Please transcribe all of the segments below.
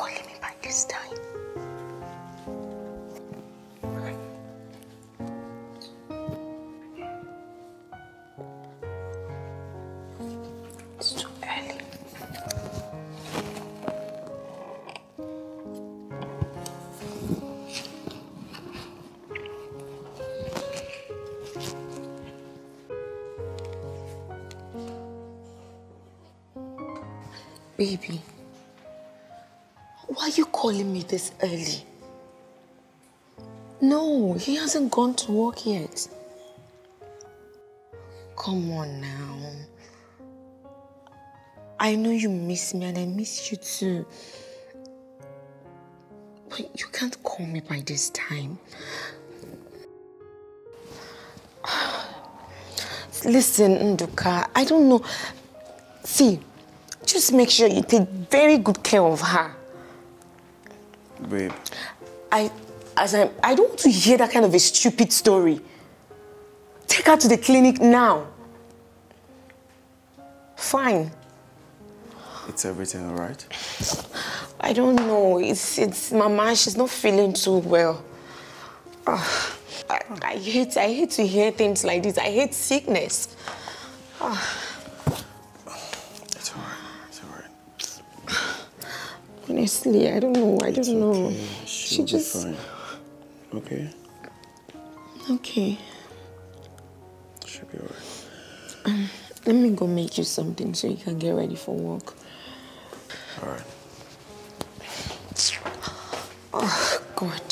calling me by this time? Baby, why are you calling me this early? No, he hasn't gone to work yet. Come on now. I know you miss me and I miss you too. But you can't call me by this time. Listen, Nduka, I don't know. See. Just make sure you take very good care of her. Babe. I don't want to hear that kind of a stupid story. Take her to the clinic now. Fine. It's everything all right? I don't know. It's Mama, she's not feeling too well. I hate to hear things like this. I hate sickness. Honestly, I don't know. I don't know. Okay. She just. Be fine. Okay. Okay. She'll be alright. Let me go make you something so you can get ready for work. Alright. Oh, God.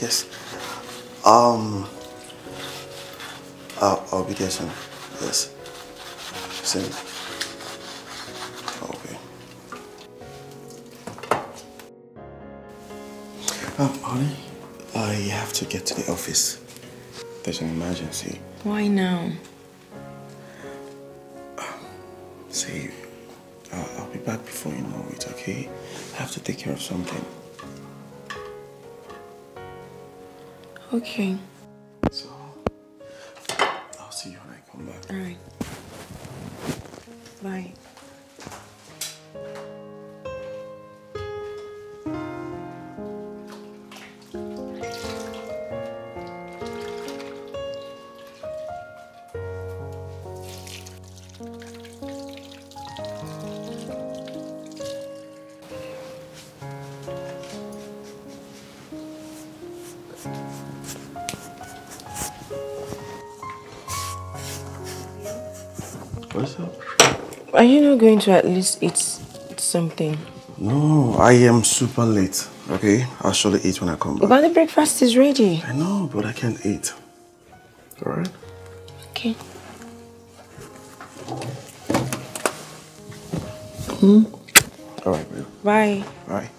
Yes. I'll be there soon. Yes. Soon. Okay. Honey, I have to get to the office. There's an emergency. Why now? See, I'll be back before you know it, okay? I have to take care of something. Okay. So, I'll see you when I come back. All right. Bye. Are you not going to at least eat something? No, I am super late, okay? I'll surely eat when I come back. But the breakfast is ready. I know, but I can't eat. All right? Okay. All right, babe. Bye. Bye.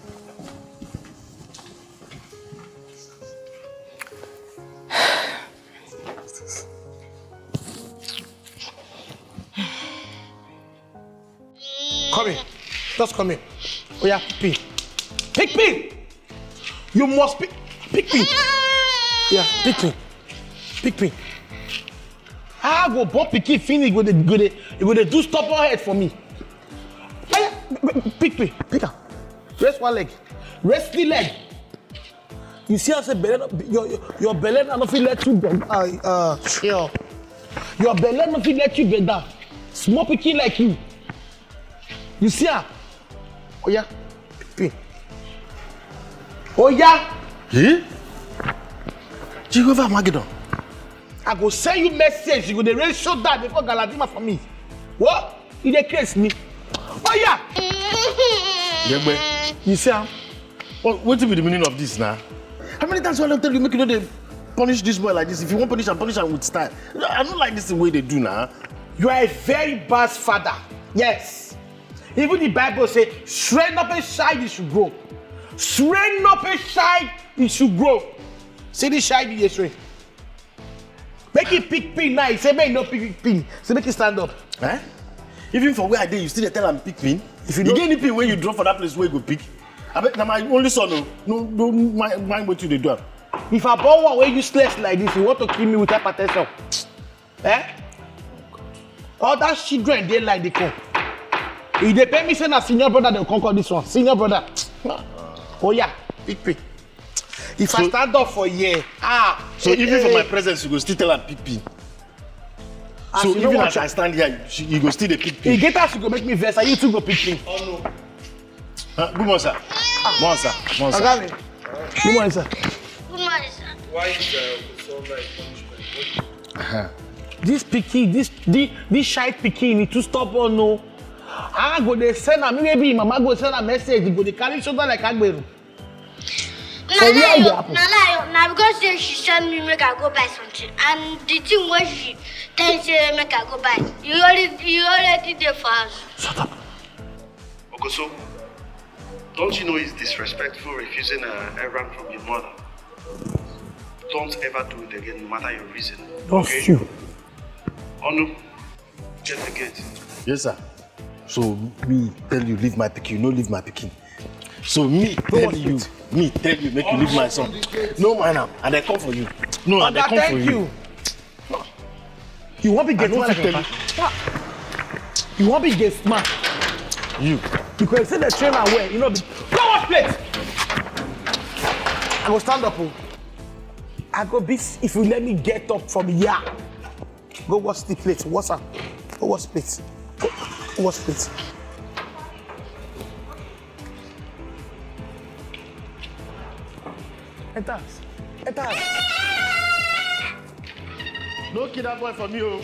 Just come in. Oh yeah, pee. Pick me! You must pick. Pick me. Yeah, pick me. Pick me. I go bop picky finish with the do stop on head for me. Pick me. Pick her. Rest one leg. Rest the leg. You see I say belly your belly not feel let you bend. Your belly not feel let you bend down. Small picky like you. You see her? Oh yeah. Pick me. Oh yeah. Hmm? Jehovah Magidon. I go send you message. You go the raise show that before Galadima for me. What? You dey curse me. Oh yeah. You see, what be the meaning of this now? How many times will I tell you make you know they punish this boy like this? If you want punish him with style. I don't like this the way they do now. You are a very bad father. Yes. Even the Bible says, "Train up a child, he should grow. Train up a child, he should grow." See this child this way. Make it pick pin now. He say, "Make no pick pin." So make it stand up. Eh? Even for where I did, you still tell him pick pin. If you get any pin where you draw for that place where you go pick. I bet now my only son, no mind what you they do. If I bought one where you slash like this, you want to kill me with hypertension. Eh? All that children they like they come. If they pay me send a senior brother, they'll conquer this one. Senior brother. Oh yeah, pick pin. If I stand up for a year, so even for my presence, you go still tell her pick pin. So even as I stand here, you go still the pick pin. You get us, you go make me verse, you two go pick pin. Oh no. Good morning, sir. Good morning, sir. Good morning, sir. Good morning, sir. Good morning, sir. Why is so like punishment? This picky, this shy picky need to stop or no. I go to send a maybe mama go send a message, you go to carry shoulder like Agberu. Now because she told me make I go buy something, and the thing was she tells me make I go buy. You already did for us. Shut up. Okoso, don't you know it's disrespectful refusing an errand from your mother? Don't ever do it again, no matter your reason. Okay? You. Oh no, get the gate. Yes, sir. So me tell you leave my picking, no leave my picking. So me tell you. Me tell you, make you leave my son. No, man, and I come for you. No, and I come for you. No. You won't be get smart. You won't be get smart. You. Because see the train away, you know. Go up, please. I go stand up. I go beat if you let me get up from here. Go wash the plate. What's up? Go wash plates. Go wash plates. Enter us. Don't kill that boy for me, oh.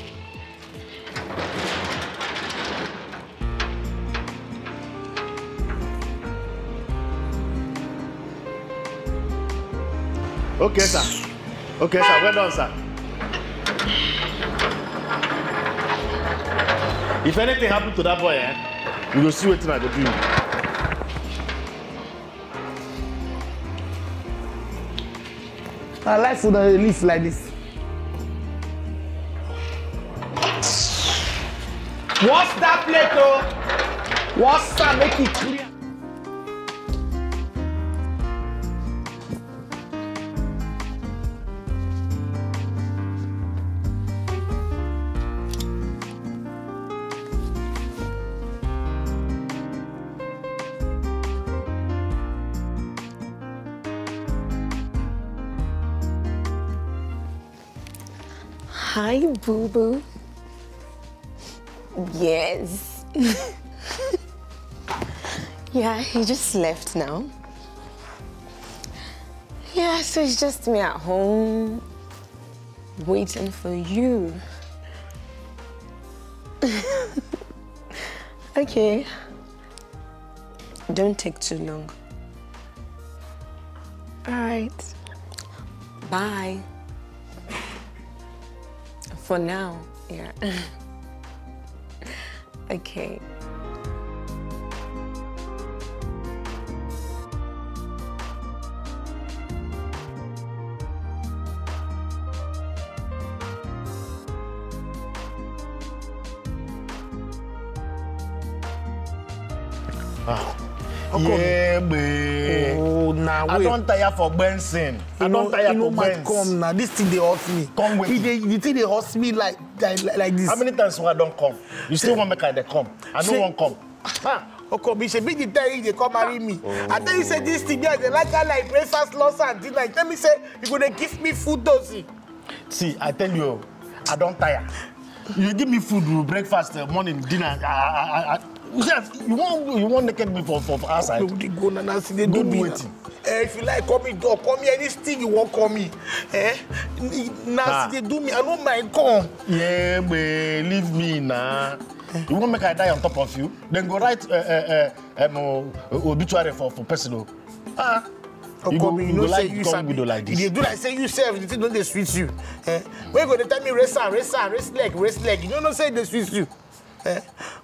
Okay, sir. Well done, sir. If anything happened to that boy, we will see what I go do. My life would have lived like this. What's that plate, though? What's that? Make it clear. Hi, boo-boo. Yes. Yeah, he just left now. Yeah, so it's just me at home, waiting for you. Okay. Don't take too long. All right. Bye. For now, yeah. Okay. Yeah, babe. Oh, now I don't tire for Benson. I don't tire for Benson. Come now. This thing they host me. Come with me. You think they host me like this? How many times I don't come? You still want me to come? I don't want come. Okay, but she big the they come marry me. And then you say this thing they like I like breakfast, lunch, and dinner. Like, then me say you're gonna give me food, dozy. See, I tell you, I don't tire. You give me food, breakfast, morning, dinner. You won't naked me for outside. Go waiting. If you like, call me dog, call me anything you want, call me. Eh? Now, they do me, I don't mind, come. Yeah, but leave me now. You won't make I die on top of you. Then go write obituary for personal. Ah. You go, you know, like, you come with like this. You do like say you serve, you don't they switch you. Eh? Where go they tell me rest leg. You don't say they switch you. Eh?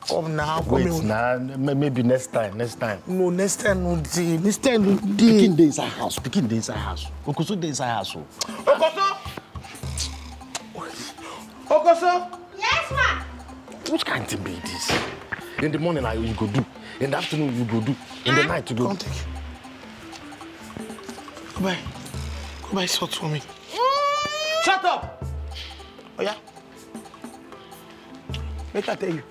Come now, come wait, now. Maybe next time. No, next time no day. Picking days our house. Okoso days our house. Okoso? Yes, ma. Which can't it be this? In the morning you go do. In the afternoon you go do. In the night you go do. Go buy salt for me. Shut up! Oh yeah? Make I tell you.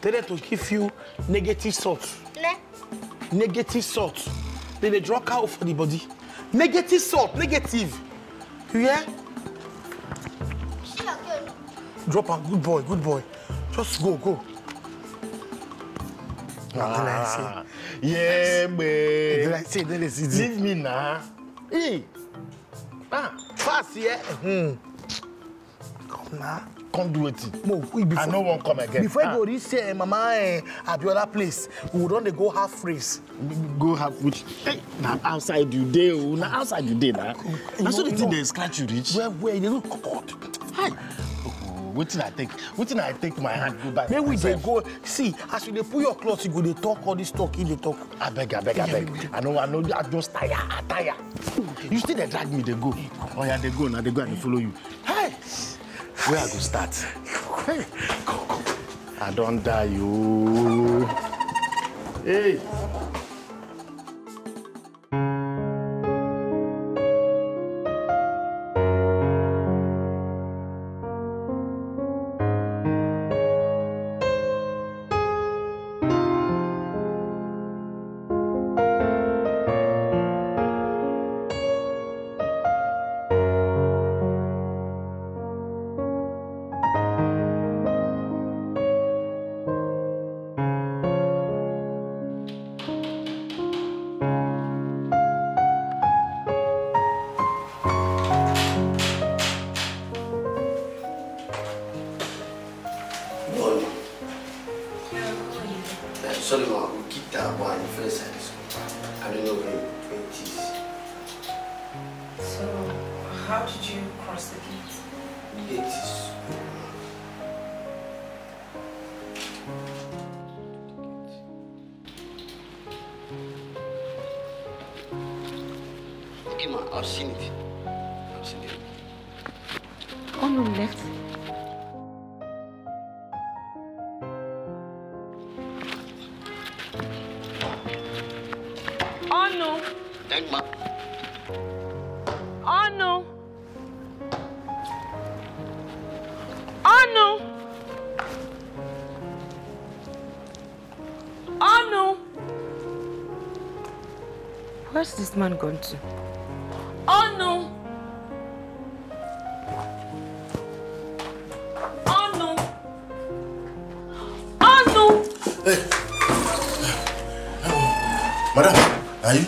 Tell them to give you negative salt. Ne? Negative salt. Then they draw cow for the body. Negative salt, negative. You hear? Drop on, good boy. Just go. Ah, yeah, babe. Leave me now. Fast, yeah. Come now. Come do it. I no one come again. Before I go this year, Mama, at the other place, we don't go half freeze. Go half which? Hey, now outside you day, now outside you day now. That's what the thing they scratch you reach. Where they look cold. Hi. What did I take my hand go back? Where would they go? See, as you pull your clothes, you go, they talk all this talk, they talk. I beg. I know, I'm just tired. You still they drag me, they go. Oh yeah, they go and they follow you. Hey! Where I go start? Hey! Go. I don't die you. Hey! Where's this man gone to? Oh no! Oh no! Oh no! Hey! Madam, are you?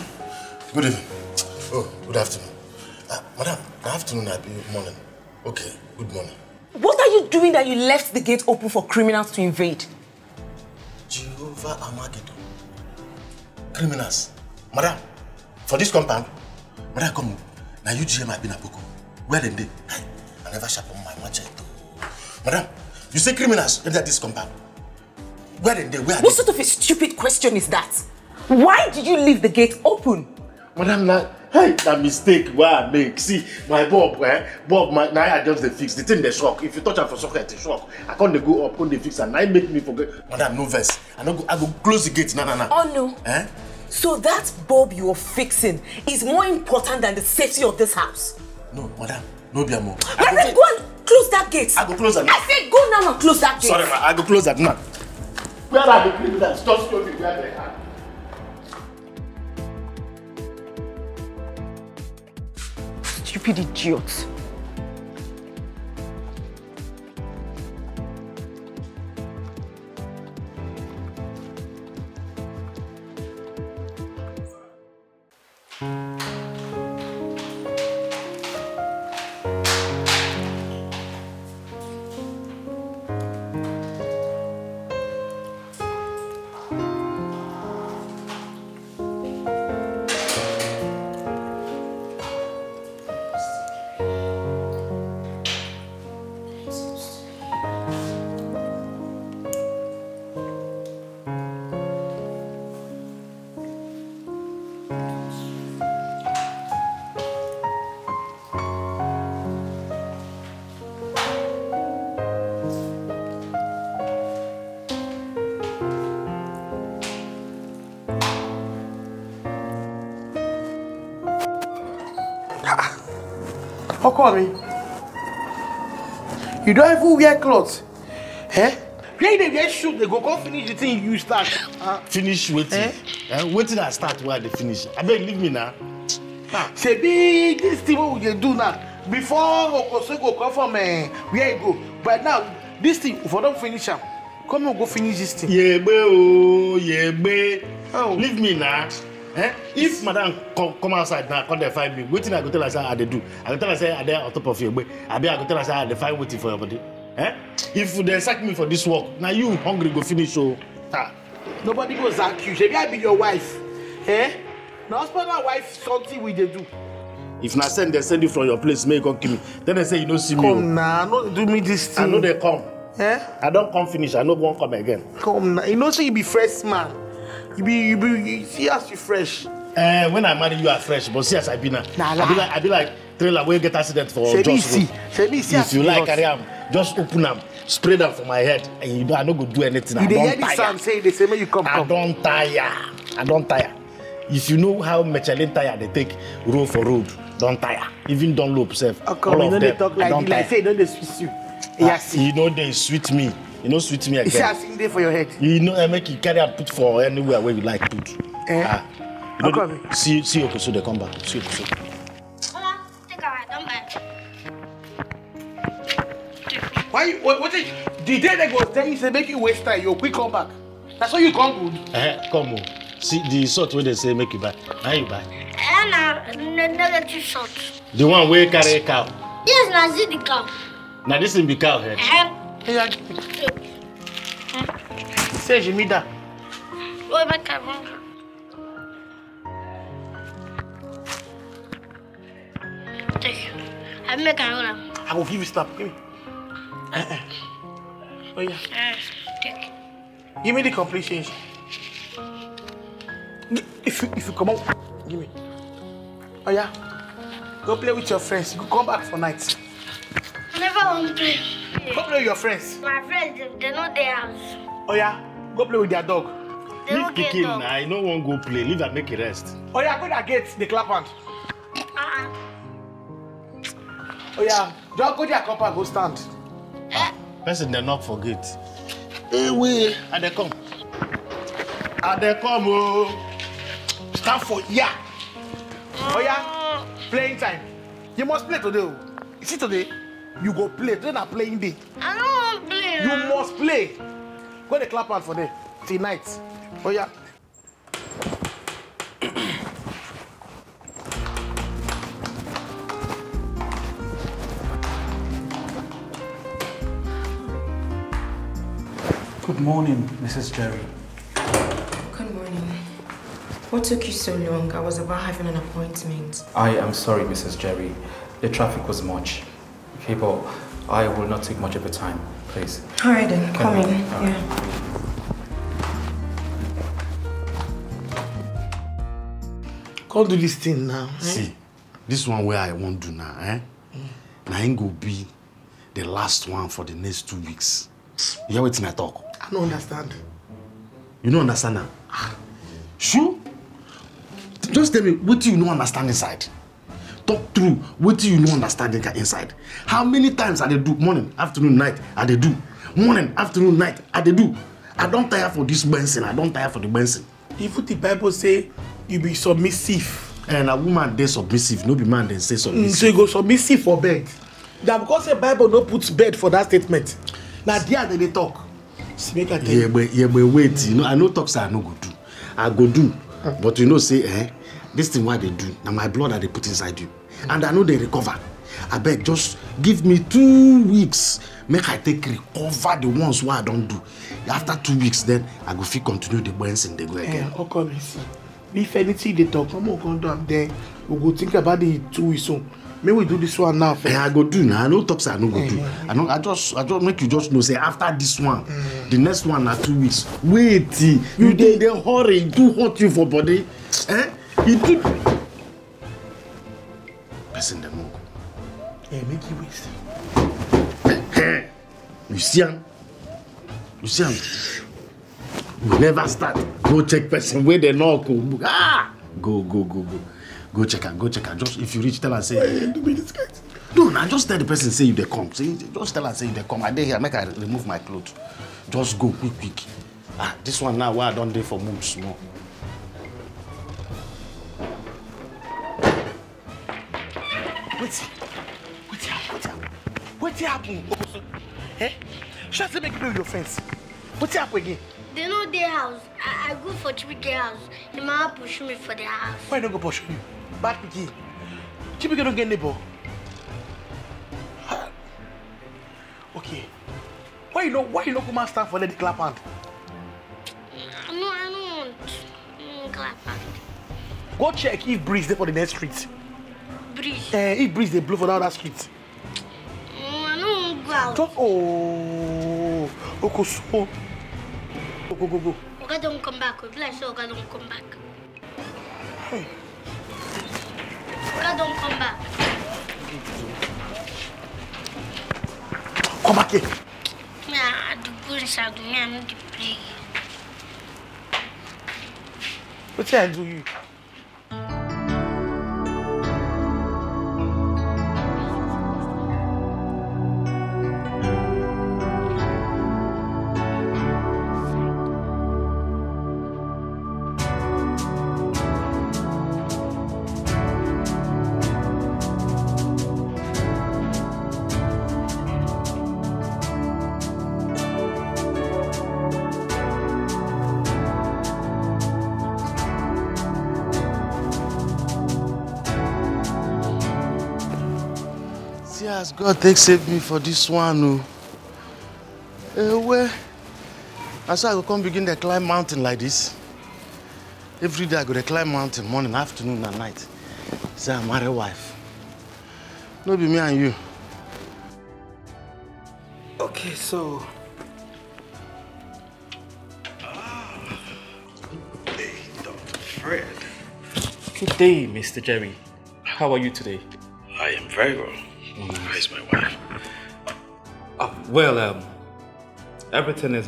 Good evening. Oh, good afternoon. Madam, afternoon I be morning. Okay, good morning. What are you doing that you left the gate open for criminals to invade? Jehovah Armageddon. Criminals. Madam, for this compound, madam, come on. Now you GM have been a boko. Where in they? I never shop on my watch. Madam, you say criminals enter this compound. Where in they? Where? What sort of a stupid question is that? Why did you leave the gate open? Madam, that mistake where I make. See, my Bob, now I just the fix. The thing they shock. If you touch them for shock, they shock. I can't go up, on the fix, and now make me forget. Madam, no verse. I go close the gate. No. Oh no. Eh? So that bulb you're fixing is more important than the safety of this house. No, madam. No, be more. I said go and close that gate. I go close that. I said go now and close that gate. Sorry, ma. I go close that now. Where are the criminals? Just show me where they are. Stupid idiots. How come? You don't even wear clothes. Eh? Where they get shoot, they go finish the thing you start. Finish waiting. Eh? Waiting I start where they finish. I beg leave me now. Say big this thing what we can do now. Before Okoso go come from where he go. But now this thing, if I don't finish him, come and go finish this thing. Yeah, oh, yeah, oh. Leave me now. Eh? If madam come outside now, come they find me. Waiting I go tell her how they do. I go tell her how they on top of your way. I be I go tell her how they find waiting for your body. Eh? If they sack me for this work, now you hungry go finish so. Ah. Nobody go sack you. Maybe I be your wife. Eh? Now husband and wife something we they do. If na send they send you from your place, may you come kill me. Then they say you don't see me. Come now, no do me this thing. I know they come. Eh? I don't come finish. I know won't come again. Come now, you know so you be fresh man. You see as you fresh. When I marry you are fresh, but see as I be now. Nah, I be like trailer where you get accident for just see. If you like carry am, just open them, spray them for my head, and you know I don't go do anything. You hear this sound say the same way you come. I don't tire. I don't tire. If you know how Michelin tire they take road for road, don't tire. Even don't loop self. Okay, all of them. They talk like don't tire. Say don't they sweet you. Yes. You know they sweet me. You know sweet me again. You say I sing there for your head. You know I make you carry and put for anywhere where you like put. Eh? You know, okay. See Okoso, so they come back. See Okoso. Mama, take away, don't buy. Why? What is? The day they go there, you say make you waste time. You quick come back. That's why you come good. Come on. See the sort where they say make you buy. Now you buy. No, two sorts. The one where carry a cow. Yes, now see the cow. Now this is the cow here. Say you meet that. What about cow? I make a roll. I will give you snap. Give me. Oh yeah. Take. Give me the complete change. If you come out, give me. Oh yeah. Go play with your friends. You come back for night. I never want to play. Go play with your friends. My friends, they know their house. Oh yeah. Go play with their dog. They leave Pekin. I no one go play. Leave and make it rest. Oh yeah. Go to the gate. They clap hand. Oh yeah, just go to your compound, go stand. Person they not forget. Hey, wait, and they come. And they come, oh. Stand for yeah. Oh yeah, playing time. You must play today. You see today, you go play. Today not playing day. I don't want to play. You must play. Go to clap out for day tonight. Oh yeah. Good morning, Mrs. Jerry. Good morning. What took you so long? I was about having an appointment. I am sorry, Mrs. Jerry. The traffic was much. Okay, but I will not take much of your time, please. All right then, come in. Go do this thing now. Eh? See, this one where I won't do now, eh? Now ain't gonna be the last one for the next 2 weeks. You hear what I talk? I don't understand. You don't understand now? Sure? Just tell me, what do you not understand inside? Talk through, what do you not understand inside? How many times are they do? Morning, afternoon, night, are they do? Morning, afternoon, night, are they do? I don't tire for this Benson, I don't tire for the Benson. Even the Bible say, you be submissive. And a woman, they submissive, no be man, they say submissive. So you go submissive for bed. That because the Bible no puts bed for that statement. Now there they talk. Yeah, but wait, you know, I know talks I no go do. I go do, but you know, say, this thing what they do, now my blood that they put inside you. And I know they recover. I beg, just give me 2 weeks, make I take recover the ones what I don't do. After 2 weeks, then I go fit continue the boys and they go again. Okay, listen. If anything they talk, come on, come down there. We go think about the 2 weeks soon. May we do this one now first. I go do now. I know talks I no go do. I just make you just know say after this one, the next one na 2 weeks. Wait, you dey dey hurry, do hurt you for body. You do person dem go. Make you waste. You see him. We never start. Go check person where they knock. Go. Go check and just if you reach, tell and say, hey, do me this guy. No, now just tell the person, say if they come. Say, just tell and say if they come. I dey here, make I remove my clothes. Just go quick. Ah, this one now where I don't dey for months more. What happened? Eh? Just let me blow your fence. What happened again? They know their house. I go for Chibuke house. The man push me for the house. Why don't go push you? Bad Chibuke. Chibuke don't get neighbor. Okay. Why you not come and stand for the clap hand? No, I don't want clap hand. Go check if breeze there for the next street. Breeze. If breeze they blow for the other street. Oh, Okoso. Go. Oga don't come back. If I say Oga don't come back. Hey. Oga don't come back. Come back here. Nah, the police are doing me the play. What I do you? God take save me for this one. Where? And so I go come begin to climb mountain like this. Every day I go to climb mountain, morning, afternoon, and night. Say I marry wife. No be me and you. Okay, so. Hey, Dr. Fred. Good day, Mr. Jerry. How are you today? I am very well. Where's my wife? Everything is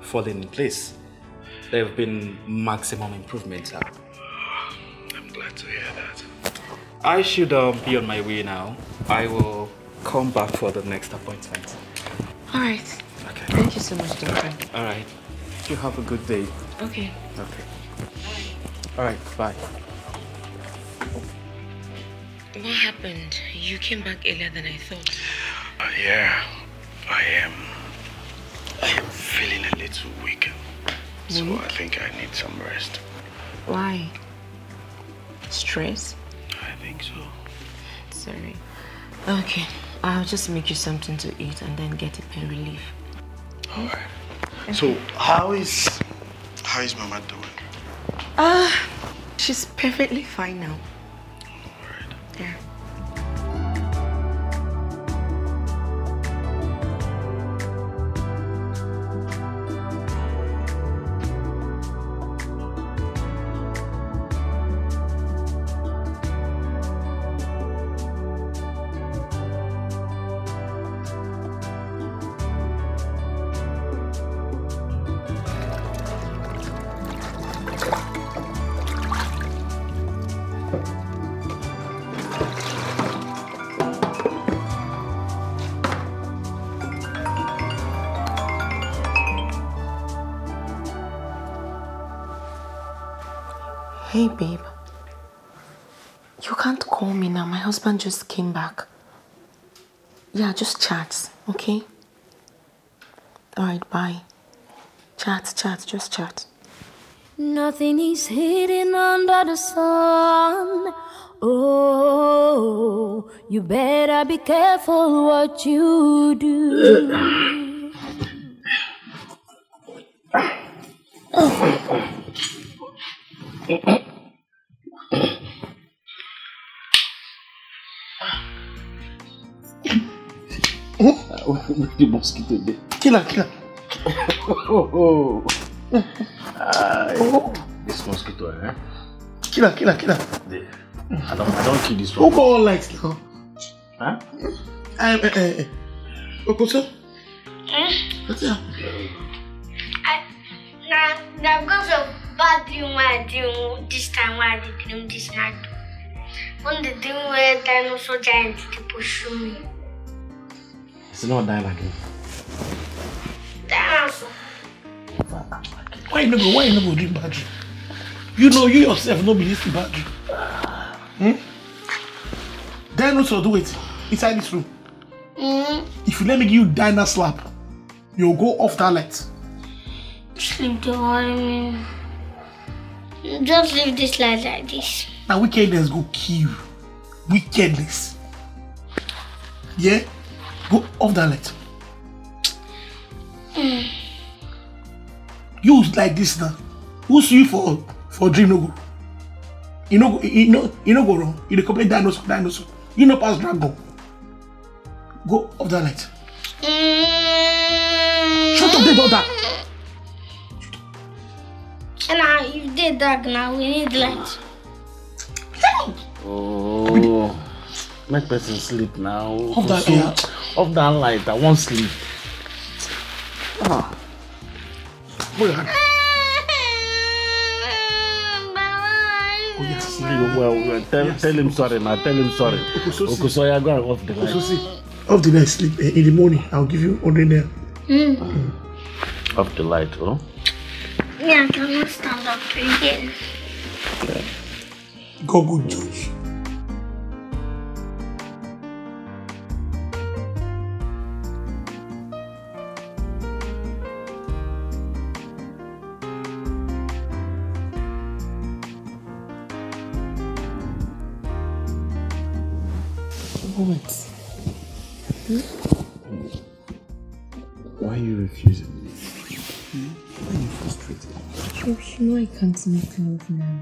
falling in place. There have been maximum improvements. I'm glad to hear that. I should be on my way now. I will come back for the next appointment. All right. Okay. Thank you so much, Doctor. All right. You have a good day. Okay. Okay. All right. Bye. What happened? You came back earlier than I thought. I am feeling a little weak. So I think I need some rest. Why? Stress? I think so. Sorry. Okay. I'll just make you something to eat and then get a pain relief. Alright. Okay. So how is Mama doing? She's perfectly fine now. Yeah. Hey babe, you can't call me now. My husband just came back. Yeah, just chat, okay? Alright, bye. Just chat. Nothing is hidden under the sun. Oh, you better be careful what you do. The mosquito there. Kill her. This mosquito, eh? Kill her. There. I don't kill this one. Who call lights now? Huh? Okoso? What's up? Now because of bad dream, this time I dream this night. on the thing where dinosaur giants to pursue me. It's not that again. Dinosaur. Why you no go drink battery? You know you yourself no be this battery. Dinosaur do it inside this room. If you let me give you dino slap, you'll go off that light. Sleep the one. Just leave this light like this. Now wickedness go kill you. Wickedness. Yeah? Go off that light. You like this now. Who see you for dream no go? You no go wrong. You complete dinosaur. You no pass dragon. Go off that light. Shut up, they don't die. Now, if they dark now, we need light. Oh, make person sleep now. Off that light, I won't sleep. Ah. Oh, yes. Well, tell him sorry now. Tell him sorry. Okoso, I go off the light. Off the light, sleep in the morning. I'll give you only there. Off the light, huh? Yeah, I cannot stand up again. Okay. Go, good George. What? Why are you refusing? You know I can't make love now.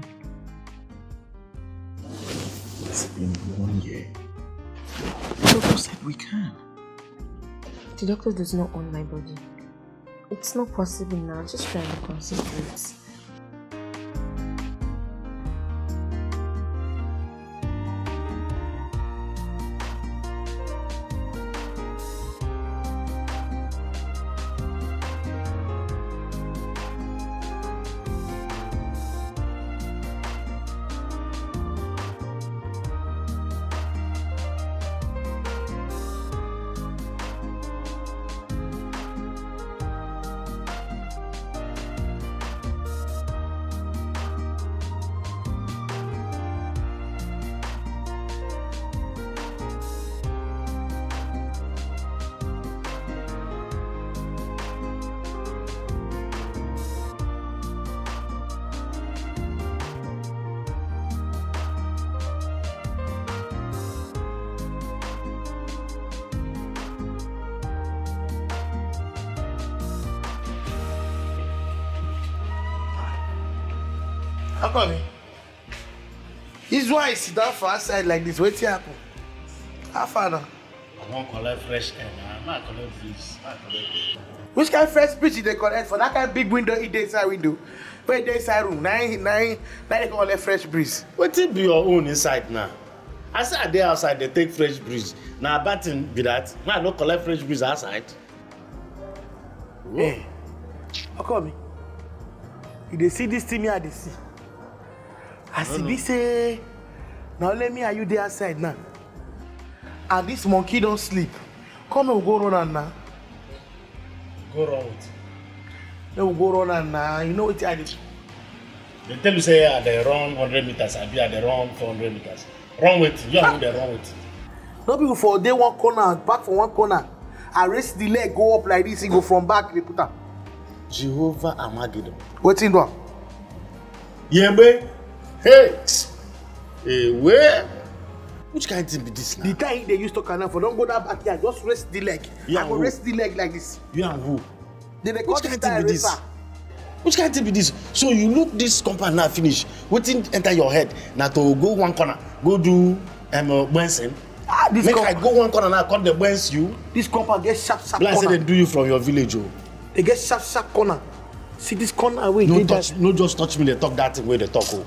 It's been 1 year. The doctor said we can. The doctor does not own my body. It's not possible now. Just try and concentrate. Why sit down for outside like this? What's happening? How far now? I won't collect fresh air. I'm not collect this. Which kind of fresh breeze they collect for? That kind of big window in the inside window. But in the inside room, now they collect fresh breeze. What it be your own inside now? I said they outside, they take fresh breeze. Now a bad thing be that. Now I don't collect fresh breeze outside. Hey, how come? If they see this thing, I they see. I see this, say. Now let me, are you there outside now? And this monkey don't sleep. Come and we'll go run and now. Go run with it. Then we'll go run and now. You know what I did? They tell you say they run 100 meters, I be at the run 400 meters. Run with it. You are the run with it. No people for day one corner, back for one corner. I raise the leg, go up like this, he go from back, they put up. Jehovah Armageddon. What's in there? Yembe. Hey! Hey, where? Which kind of thing be this now? The time they used to canal for, don't go that back here, just rest the leg. I will rest the leg like this. You and who? Then they which kind of thing be this? Which kind of thing be this? So you look this compound now finish, waiting enter your head, now to go one corner, go do Benson. Ah, this make compound. I go one corner now, come the Benson you. This compound get sharp corner. Like I said they do you from your village, oh. They get sharp corner. See this corner away. No touch, that. No just touch me, they talk that way, they talk, oh.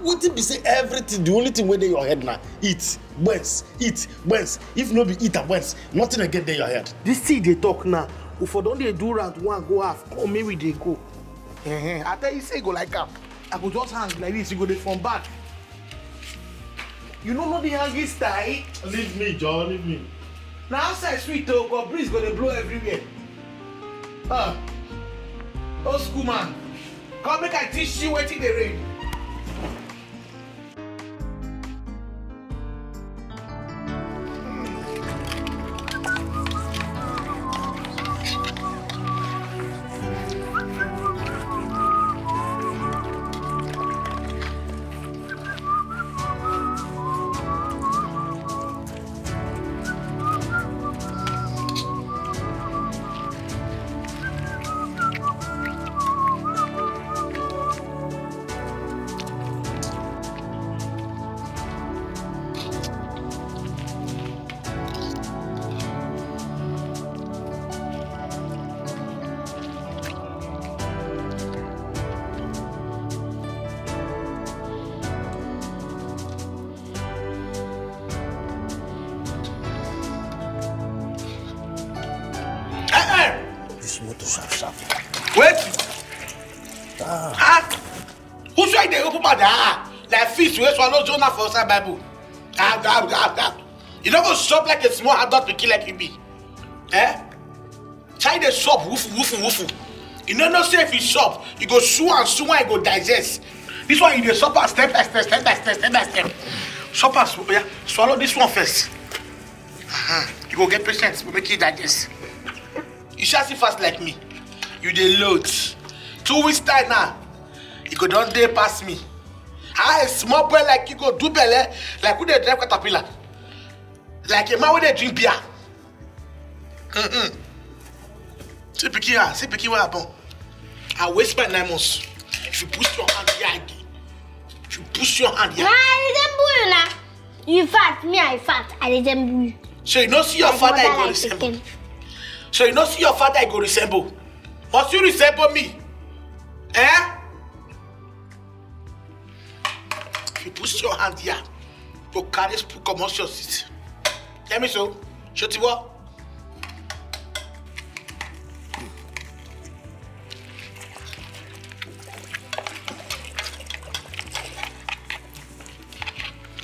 Wouldn't be say everything, the only thing where they your head now, eat, once. If nobody eat at once, nothing will get there your head. This thing they talk now, if I don't they do round one, go half, or maybe they go. I tell you say go like that. I go just hang like this, you go there from back. You don't know the hangy style? Leave me, John, leave me. Now outside sweet talk, or breeze gonna blow everywhere. Old school man. Come make I teach you waiting the rain. For outside Bible. You don't go shop like a small adult to kill like you be. Eh? Try the shop, woof, woof, woof. You don't know say if you shop, you go sue and sue and you go digest. This one you do shop and step by step, step by step, step by step. Shop and swallow, yeah. Swallow this one first. You go get patience, we make you digest. You shall see fast like me. You dey load. 2 weeks time now. You go don't day past me. I a small boy like you go do belly, like who they drive caterpillar. Like a man who they drink beer. See Piki, see Piki what happened. I waste my 9 months. If you push your hand here again. If you push your hand here. I resemble you. You fat, me I fat, I resemble you. So you don't see your father, I go resemble. So you don't see your father, I go resemble. Must you resemble me? Eh? You push your hand here, to carry spoon come on your seat. Tell me so. Show you what?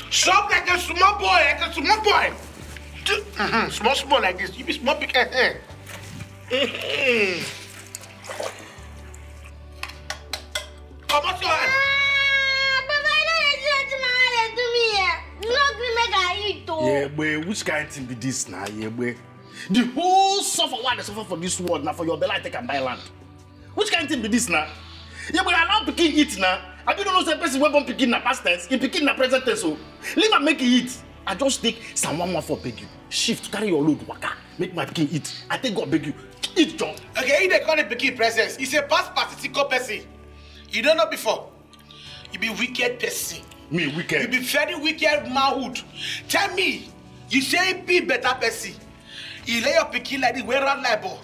Shop like a small boy, like a small boy. Small, small like this. You be small big hand. Come on your hand. Yeah, boy, which kind of thing be this now, yeah, boy? The whole suffer why they suffer for this world now for your belly take and buy land. Which kind of thing be this now? Yeah, but I allow pikin eat now. I don't know the person who won't pikin na past tense, he pikin na present tense. So leave and make it eat. I just take someone more for beg you. Shift, carry your load, waka. Make my pikin eat. I take God beg you. Eat, John. Okay, if they call it pikin presence, it's a past participle person. You don't know before. You be wicked person. Me, wicked. You be very wicked manhood. Tell me, you say be better person. You lay your pikin like this, wear around like ball.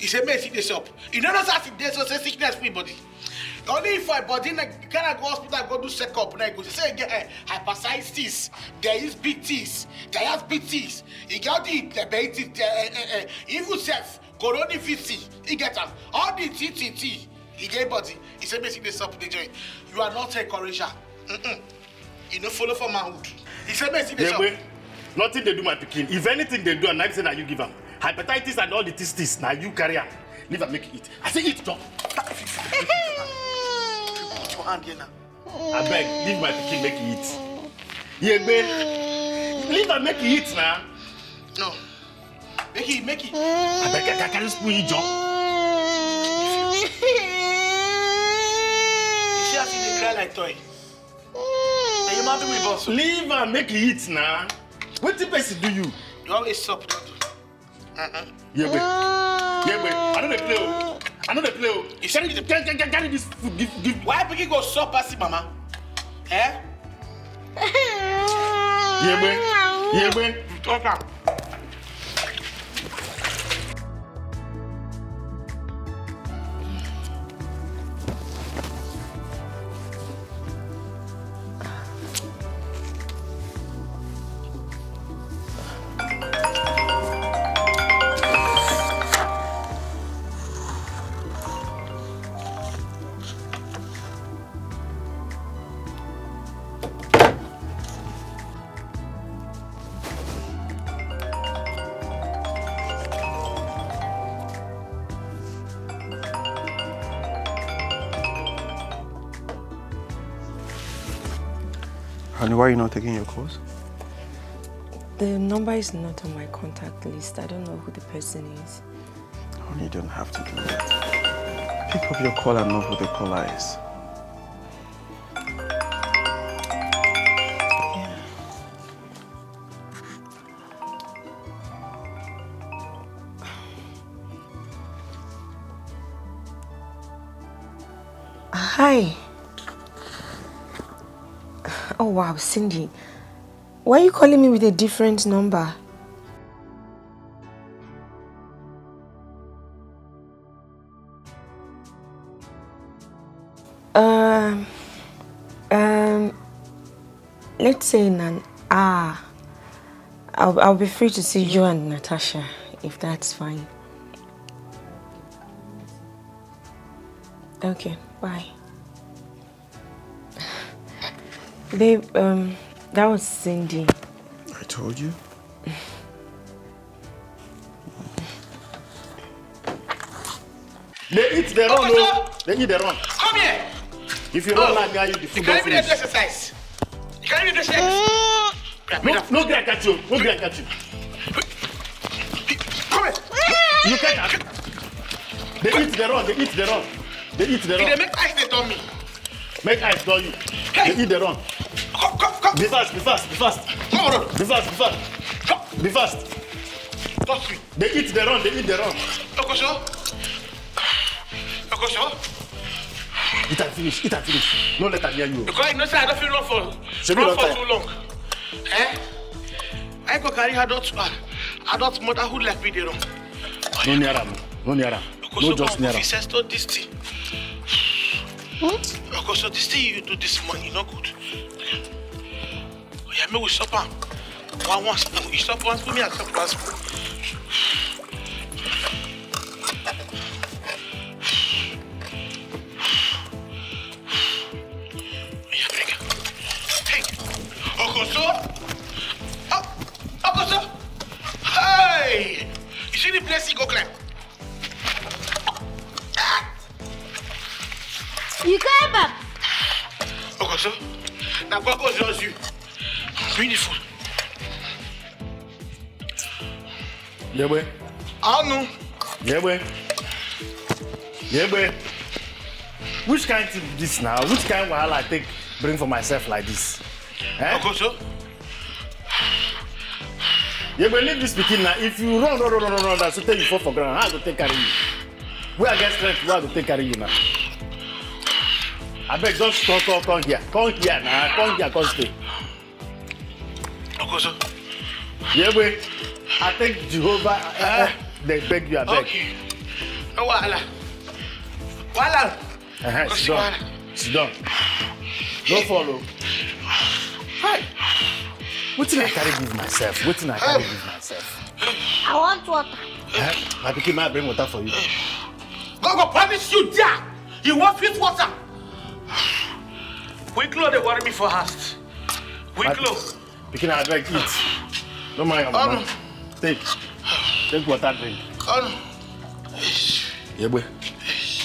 You say, may see the shop. You don't know how to do so say sickness for your body. Only if I body, like, can I go hospital, go do check up, and I go say, again, hypersitis, there is BTs, there has BTs. You got the diabetes, even self, coronavirus, you get them. All the TTT, you get body. You say, may see the shop, they join. You are not encouraging. You don't follow for manhood. He said, "Mercy, the shop." Nothing they do, my pikin. If anything they do, and I say that you give them hepatitis and all the tistis. Now you carry them. Leave them make it. I say eat, John. Put your hand here now. I beg, leave my pikin make it eat. Yeah, man. Leave them make it eat now. No. Make it, make it. I beg, I can't spoon you, John. You see, I see they cry like toy. Leave and make it eat now. What the person do you? You always stop. Yeah, boy. Yeah, boy. I know they play. I know they play. You said you carry this food. Give. Why pick you go stop as it, mama? Eh? Yeah, boy. Yeah, boy. Talk now. And why are you not taking your calls? The number is not on my contact list. I don't know who the person is. Oh, you don't have to do that. Pick up your call and know who the caller is. Hi. Oh wow, Cindy. Why are you calling me with a different number? Let's say in an hour. I'll be free to see you and Natasha, if that's fine. Okay, bye. Babe, that was Cindy. I told you. They eat their own. Oh, they eat their own. Come here. If you don't like that, you can't do this exercise. You can't do this exercise. No, grab at you. No, grab at you. Come here. You can't. They eat their own. They eat their own. They eat their own. They make ice. They don't me. Make ice. Don't you? Hey. They eat their own. Come. Be fast, be fast, be fast. No. Be fast, be fast. Come. Be fast. Don't sweet. They eat their own, they eat their own. Okoso. Okoso. Eat and finish, eat and finish. No let her near you. Because you know, I don't feel long for too long. Eh? I go carry her adult motherhood like me, they wrong. No near her, no near her. No just near her. Okoso, this thing. What? Okoso, this thing you do this morning, no good. Yeah, me we stop am. One spoon. You stop one spoon, me I stop one spoon. Yeah, break it. Hey, Okoso. Okoso. Hey, you see the place he go climb? You climb up. Okoso, now go just you. Beautiful. Yeah, boy. I know. Yeah, boy. Yeah, boy. Which kind of this now? Which kind of wahala I take bring for myself like this? Eh? Okoso. Yeah, boy. Leave this picking now. If you run, that's to take you for granted. How to take care of you? We are against strength. We have to take care of you now. I beg, just come here. Come here now. Come here, come stay. Okoso. Yeah, wait. I think Jehovah, they beg you, I beg. Okay. No, wala. Wala. Sit down. Sit down. Don't follow. Hi. What did I carry give myself? What did I carry give myself? I want water. My picking, I bring water for you. God promise you there. You want sweet water. We close the worry me for us. We close. Picking, I beg, eat. Don't mind, Mama. Take water, drink. Yeah, boy.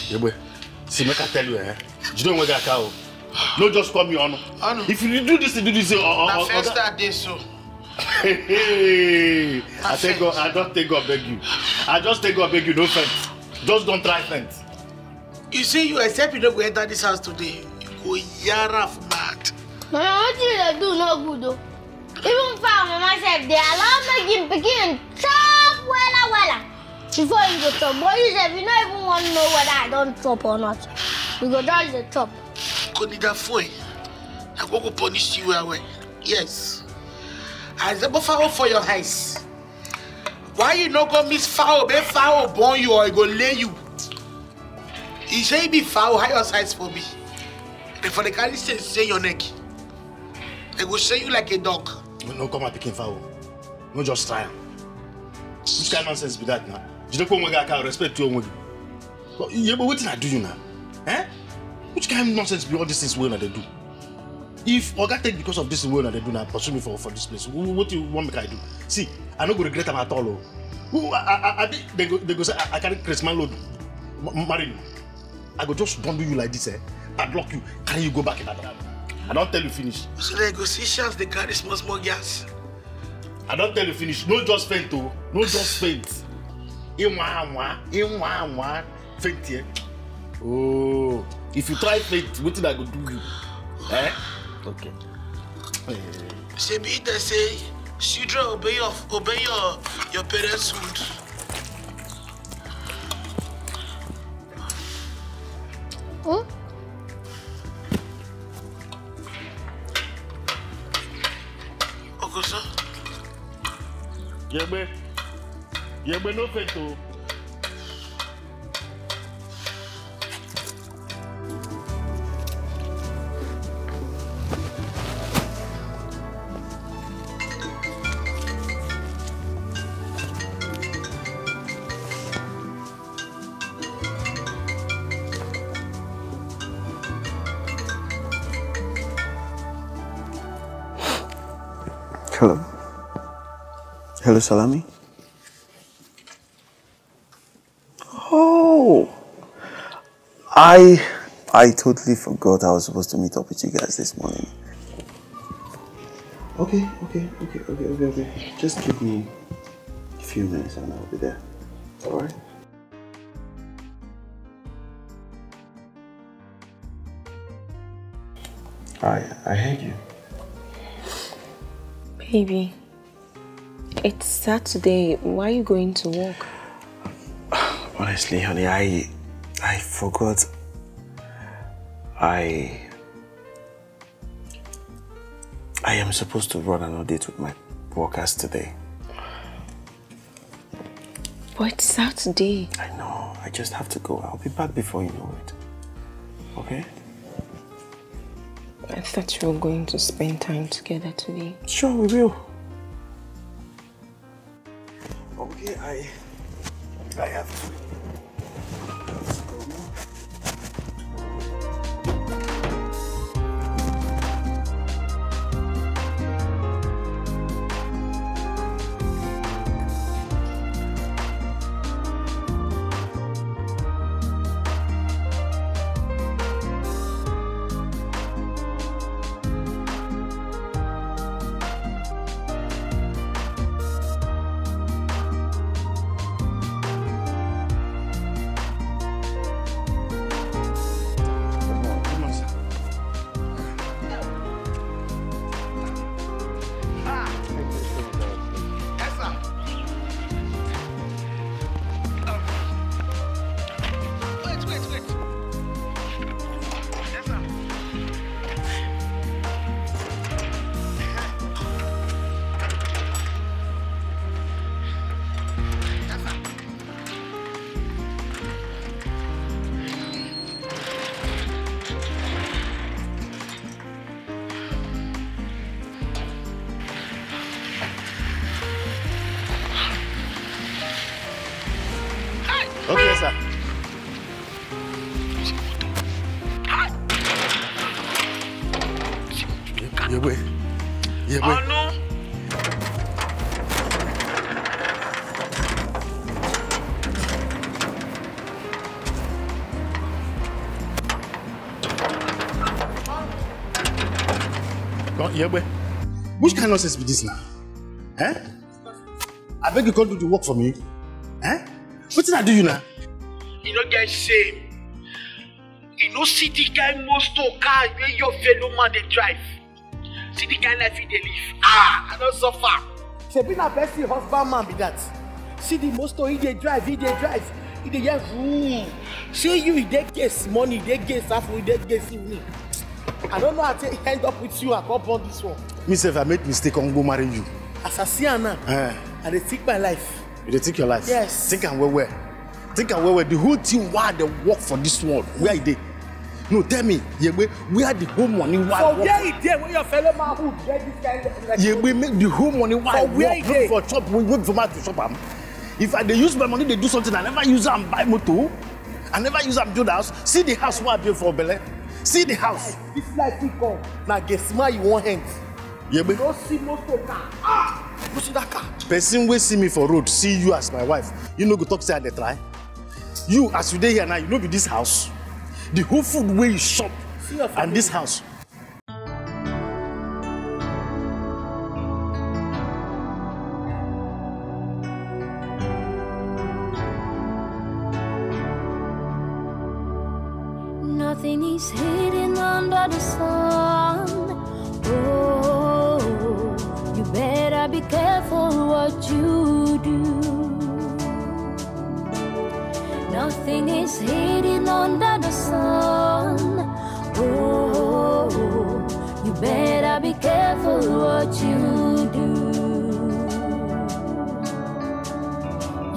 Yeah, boy. See, make I tell you, eh? You don't want that cow. No, just call me on. If you do this, I first that day, so. Hey, I take God. I don't take God beg you. I just take God beg you. Don't fence. Just don't try fence. You see, you accept you don't go enter this house today. You go yara mad. Mama, what you do? No good though. Even for Mama said they allow me to begin chop wella before you go chop. But you said you don't even want to know whether I don't chop or not. You go down the chop. Go need that phone. I go punish you away. Yes. I said, but foul for your eyes. Why you not go miss foul? Be foul born you or I go lay you. He say be foul high your size for me. And for the carry say your neck. I go say you like a dog. No, come and pick him foul. No, just try him. Which kind of nonsense be that now? You don't come I can respect you. Yeah, but what did I do you now? Eh? Which kind of nonsense be all this is well that they do? If Oga take because of this well that they do now, pursue me for this place, what do you want me to do? See, I don't go regret them at all. They go say, I can't Chris man load. Marry you. I go just bundle you like this, eh? Padlock you, carry you go back in that. I don't tell you finish. So the negotiations, they carry small, small gas. I don't tell you finish. No just faint, though. No just faint. In one, faint here. Oh, if you try faint, what did I go do you? Eh? Okay. Say be it, I say, children obey your parenthood. Oh. Okoso. Yebe no feto. Hello, Salami. Oh, I totally forgot I was supposed to meet up with you guys this morning. Okay. Just give me a few minutes and I'll be there. All right. I heard you, baby. It's Saturday. Why are you going to work? Honestly, honey, I forgot. I am supposed to run an audit with my workers today. But it's Saturday. I know. I just have to go. I'll be back before you know it. Okay? I thought you were going to spend time together today. Sure, we will. Okay, I have to. Which kind of nonsense be this now? Eh? I beg you, can't do the work for me. Eh? What did I do you now? You know, guys, same. You know, see the guy most of car where your fellow man they drive. See the guy life they live. Ah, I don't suffer. She be the best husband man be that. See the most of he they drive. He they have room. See you, they get money, they get stuff, they get me. I don't know how to end up with you. I can't bond this one. Myself, I made mistake on go marry you. As I see her now, and they take my life. They take your life? Yes. Think I'm well. The whole thing why they work for this world. Where are they? No, tell me, where the whole money why so work? Where is there? Where your fellow man who get this kind of like we make the whole money why so work. Look for shop, we work for my shop. If they use my money, they do something. I never use it and buy motor. I never use it and build house. See the house where I build for Belen. See the house. This life will come. Now guess why you won't hang. Yeah, but don't see most of car. Ah, you see that car. Person will see me for road. See you as my wife. You know, go talk say I dey try. You as you dey here now, you know be this house. The whole food where you shop and this house. Something is hidden under the sun. Oh, you better be careful what you do. Nothing is hidden under the sun. Oh, you better be careful what you do.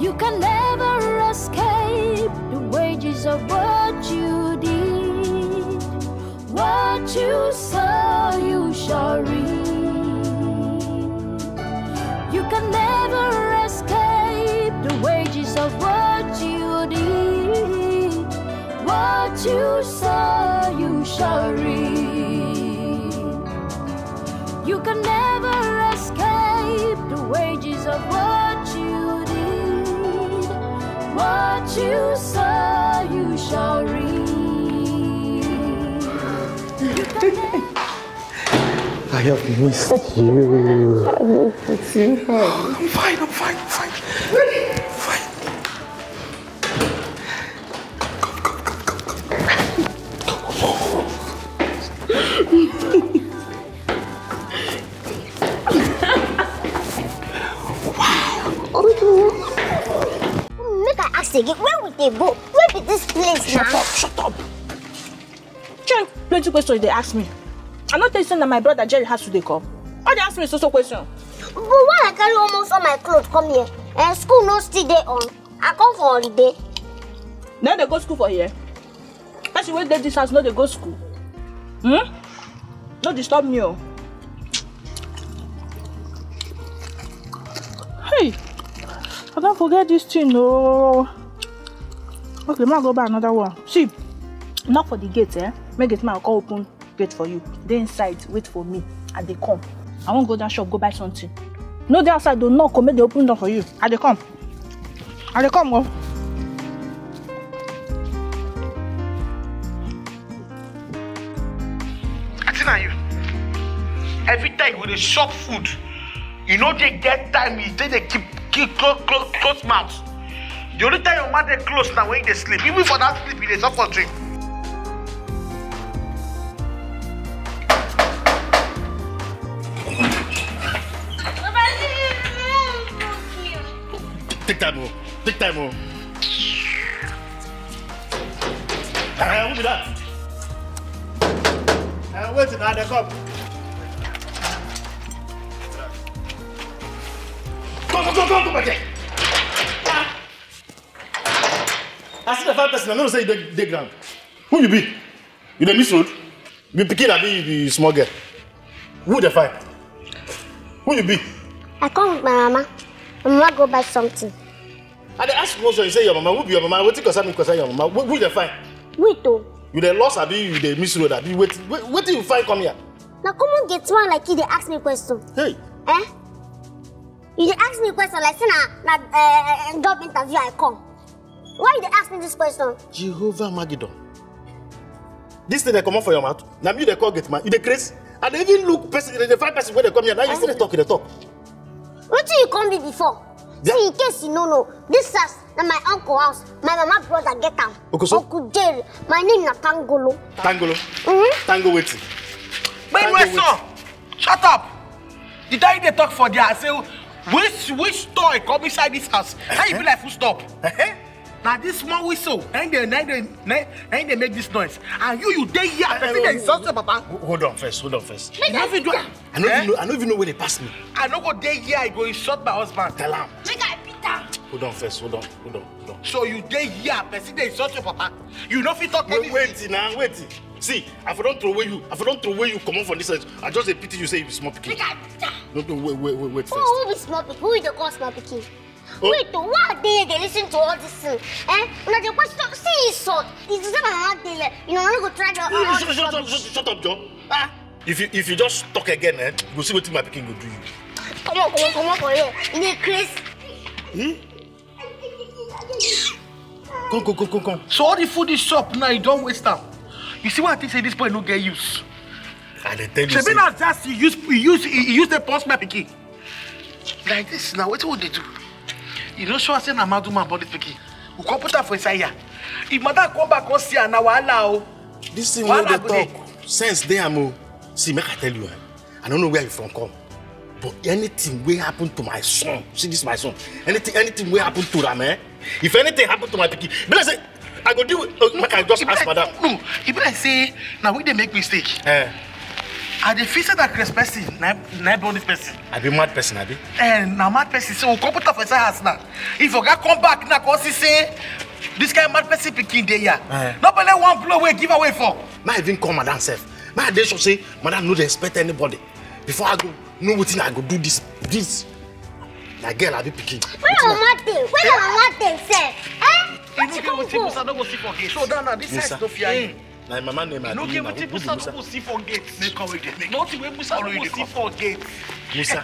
You can never escape the wages of what you did. What you sow, you shall reap. You can never escape the wages of what you did. What you sow, you shall reap. You can never escape the wages of what you did. What you sow, you shall reap. I have missed you. I'm fine, I'm fine, I'm fine. Fine. Come, come, come, come, come. Wow. Make I ask again, where would they go? Where did this place now? Shut up. Check, plenty questions they ask me. I'm not telling that my brother Jerry has to come. All they ask me is so question. But why I carry almost all my clothes come here? And school no still day on. I come for holiday. Now they go school for here. That's the way they distance, now they go school. Hmm? Don't disturb me. Oh. Hey! I don't forget this thing, no. Okay, I'm gonna go buy another one. See, knock for the gate, eh? Make it my call open. Wait for you. They inside wait for me, and they come. I won't go down shop go buy something. No, they outside do not come. They open door for you, and they come. And they come. Oh. I tell you, every time when they shop food, you know they get time. They keep close mouth. The only time your mouth they close now when they sleep. Even for that sleep, they suffer drink. Take time, oh. Take time, oh. Who be that? Wait till now they come. Come back here. I see the five person. I know say you dey ground. Who you be? You dey miss road? You be picking abi you be small girl? Who dey fight? Who you be? I come with my mama. Mama go buy something. And they ask you, you say your mama, who be your mama? What you concern me concern your mama? Who they find? Wait oh. You they lost abi you they miss road abi wait. What do you find come here? Now come on get one like you they ask me question. Hey. Eh? You they ask me question like say na job interview I come. Why you they ask me this question? Jehovah Magidon. This thing they come out for your mouth. Now you they call get man. You they crazy. And they even look person they find person when they come here. Now you still talk, they talk. What you come me before? Yeah. See, in case you don't know, this house and my uncle house, my mama brother get them. Okoso? Uncle Jerry, my name is Tangolo. Tangolo? Mm-hmm. Tango waiting. Wait, wait, son! Shut up! The time they talk for there, I say, which toy come inside this house? How you be like full stop? Now this small whistle, and they make this noise. And you day here, I think they insult Papa. Hold on first. I don't even know where they pass me. I don't go day here, I go insult my husband. Tell him. Mega Peter. Hold on. So you day here, I think they insult your Papa. You know if you talk anything. Wait. See, if I don't throw away you, come on from this side, I just pity you say you be small picking. Mega Peter. No, wait first. Who is small picking? Who is the cause small picking? Oh. Wait, why they listen to all this thing? Eh? Now the question, see, it's short. It's not hard deal. You know, I'm not going to try to... Shut up, John. Ah. If you just talk again, eh, we'll see what my picking will do you. Come on, for here. You need Chris. Come. So all the food is shop now, you don't waste time. You see what I think say this boy no get use? And they tell you... Shebena's just, he used the post my picking. Like this now, what would they do? You know, sure I say I'm not doing my body picking. We can put her for inside here. If mother come back and see her, now we'll allow. This thing when they talk, since they are more, see, make I tell you, I don't know where you from come. But anything will happen to my son, see this my son, anything will happen to them, eh? If anything happened to my picky, but I say, I go do it, no, I just ask madam. No, if I say, now we they make mistake. Eh. I the feel that person, not only person. I be mad person, I be. And now mad person, so computer for house now. If you come back now, cause he say this kind of mad person picking there, yeah. Nobody one blow away, give away for. Now even call madam self. Now they should say, madam, no respect anybody. Before I go, no thing I go do this. Now girl, I be picking. Why am I mad self? Eh? What you come for? Musa, don't go see for gate. So down now, this side, don't fear. Like my man, no, you know, people see for gates. They come with it. Not even Musa will see for gates. Musa,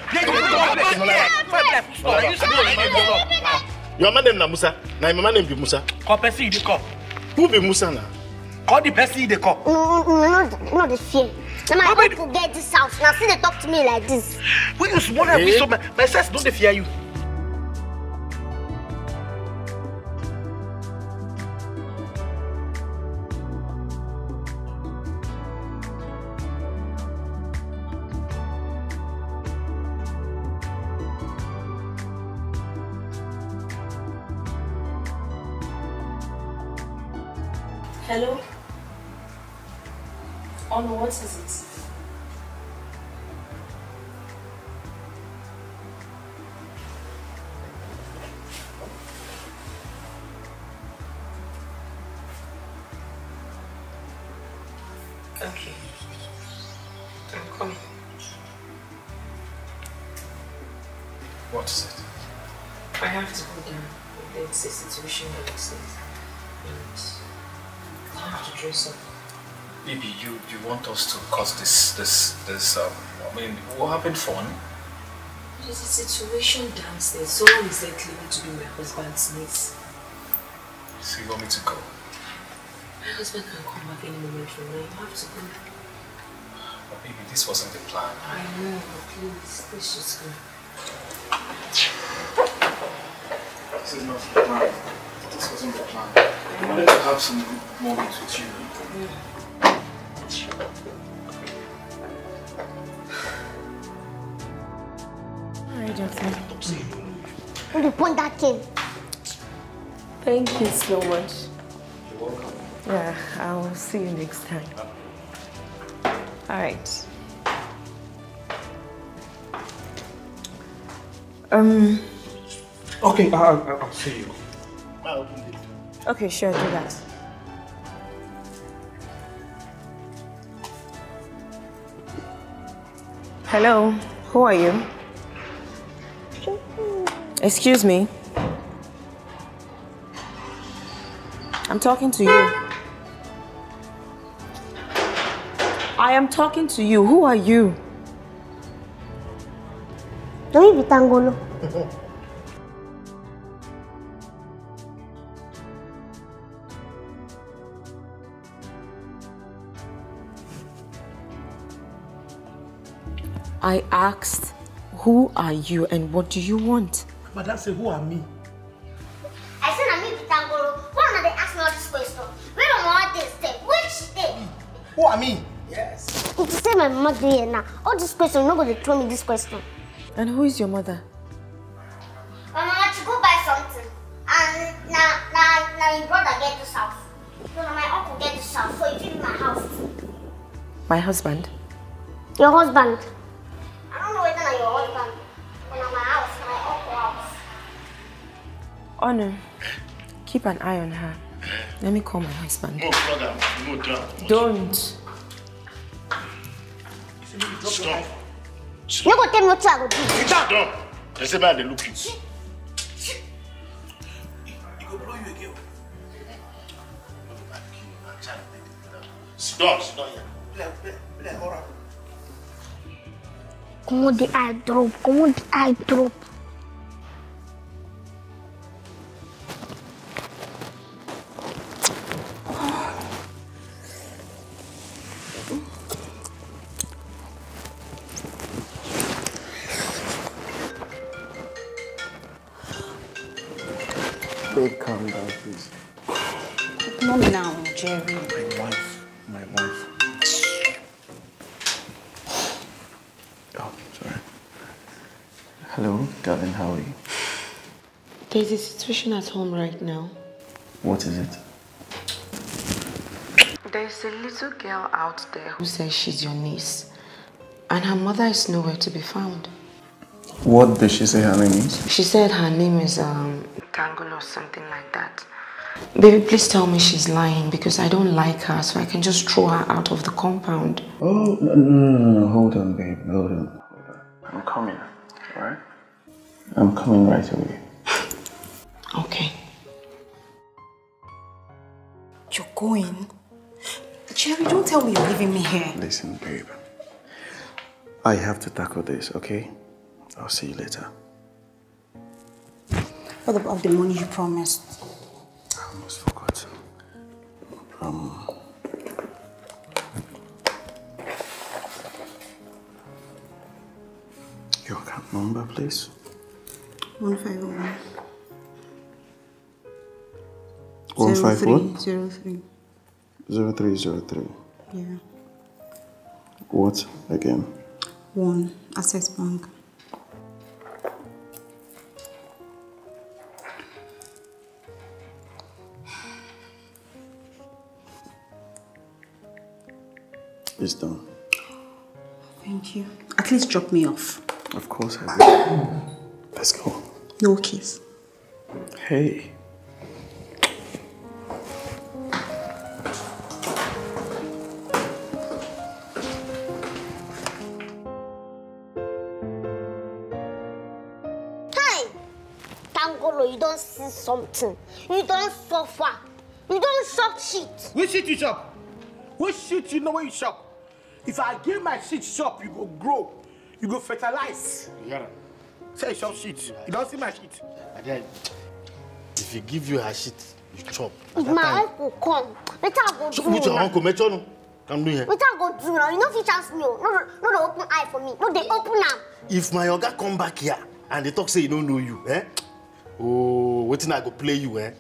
your man named Musa. Now my man named Musa. Call person the cop. Who be Musa now? Call the person the cop. Not the same. Now my people get this house. Now see they talk to me like this. We use more than we so. My sense don't fear you. Hello? Oh no, what is it? Okay. I'm coming. What is it? I have to go down. There's a situation that exists. Baby, you want us to cause this, I mean, what happened for me? There's a situation downstairs. Someone is there claiming to be my husband's niece. So you want me to go? My husband can come back any moment from now. You have to go. But baby, this wasn't the plan. I know, but please, let's just go. This is not the plan. This wasn't the plan. I wanted to have some good moments with you. Alright, Justin. You point that in. Thank you so much. You're welcome. Yeah, I'll see you next time. Alright. Okay, I'll see you. I'll open it. Okay, sure, do that. Hello, who are you? Excuse me. I'm talking to you. I am talking to you. Who are you? Don't you be Tangolo? I asked, who are you and what do you want? Madam said, who are me? I said, I'm me, Pitangoro. Why are they asking all this question? We don't want this day. Which day? Who are me? Yes. It's the same my mother here now. All this question, nobody told me this question. And who is your mother? My mama, to go buy something. And now your brother get this house. No, my uncle get this house. So you give me my house. My husband? Your husband. I don't know whether you're your husband. When I'm my house, my uncle house. Honor, keep an eye on her. Let me call my husband. No, brother, no doubt. Don't. Stop. You're going to tell me what I will do. Sit down. They say, man, they look you. He will blow you again. Sit down. Play, all right. Come on the eye drop. Babe, calm down, please. Not now, Jerry. My wife. my wife. Oh, sorry. Hello, darling, how are you? There's a situation at home right now. What is it? There's a little girl out there who says she's your niece, and her mother is nowhere to be found. What did she say her name is? She said her name is Tangolo or something like that. Baby, please tell me she's lying because I don't like her, so I can just throw her out of the compound. Oh, no, hold on, babe, hold on. I'm coming, alright? I'm coming right away. Okay. You're going? Jerry, don't tell me you're leaving me here. Listen, babe. I have to tackle this, okay? I'll see you later. What about the money you promised? I almost forgot. Your account number, please. 151. 151? 03. 0303. Yeah. What again? 1. Access Bank. It's done. Thank you. At least drop me off. Of course I will. Let's go. No kiss. Hey. You don't see something. You don't suffer. You don't shop shit. Which shit you shop? Which shit you know when you shop? If I give my shit shop, you go grow. You go fertilize. Yeah. Say shop shit. You don't see my shit. Again, if you give you her shit, you chop. If my time, uncle come, later I go do. With your uncle, make sure no. Come do here. Later I go do now. You know if you chance me, no they open eye for me. No they open up. If my yoga come back here and they talk say you don't know you, eh? Oh, waiting I go play you, eh?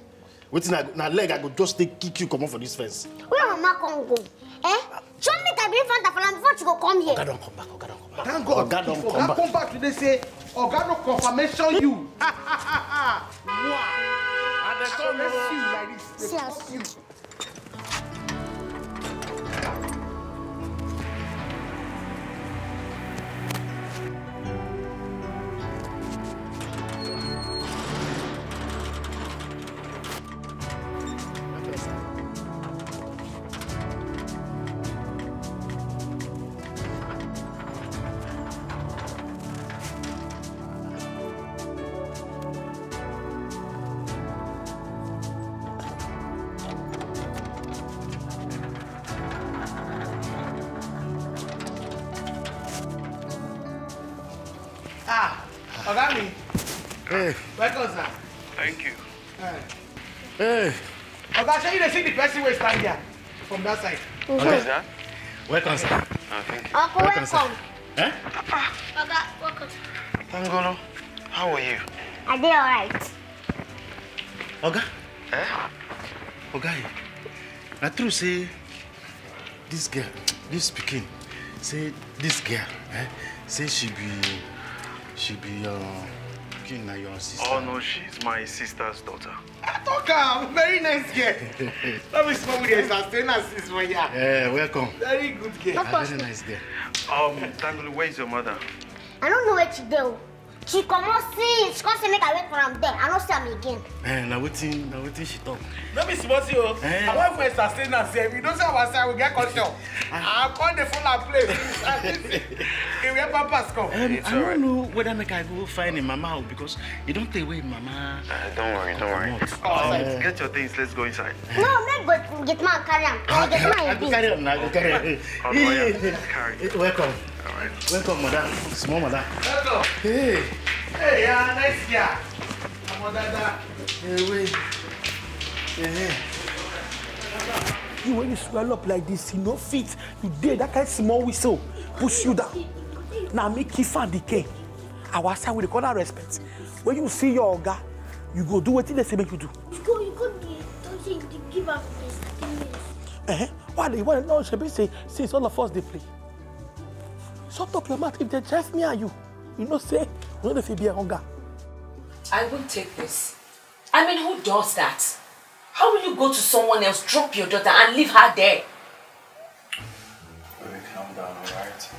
Waiting I go, now leg I go just take kick you come on for this fence. Where Mama come go? Eh? Show me that bring Fanta for land before she go come here. God don't come back. God don't come back. Thank God. God don't come back. Come back today say, oh God no confirmation you. And they come and see you like this. See us. From that side. Mm-hmm. What is that? Welcome, sir. Thank you. Uncle, welcome. Eh? Oga, welcome. Tangolo, how are you? I did alright. Oga? Eh? Oga, I true say this girl, this speaking, say this girl, eh? Say she be your sister. Oh no, she's my sister's daughter. Welcome, very nice girl. That is what we are saying as is for you. Yeah, welcome. Very good girl. Very nice girl. Tangolo, where is your mother? I don't know where she go. She cannot see. She can't say make I wait for her there. I don't see her again. Eh, now waiting she talk. Let me see what's you. I want for sustenance. If we don't see our side, we get cut short. I call the phone and play. If we have papa's come. I don't know whether make I go find him, Mama, because you don't take away Mama. Don't worry. Get your things. Let's go inside. No, make go get my carry on. I go carry on. Carry. Welcome. All right. Welcome, madam. Small madam. Welcome. Hey. Hey, yeah, nice, yeah. I'm on that. Hey, wait. Hey. You, when you swell up like this, you no fit. You did that kind of small whistle. Push you down. Now make you fan decay. Our side with the corner respect. When you see your guy, you go do what they say make you do. You go give up this. What you want to know should be since all of us they play. So talk your mouth if they drive me at you. You know, say, we don't know if you be a hunger. I will take this. I mean, who does that? How will you go to someone else, drop your daughter, and leave her there? Baby, calm down, alright?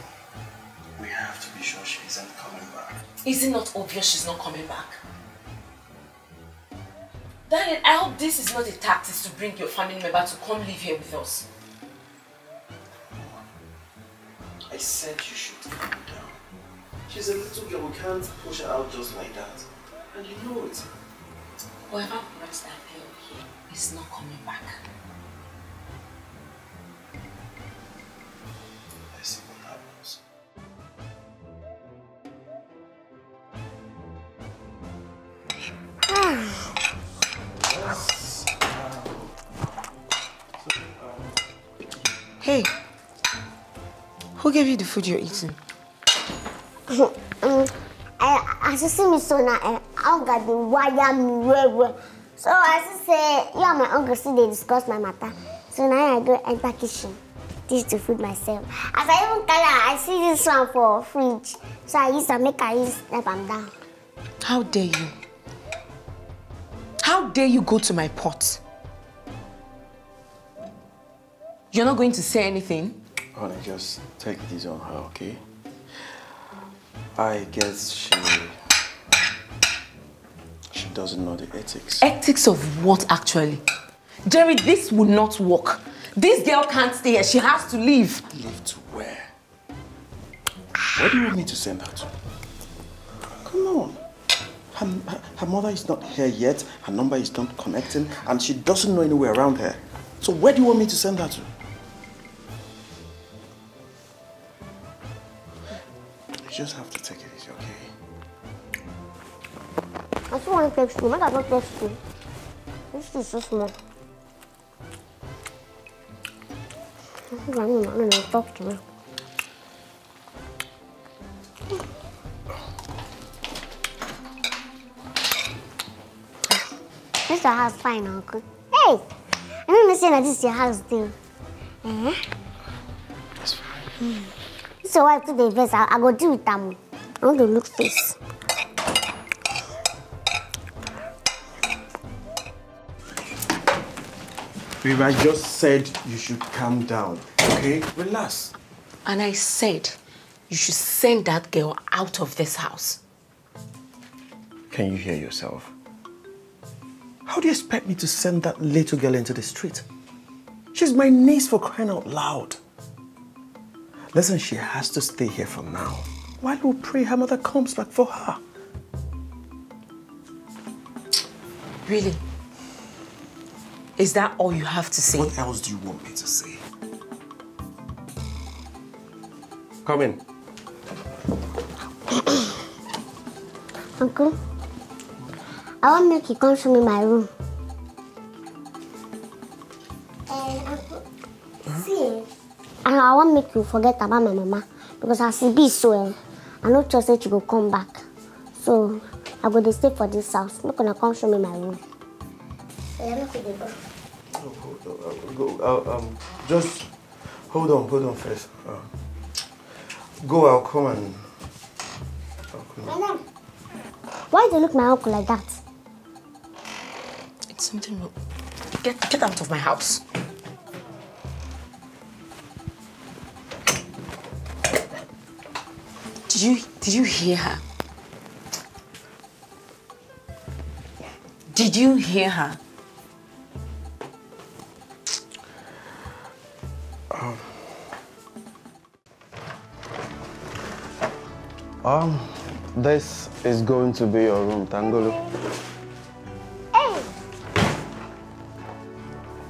We have to be sure she isn't coming back. Is it not obvious she's not coming back? Darling, I hope this is not a tactic to bring your family member to come live here with us. I said you should calm down. She's a little girl, we can't push her out just like that. And you know it. Whoever brought that girl here is not coming back. Let's see what happens. Hey, who gave you the food you're eating? I see so now I'll get the wire me. So I say, you and my uncle see they discuss my matter. So now I go enter kitchen, dish to food myself. As I even carry, I see this one for fridge. So I use to make I use up and down. How dare you? How dare you go to my pot? You're not going to say anything? Honey, just take this on her, okay? I guess she doesn't know the ethics. Ethics of what, actually? Jerry, this will not work. This girl can't stay here. She has to leave. Leave to where? Where do you want me to send her to? Come on. Her mother is not here yet. Her number is not connecting. And she doesn't know anywhere around her. So where do you want me to send her to? You just have to take it easy, okay? I still want to text you. I don't text you. This is so small. I don't know. Talk to me. This is your house, fine, Uncle. Hey! I remember saying that this is your house, thing. Eh? That's fine. So I put the invest, I go deal with them. I want to look face. Babe, I just said you should calm down, okay? Relax. And I said you should send that girl out of this house. Can you hear yourself? How do you expect me to send that little girl into the street? She's my niece, for crying out loud. Listen, she has to stay here for now. While we pray her mother comes back for her. Really? Is that all you have to say? What else do you want me to say? Come in. Uncle, I want milk. He comes to me in my room. I won't make you forget about my mama because as she be so, I know just that she will come back. So I will stay for this house. I'm not gonna come show me my room. Just hold on first. Go, I'll come and. Madam, why do you look my uncle like that? It's something wrong. Get out of my house. Did you hear her? Did you hear her? This is going to be your room, Tangolo. Hey!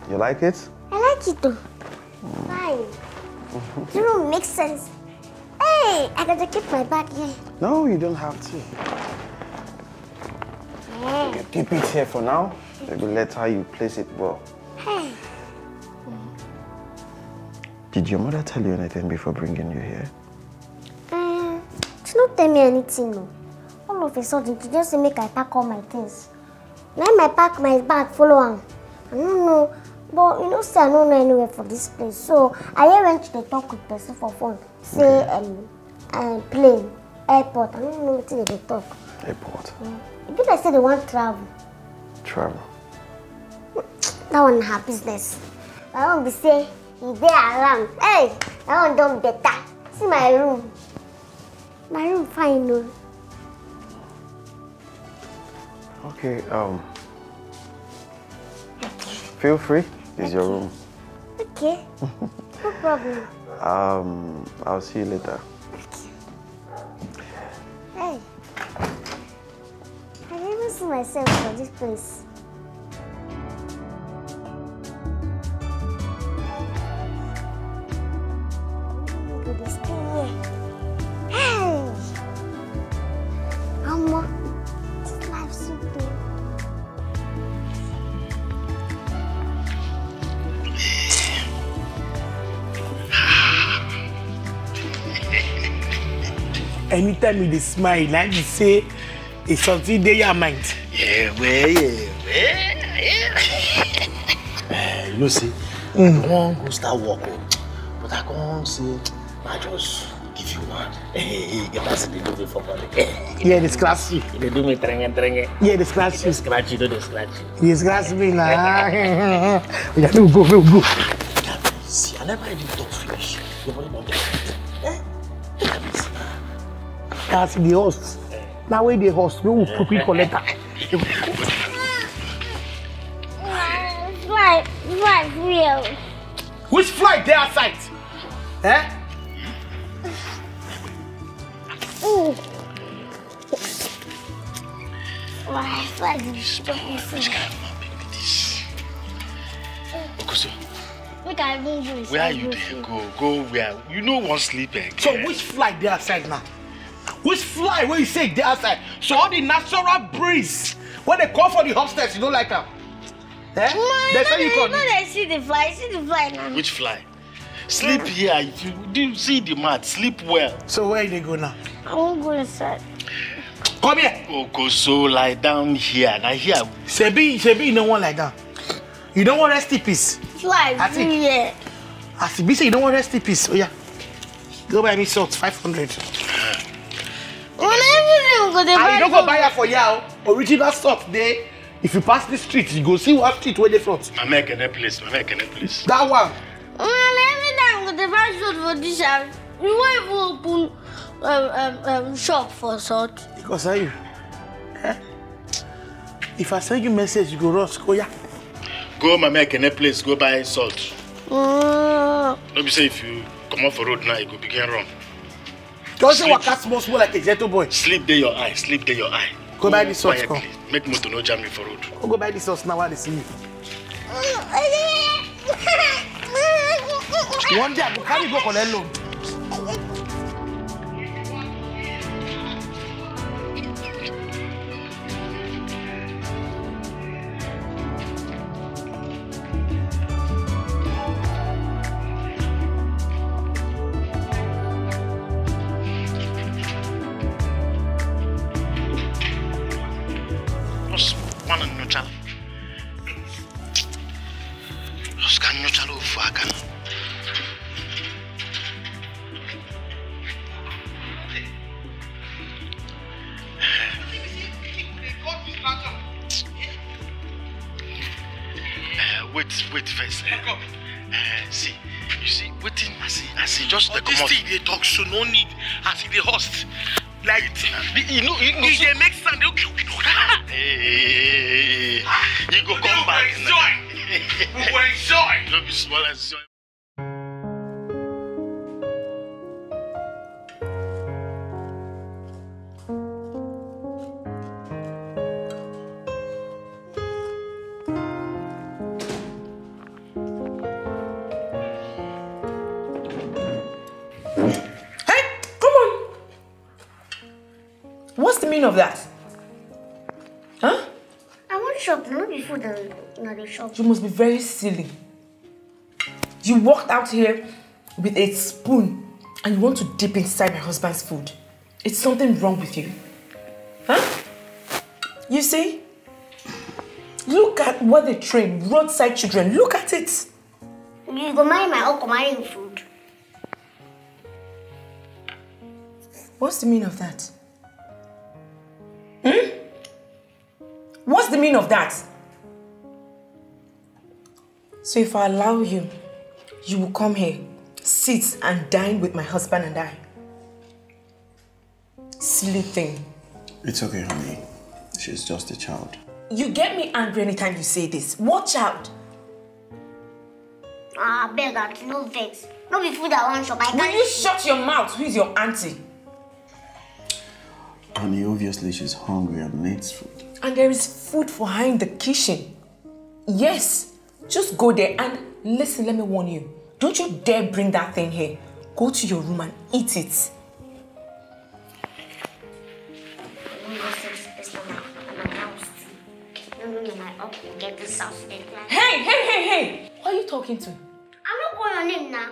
You like it? I like it too. Fine. The room makes sense. Hey, I gotta keep my bag here. No, you don't have to. Hey. You keep it here for now. Maybe later you place it well. Hey. Did your mother tell you anything before bringing you here? She not tell me anything, no. All of a sudden, she just make I pack all my things. Now I pack my bag, follow her. I don't know But you know, say I don't know anywhere for this place. So I went to talk with person for phone. Say plane, airport. I don't know what they talk. Airport. Yeah. People like say they want travel. Travel. That one happens less. I won't be say you there around. Hey, I want done better. See my room. My room fine no. Okay. Feel free. It's your room. Okay. No problem. I'll see you later. Okay. Hey. I never see myself for this place. Anytime with a smile, like you say, it's something they are mind. Yeah, well, yeah. You know, see, I won't go start walking, but I can't say, I just give you one. Hey, get us the movie for money. Yeah, they scratch you. They do me trenge. Yeah, they scratch you. They scratch you, don't scratch you. You scratch me now. Yeah, go. See, I never even talk French. You want to talk French? That's the host. Now where the host, we will put it collector. Flight real. Which flight they are sight? Eh? Ooh. Why flight is expensive? Where are you there? Go where? You know one sleep again. So which flight they are sight now? Which fly where you say the outside? So all the natural breeze, when they call for the upstairs, you don't like them. Eh? No, that's how you call it. See the fly now. Which fly? Sleep here. If you see the mat, sleep well. So where they go now? I won't go inside. Come here. Okoso, lie down here. Now here. Sebi, you don't want lie down. You don't want rest in peace. Fly, yeah. I see. Be say you don't want rest in peace. Oh yeah. Go buy me salt, 500. I don't go buy her for you. Original stuff there. If you pass the street, you go see what street where they front. I'm making a place. That one. Every time they buy salt for this house, you won't even open shop for salt. Because are you? Eh? If I send you message, you go rush. Go yeah. Go, I'm making a place. Go buy salt. Let me say if you come off the road now, you go begin run. Don't say waka small like a gentle boy. Sleep there your eye. Go buy this sauce. Come. Make motor no jam me for road. Go buy this sauce now while they see me. One day I will carry go for that loan. Of that, huh? I want shop, not the food and not the shop. You must be very silly. You walked out here with a spoon and you want to dip inside my husband's food. It's something wrong with you, huh? You see, Look at what they train roadside children. Look at it. You go marry my uncle, marrying food. What's the meaning of that? Hmm? What's the meaning of that? So if I allow you, you will come here, sit and dine with my husband and I. Silly thing. It's okay, honey. She's just a child. You get me angry anytime you say this. Watch out. Ah, beg auntie, no vex. No be food I want shop. I can't. Will you shut your mouth? Who is your auntie? Honey, obviously she's hungry and needs food. And there is food for her in the kitchen. Yes. Just go there and listen, let me warn you. Don't you dare bring that thing here. Go to your room and eat it. Hey! Who are you talking to? I'm not calling your name now.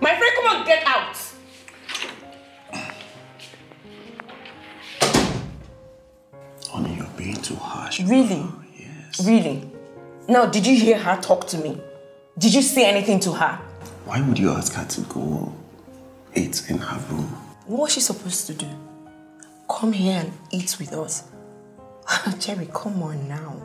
My friend, come on, get out! Honey, you're being too harsh. Really? Oh, yes. Really? Now, did you hear her talk to me? Did you say anything to her? Why would you ask her to go eat in her room? What was she supposed to do? Come here and eat with us. Jerry, come on now.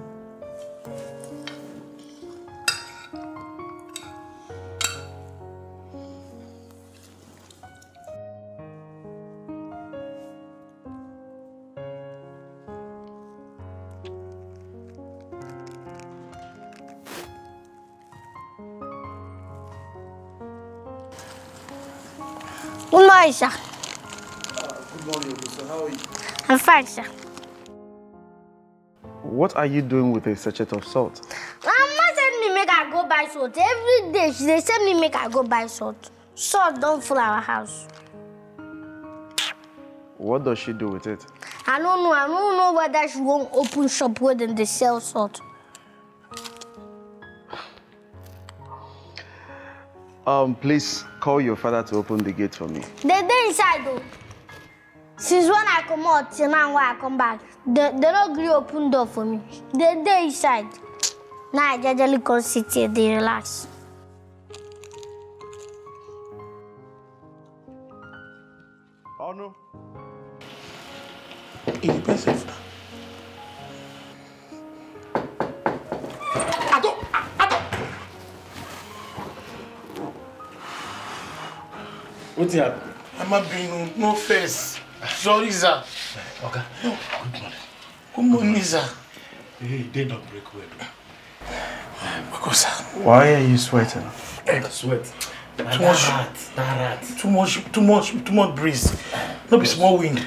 Sir. Good morning, Musa. How are you? I'm fine, sir. What are you doing with a sachet of salt? Mama sent me make I go buy salt. Every day she sent me make I go buy salt. Salt don't fill our house. What does she do with it? I don't know. I don't know whether she won't open shop where then they sell salt. Please call your father to open the gate for me. They're inside though. Since when I come out till now when I come back, they don't agree open door for me. They're inside. Now I generally can sit here, they relax. Oh no. What happened? I'm a being no face. Sorry, sir. Okay. No. Good morning. Good morning. Hey, they don't break well. Because why are you sweating? Sweat. Too much breeze. No, yes. Small wind.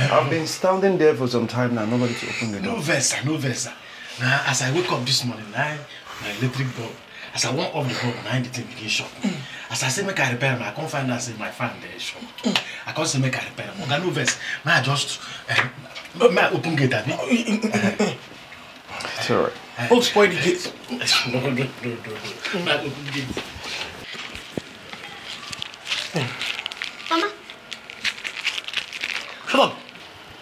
I've been standing there for some time now. Nobody to open the door. No versa. Now, as I wake up this morning, my electric bulb. As I went off the road, I did the begin shop. As I say, make I repair, I can't find that in my fan there shop. I can't say make I repair. I got no verse. I just open gate at me. Sorry. Don't spoil the gate. No. I open gate. Mama. Shut up.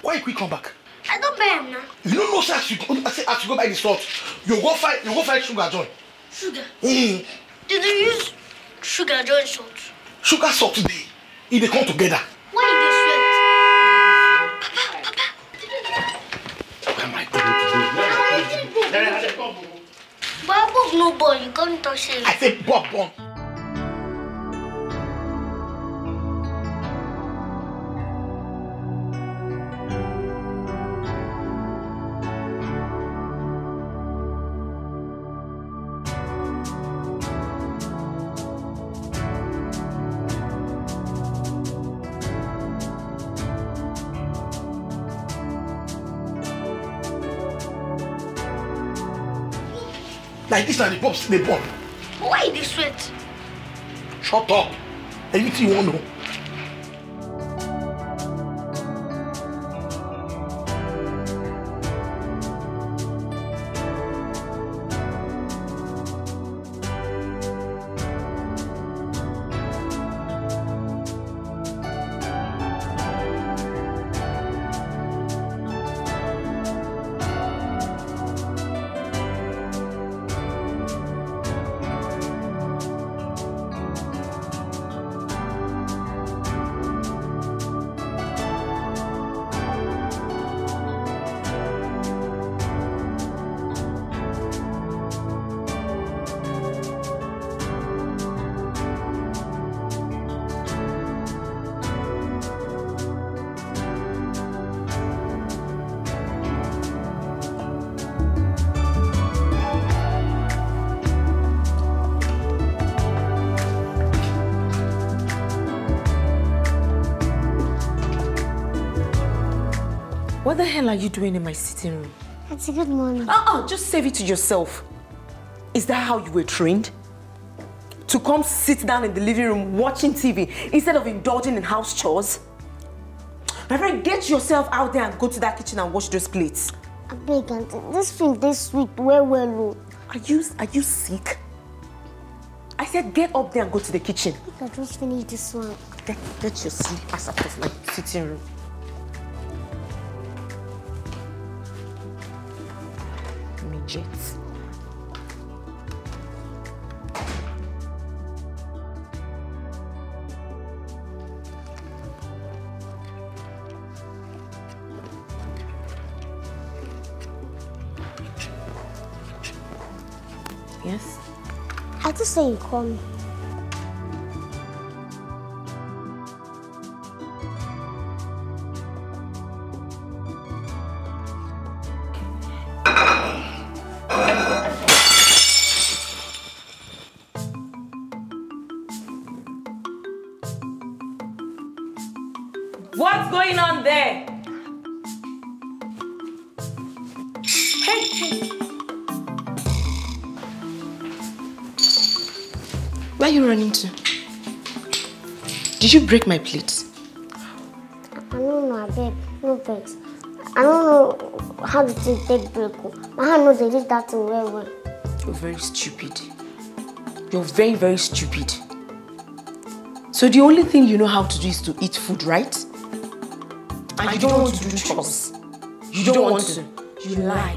Why quick come back? I don't pay him now. You don't know, sir. As you go buy the salt, you go find sugar joy. Sugar? Mm. Did they use sugar joy salt? Sugar salt today. If they come together. Why did they sweat? Papa. Am I going to do that? Bob, Bob, no boy. You can't touch him. I said Bob, Bob. Like this, and the pops, they pop. Why they sweat? Shut up. Anything you want to know. What the hell are you doing in my sitting room? That's a good morning. Uh-uh, just save it to yourself. Is that how you were trained? To come sit down in the living room watching TV instead of indulging in house chores? My friend, get yourself out there and go to that kitchen and wash those plates. I beg, auntie. This thing, they sweet, well. Are you sick? I said get up there and go to the kitchen. I think I just finished this one. Get your sleep ass out of my sitting room. Midgets. Yes? I just say you call me. What's going on there? Where are you running to? Did you break my plates? I don't know, babe. No breaks. I don't know how to take break. My hand knows they did that thing very well. You're very stupid. You're very, very stupid. So the only thing you know how to do is to eat food, right? And you don't want to do chores. You don't want to. You lie.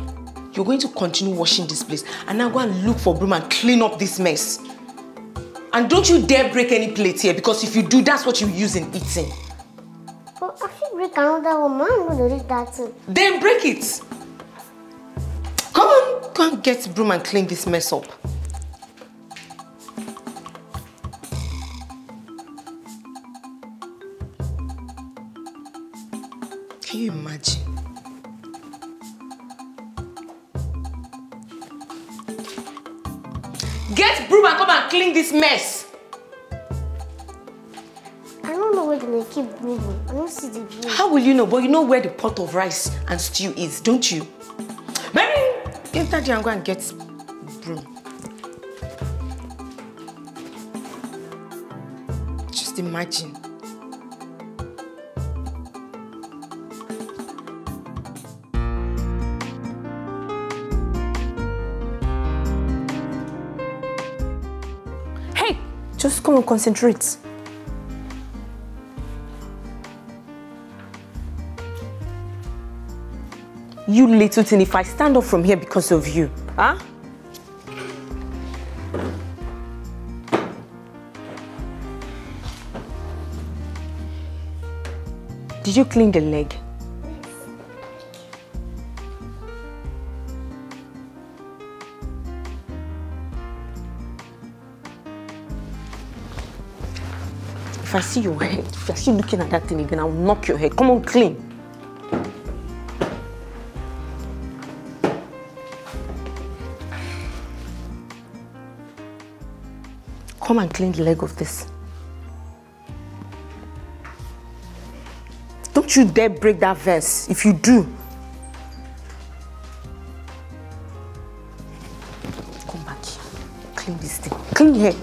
You're going to continue washing this place. And now go and look for broom and clean up this mess. And don't you dare break any plate here, because if you do, that's what you use in eating. But I can break another one, I'm going to eat that too. Then break it. Come on, go and get the broom and clean this mess up. Can you imagine? Get broom and come and clean this mess. I don't know where they keep moving. I don't see the broom. How will you know? But you know where the pot of rice and stew is, don't you? Mary, enter there and go and get broom. Just imagine. Just come and concentrate. You little thing, if I stand up from here because of you, huh? Did you clean the leg? If I see your head, if I see you looking at that thing again, I'll knock your head. Come on, clean. Come and clean the leg of this. Don't you dare break that vase. If you do, come back here. Clean this thing. Clean here.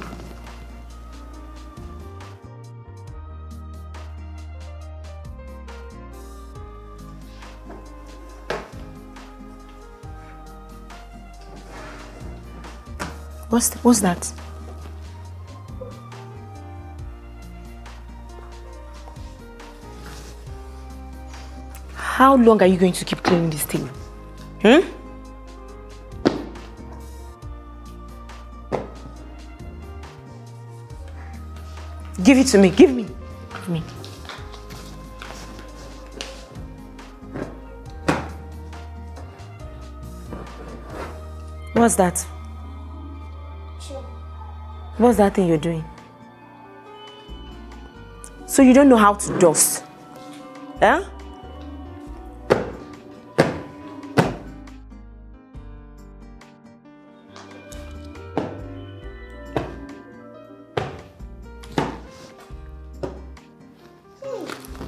What's that? How long are you going to keep cleaning this thing? Hmm? Give it to me. Give me. Give me. What's that? What's that thing you're doing? So you don't know how to dust? Eh?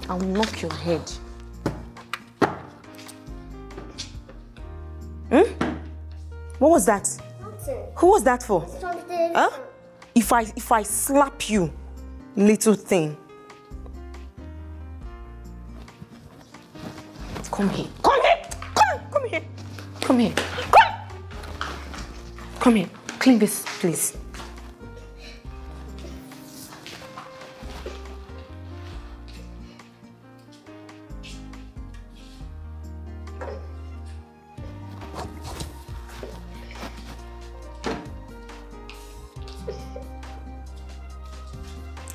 I'll knock your head. Hmm? What was that? Something. Who was that for? Something. Huh? If I slap you, little thing. Come here. Come here. Come here. Come here. Come here. Clean this, please.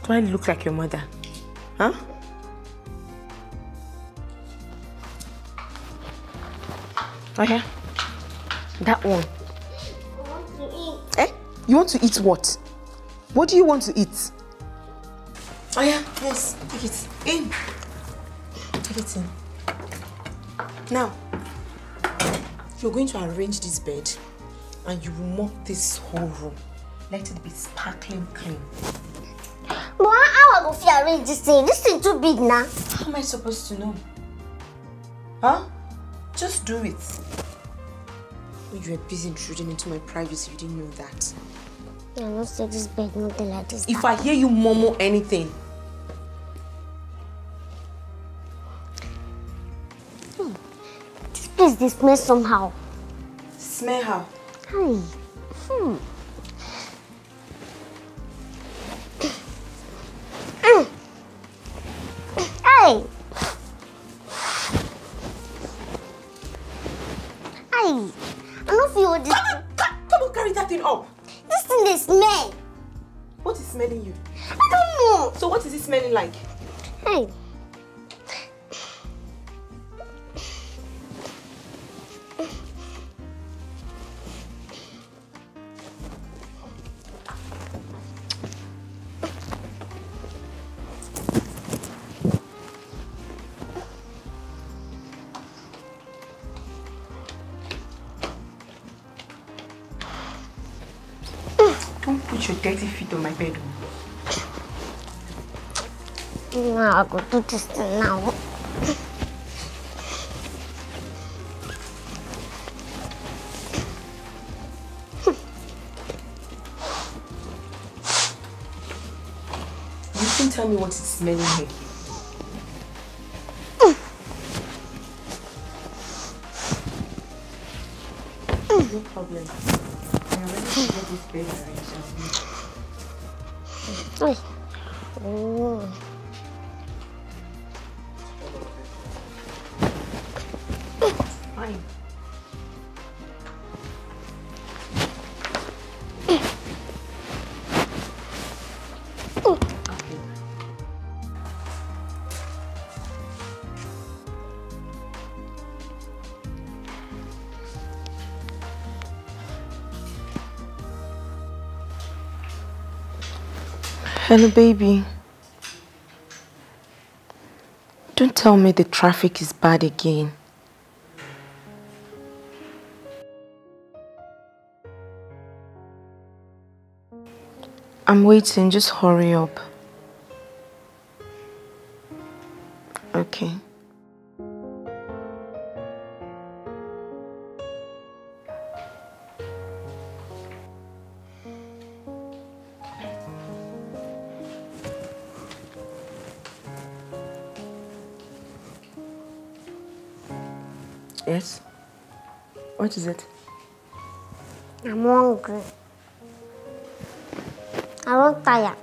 Do I look like your mother? Huh? Oh yeah? That one. I want to eat. Eh? You want to eat what? What do you want to eat? Oh yeah, yes. Take it in. Take it in. Now, you're going to arrange this bed and you will mop this whole room. Let it be sparkling clean. But how am I going to arrange this thing? This thing too big now. How am I supposed to know? Huh? Just do it. You were busy intruding into my privacy, you didn't know that. I not say this bed, nothing like this. If I hear you mumble anything. This place, they smell somehow. Smell how? Hi. Hey! Hey! I don't feel this. Come on, carry that thing up! This thing is smell! What is smelling you? I don't know! So, what is it smelling like? Hey! Dirty feet on my bed. Now I'll go do this now. You can tell me what it's smelling here. No problem. I'm ready to get this bed arranged. Oi. Oh. Fine. Hello, baby. Don't tell me the traffic is bad again. I'm waiting, just hurry up. Okay. Yes? What is it? I'm hungry. I don't tire.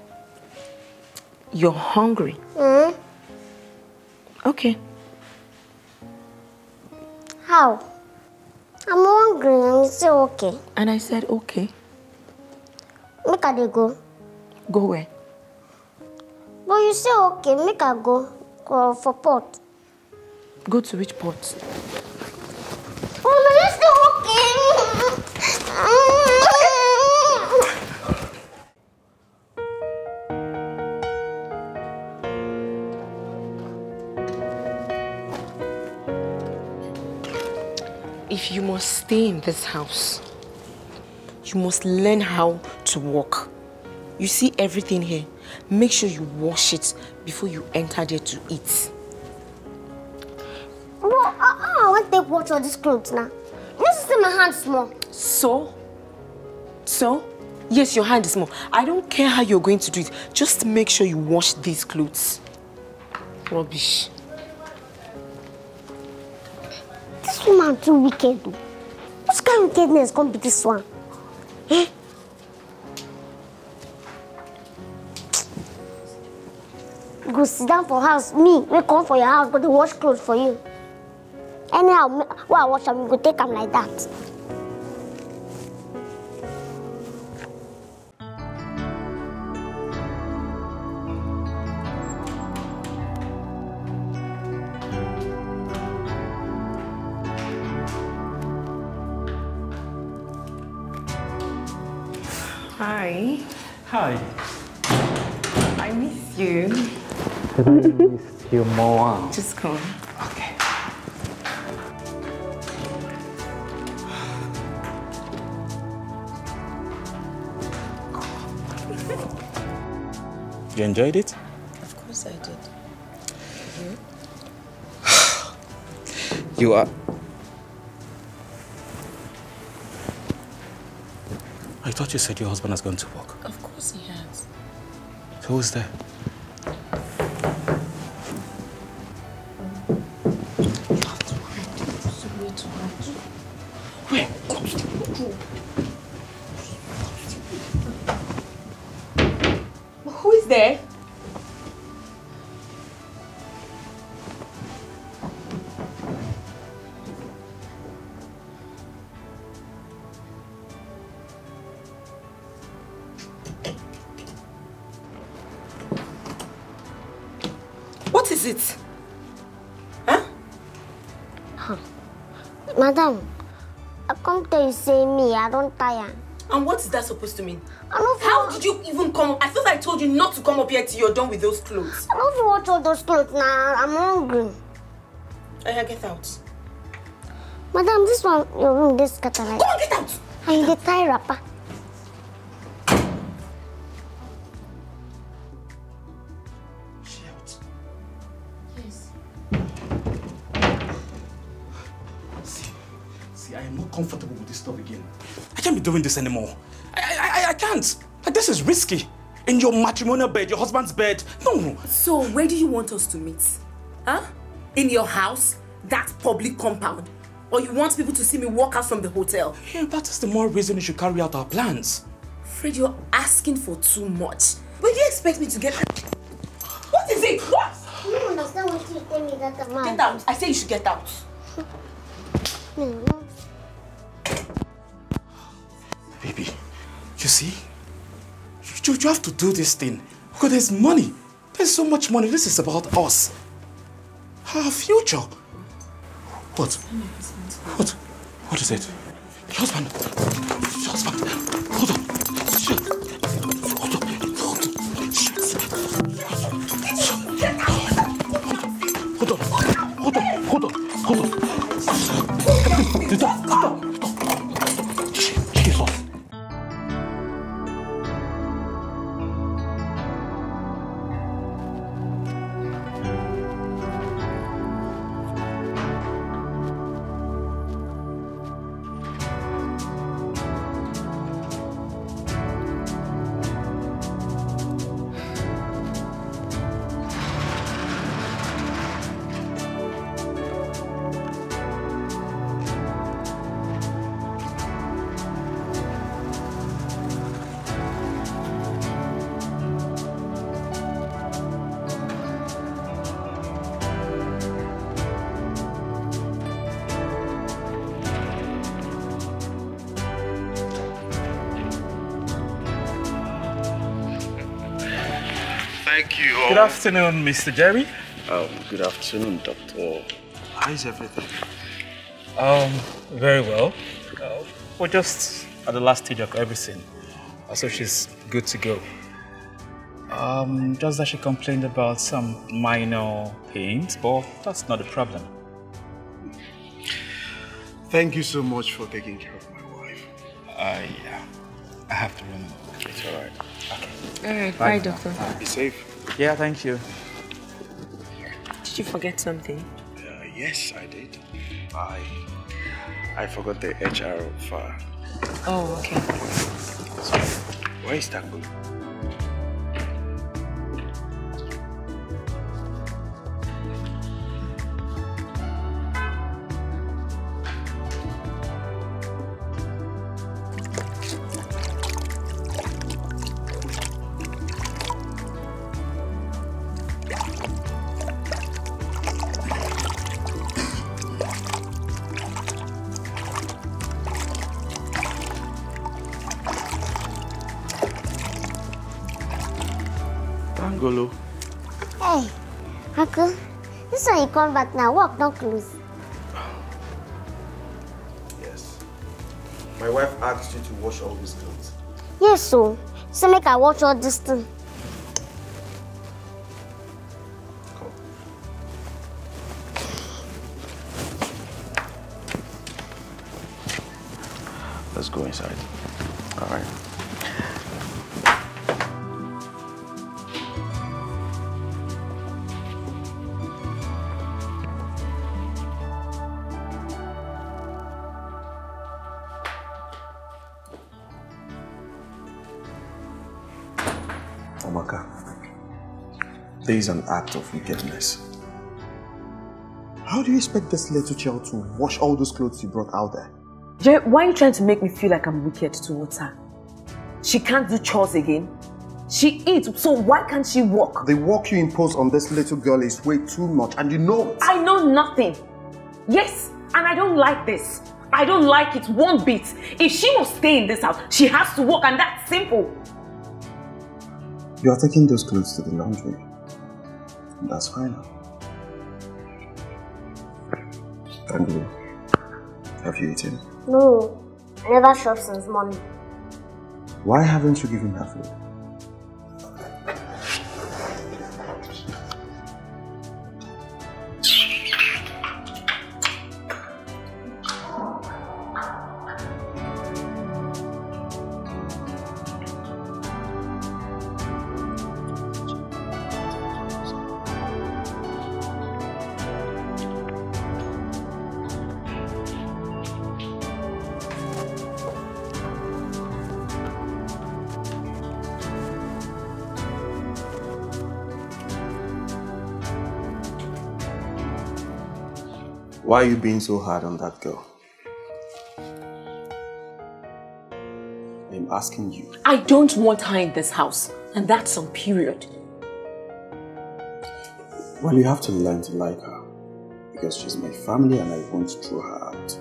You're hungry? Mm-hmm. Okay. How? I'm hungry and you say okay. And I said okay. Make I go. Go where? But you say okay, make I go. Go for port. Go to which port? If you must stay in this house, you must learn how to walk. You see everything here. Make sure you wash it before you enter there to eat. Well, I want to take water on these clothes now. This still my hand's small. So? So? Yes, your hand is small. I don't care how you're going to do it. Just make sure you wash these clothes. Rubbish. This woman too wicked. What kind of wickedness can't be this one? Eh? Go sit down for house. Me, we come for your house, but they wash clothes for you. Anyhow, when I wash them, you go take them like that. Hi. Hi. I miss you. I miss you more. Just come. Okay. You enjoyed it? Of course I did. Mm-hmm. You are... I thought you said your husband has gone to work. Of course he has. So who's there? Who is there? Madam, I come tell you say me, I don't tire. And what is that supposed to mean? How did you even come? I thought I told you not to come up here till you're done with those clothes. I don't want all those clothes now. I'm hungry. I get out. Madam, this one, your room, this catalyst. Come on, get out! And the tie wrapper. Comfortable with this stuff again. I can't be doing this anymore. I can't. This is risky. In your matrimonial bed, your husband's bed. No. So where do you want us to meet? Huh? In your house? That public compound? Or you want people to see me walk out from the hotel? Yeah, that is the more reason you should carry out our plans. Fred, you're asking for too much. When do you expect me to get... What is it? What? You don't understand what you tell me that I'm mad. Get out. I say you should get out. No. Baby, you see, you have to do this thing because there's money. There's so much money. This is about us, our future. What? What? What is it? Your husband. Your husband. Hold on. Hold on. Hold on. Hold on. Hold on. Hold on. Hold on. Hold on. Good afternoon, Mr. Jerry. Good afternoon, Doctor. How is everything? Very well. We're just at the last stage of everything, so she's good to go. Just that she complained about some minor pains, but that's not a problem. Thank you so much for taking care of my wife. Yeah, I have to run. It's all right. Okay. All right, bye, Doctor. Be safe. Yeah, thank you. Did you forget something? Yes, I did. I I forgot the HR file. Oh, okay. So, where is Tangolo? Hey, Uncle, this one you come back now. Walk, don't close. Yes. My wife asked you to wash all these clothes. Yes, so make I wash all this thing. Come. Let's go inside. All right. Is an act of wickedness. How do you expect this little child to wash all those clothes you brought out there? Jerry, why are you trying to make me feel like I'm wicked towards her? She can't do chores again. She eats, so why can't she walk? The work you impose on this little girl is way too much and you know it. I know nothing. Yes, and I don't like this. I don't like it one bit. If she will stay in this house, she has to walk and that's simple. You are taking those clothes to the laundry. That's fine. Thank you. Have you eaten? No, I never shopped since morning. Why haven't you given her food? Why are you being so hard on that girl? I'm asking you. I don't want her in this house, and that's some period. Well, you have to learn to like her, because she's my family and I won't throw her out.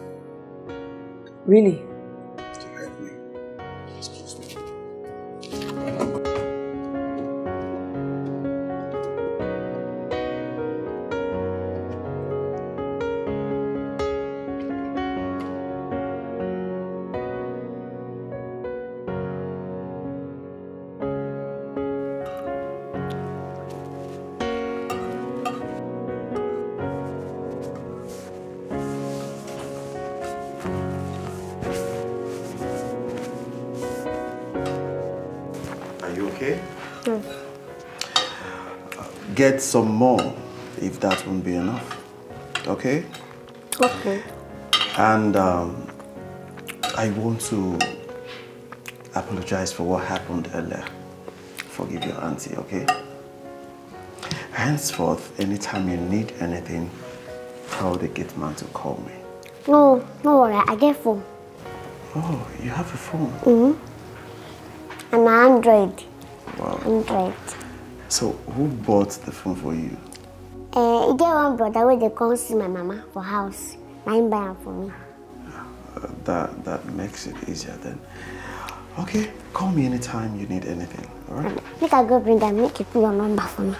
Really? Do you help me? Excuse me. Get some more, if that won't be enough, okay? Okay. And I want to apologize for what happened earlier. Forgive your auntie, okay? Henceforth, anytime you need anything, tell the gate man to call me. No, no worry, I get phone. Oh, you have a phone? Mm-hmm. And an Android. Wow. Android. So, who bought the phone for you? You get one brother where they come see my mama for house. I buy one for me. That makes it easier then. Okay, call me anytime you need anything, all right? Make I go bring them, make you put your number for me.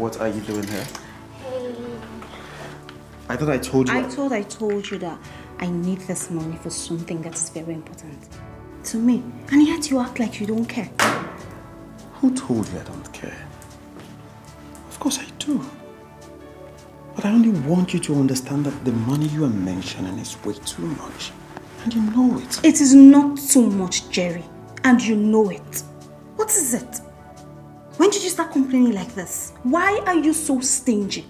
What are you doing here? I thought I told you. I told you that I need this money for something that is very important to me. And yet you act like you don't care. Who told you I don't care? Of course I do. But I only want you to understand that the money you are mentioning is way too much. And you know it. It is not too much, Jerry. And you know it. What is it? When did you start complaining like this? Why are you so stingy?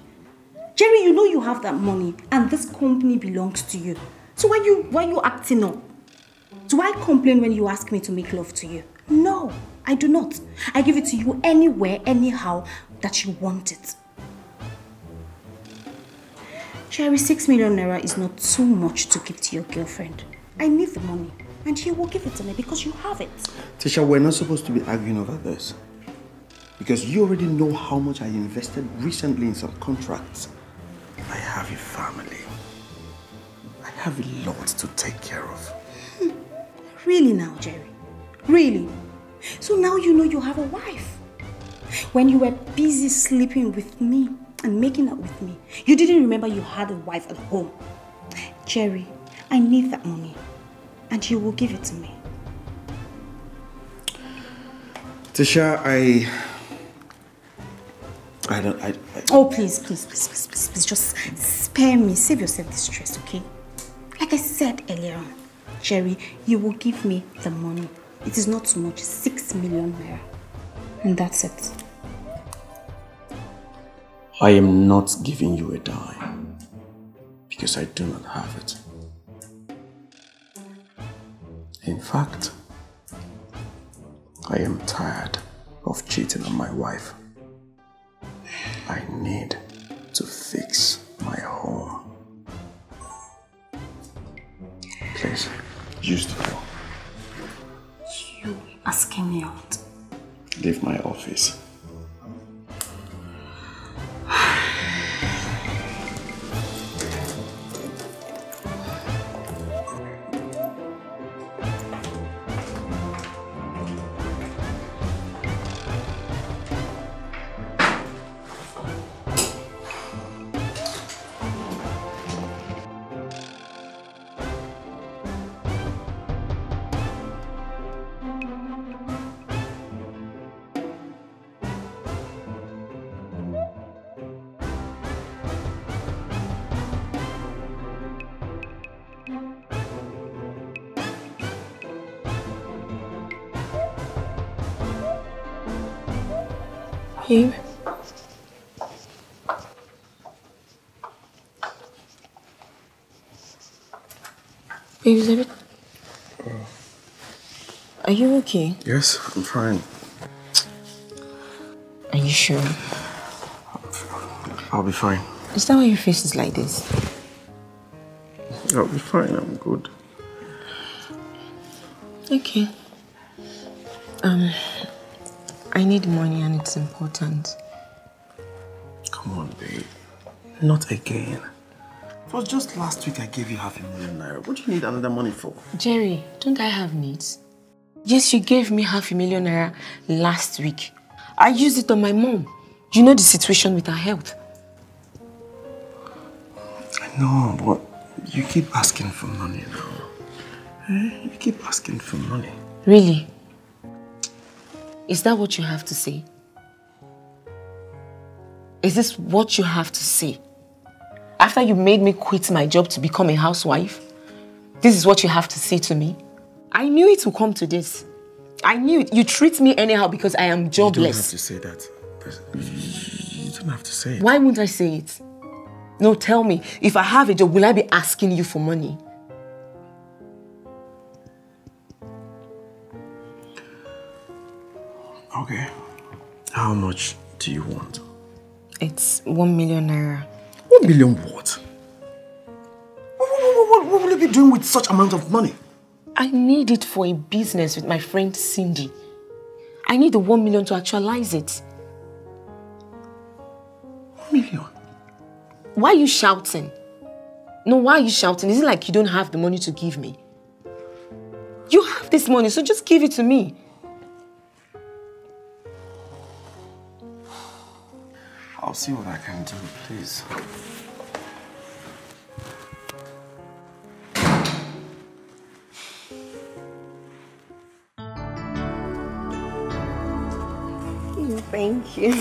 Jerry, you know you have that money and this company belongs to you. So why are you acting up? Do I complain when you ask me to make love to you? No, I do not. I give it to you anywhere, anyhow that you want it. Jerry, 6 million naira is not too much to give to your girlfriend. I need the money and she will give it to me because you have it. Tisha, we're not supposed to be arguing over this. Because you already know how much I invested recently in some contracts. I have a family. I have a lot to take care of. Really now, Jerry? Really? So now you know you have a wife. When you were busy sleeping with me and making out with me, you didn't remember you had a wife at home. Jerry, I need that money and you will give it to me. Tisha, I oh, please, just spare me. Save yourself the stress, okay? Like I said earlier on, Jerry, you will give me the money. It is not too much, 6 million naira. And that's it. I am not giving you a dime because I do not have it. In fact, I am tired of cheating on my wife. I need to fix my home. Please, use the phone. You asking me out? Leave my office. You. Baby, David, are you okay? Yes, I'm fine. Are you sure? I'll be fine. Is that why your face is like this? I'll be fine, I'm good. Okay. I need money and it's important. Come on, babe. Not again. It was just last week I gave you 500,000 naira. What do you need another money for? Jerry, don't I have needs? Yes, you gave me 500,000 naira last week. I used it on my mom. You know the situation with her health. I know, but you keep asking for money now. Eh? You keep asking for money. Really? Is that what you have to say? Is this what you have to say? After you made me quit my job to become a housewife, this is what you have to say to me? I knew it would come to this. I knew it. You treat me anyhow because I am jobless. You don't have to say that. You don't have to say it. Why won't I say it? No, tell me. If I have a job, will I be asking you for money? Okay. How much do you want? It's 1 million naira. 1 million what? What will you be doing with such amount of money? I need it for a business with my friend Cindy. I need the 1 million to actualize it. 1 million? Why are you shouting? No, why are you shouting? Is it like you don't have the money to give me? You have this money, so just give it to me. see what I can do, please. Thank you.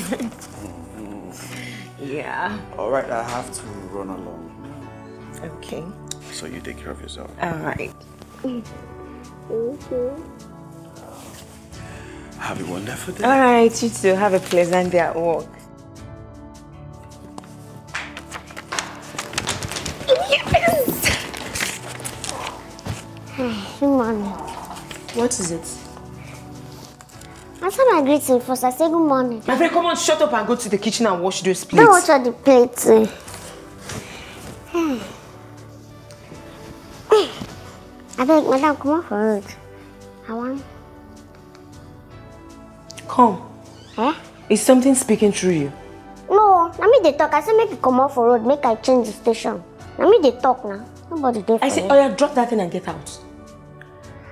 Yeah. All right, I have to run along. Okay. So you take care of yourself. All right. Have a wonderful day. All right, you too. Have a pleasant day at work. Yes! Hey, mommy. What is it? After my greeting first, I say good morning. My friend, come on, shut up and go to the kitchen and wash those plates. Don't wash all the plates. I beg, madam, come on for it. I want. Come. Huh? Is something speaking through you? No, let me they talk. I said make it come off for road, make I change the station. Let me they talk now. Nobody there. I say, oh yeah, drop that thing and get out.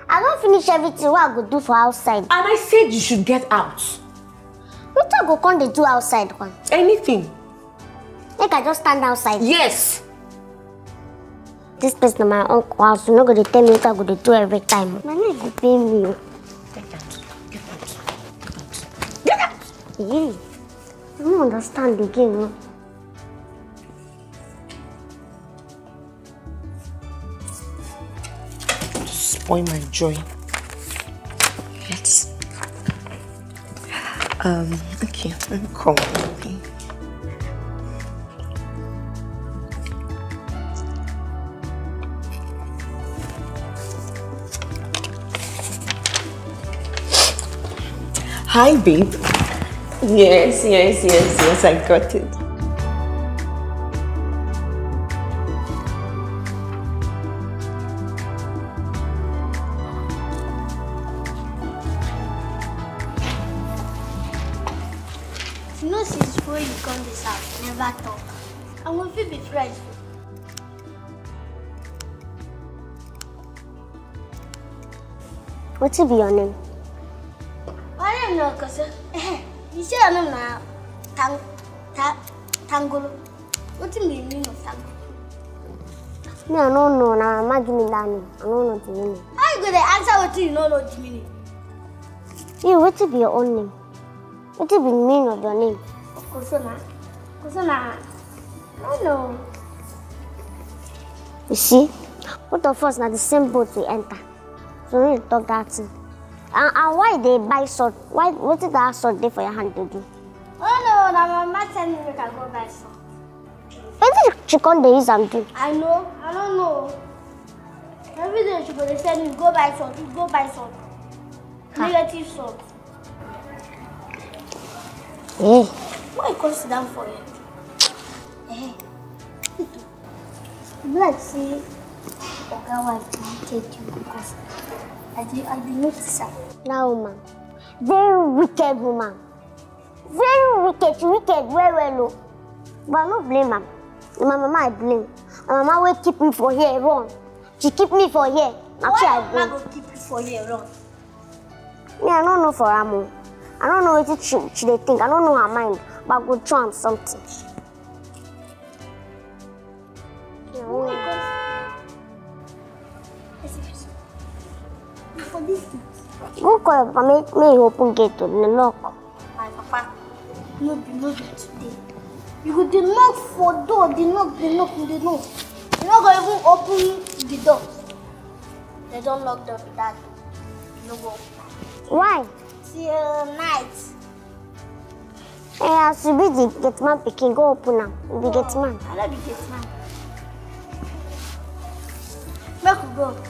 I don't finish everything what I go do for outside. And I said you should get out. What I go come they do outside? One? Anything. Make I just stand outside. Yes. This place na my uncle house. You no go to tell me what I go do every time. My name go pay me. Yeah. I don't understand the game. No? Spoil my joy. Yes. Okay, let me call. Okay. Hi, babe. Yes, I got it. You know, since before you come this house, never talk. I won't feel be friends. What will be your name? My name is Okoso. You say your name now, Tangolo. What do you mean of Tangolo? No, I don't know. I'm not giving that name. I don't know the meaning. How you going to answer what you don't know the meaning? You, what will be your own name? What will be the meaning of your name? Kusona. I don't know. You see, both of us are the same boat we enter. So we need to talk that thing. And why they buy salt? Why what is that salt there for your hand to do? Oh no, my mama said we can go buy salt. When did chicken they use and do? I know, I don't know. Every day she go tell me go buy salt, go buy salt. Huh? Negative salt. Hey. Why you come sit down for it? Hey. Let's see. Okay, why can't you because I did not decide. Now, woman. Very wicked woman. Very wicked, very low. But I don't blame her. My mama, I blame. My mama will keep me for here, run. She keep me for here. Why my mama will keep you for here, run? Me, I don't know for her, mom. I don't know what she they think. I don't know her mind. But I will try on something. Yeah, oh my God. For this thing. Go call your papa, may you open gate to the knock. My papa, no be today. You go the knock for door, the knock. You're not going to even open the door. They don't lock the door for that. No go. Why? Till night. Hey, I should be the gate man picking. Go open now. Be gate man. I don't be gate man. Make we go.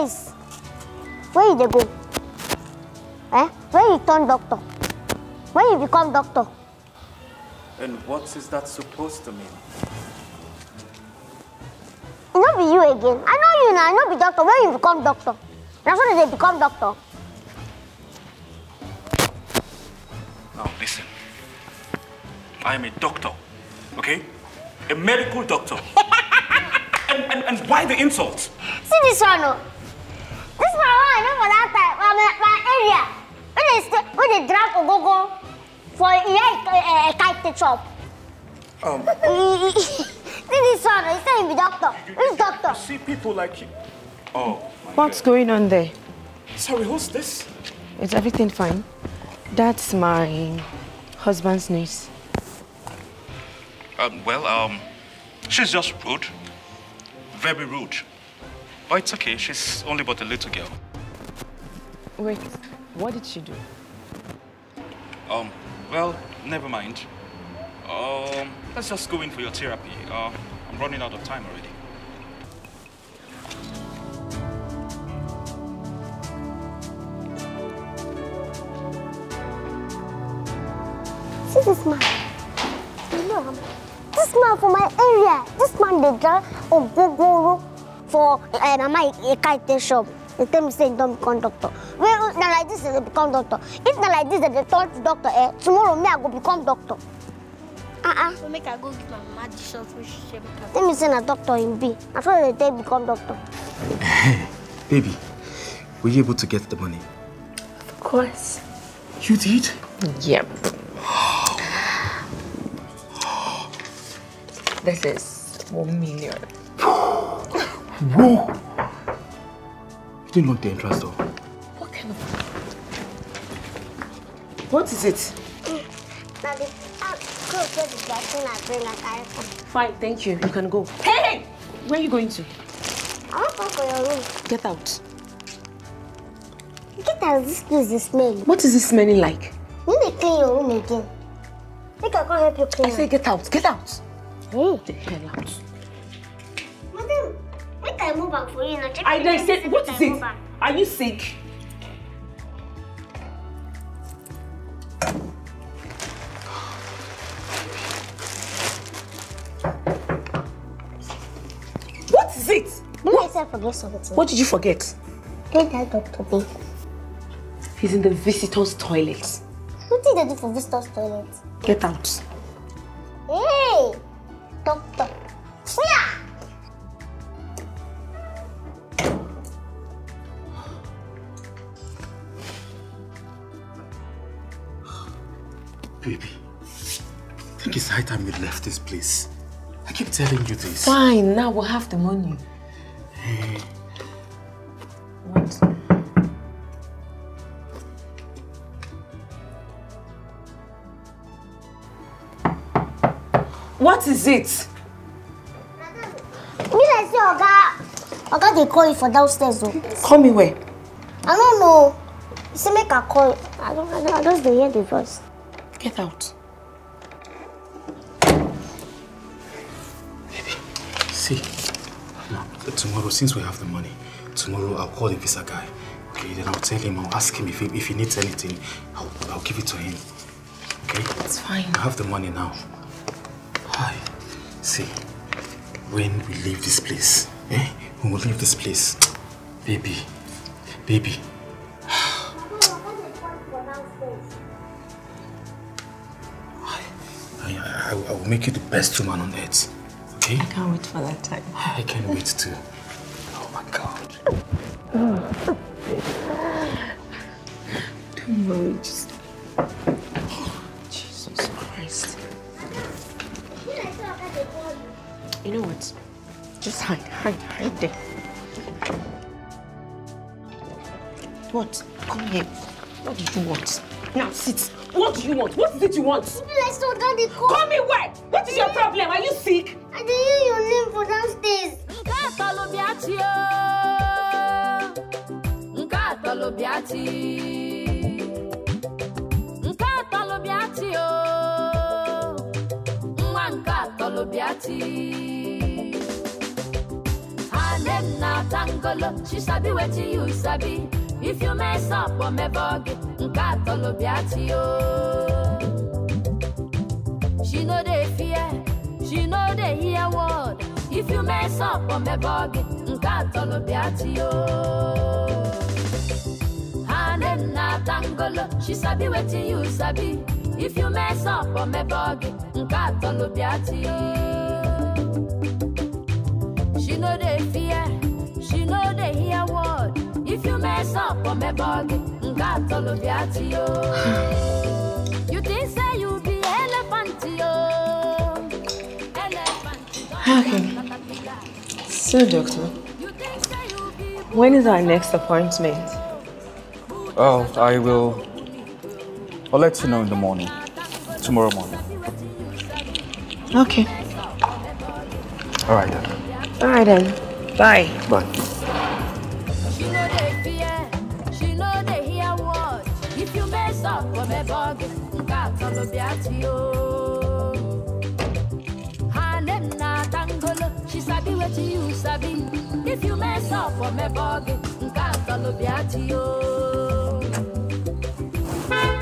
case. Where you go? Eh? Where you turn doctor? Where you become doctor? And what is that supposed to mean? It not be you again. I know you now, I know be doctor. Where you become doctor? That's why they become doctor. Now listen. I am a doctor, okay? A medical doctor. and why the insult? See this one. This is my one, not for that time. My area. When they drop a go-go for a kite chop. See this one, he's saying be doctor. Who's doctor? You see people like you. Oh. What's going on there? Sorry, who's this? Is everything fine? That's my husband's niece. She's just rude. Very rude. But it's okay, she's only but a little girl. Wait, what did she do? Never mind. Let's just go in for your therapy. I'm running out of time already. See this man? You know him? This man from my area. This man they drive on Gogoro for a kite shop. They tell me say don't become doctor. Well, now like this they become doctor. If not like this they talk to doctor, tomorrow me I go become doctor. So make I go give my mama the shot which she become. Tell me say na doctor in B. I thought they become doctor. Baby, were you able to get the money? Of course. You did? Yep. This is 1 million. Whoa! You didn't want the interest though. What kind of... What is it? Daddy, I'll go get the vaccine and bring an iPhone. Fine, thank you. You can go. Hey! Where are you going to? I want to go for your room. Get out. Get out. This place is smelly. What is it smelling like? You need to clean your room again. I think I can help you clean. I say get out. Get out. Oh, the hell out. Madam, wait till I move back for you now. I said, what is it? Are you sick? What is it? I forget something. What did you forget? Let that doctor be. He's in the visitor's toilet. What did they do for visitor's toilet? Get out. Hey! Doctor. Yeah. Baby, I think it's high time you left this place. I keep telling you this. Fine, now we'll have the money. Hey. What? What is it? Me, I see Oga, they call you for downstairs though. Call me where? I don't know. You see, make a call. I just hear the voice. Get out. Baby, see. Now, tomorrow, since we have the money, tomorrow I'll call the visa guy. Okay, then I'll tell him, I'll ask him if he needs anything. I'll give it to him. Okay? It's fine. I have the money now. Hi. See, when we leave this place, when we leave this place, baby. I will make you the best woman on earth, okay? I can't wait for that time. I can't wait too. Oh my God. Oh. Don't worry, just... You know what? Just hide there. What? Come here. What do you want? Now sit. What do you want? What is it you want? Let's not get the call. Call me where? What is your problem? Are you sick? I didn't hear your name for downstairs. Nka tolobiati. na Tangolo, she sabi wetin you sabi. If you mess up or me bug, nka tolo biati yo. She no dey fear, she no dey hear word. If you mess up or me bug, nka tolo biati yo. Her name na Tangolo, she sabi wetin you sabi. If you mess up or me bug, nka tolo biati yo. She no dey fear, she no dey hear word. If you mess up on my body, God all of you. You think say you be elephant, yo. Okay. So, doctor, when is our next appointment? Oh, I'll let you know in the morning. Tomorrow morning. Okay. All right, then. All right, then. Bye. Bye. If you mess up for me bug, nka tolo biati yo.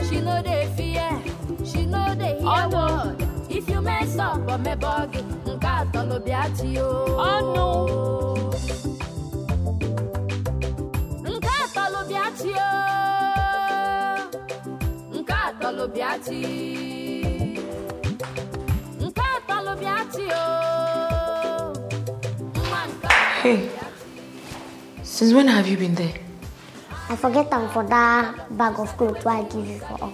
She no dey fear, she no dey hear word. If you mess up for me bug, nka tolo biati yo. Oh no, nka tolo biati yo, nka tolo biati, nka tolo biati yo. Hey, since when have you been there? I forget them for that bag of clothes I give you for all.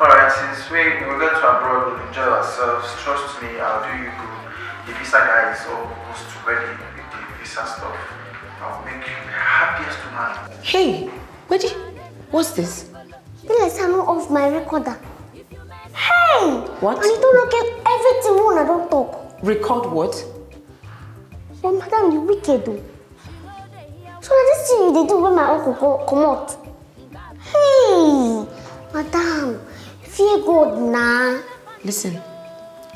Alright, since we're going to abroad, we'll enjoy ourselves. Trust me, I'll do you good. The visa guy is almost ready with the visa stuff. I'll make you the happiest man. Hey, what's this? Please, I'm not off my recorder. Hey! What? And you don't look at everything when I don't talk. Record what? But madam, you wicked though. So this thing they do when my uncle come out. Hey! Madam, fear God nah. Listen,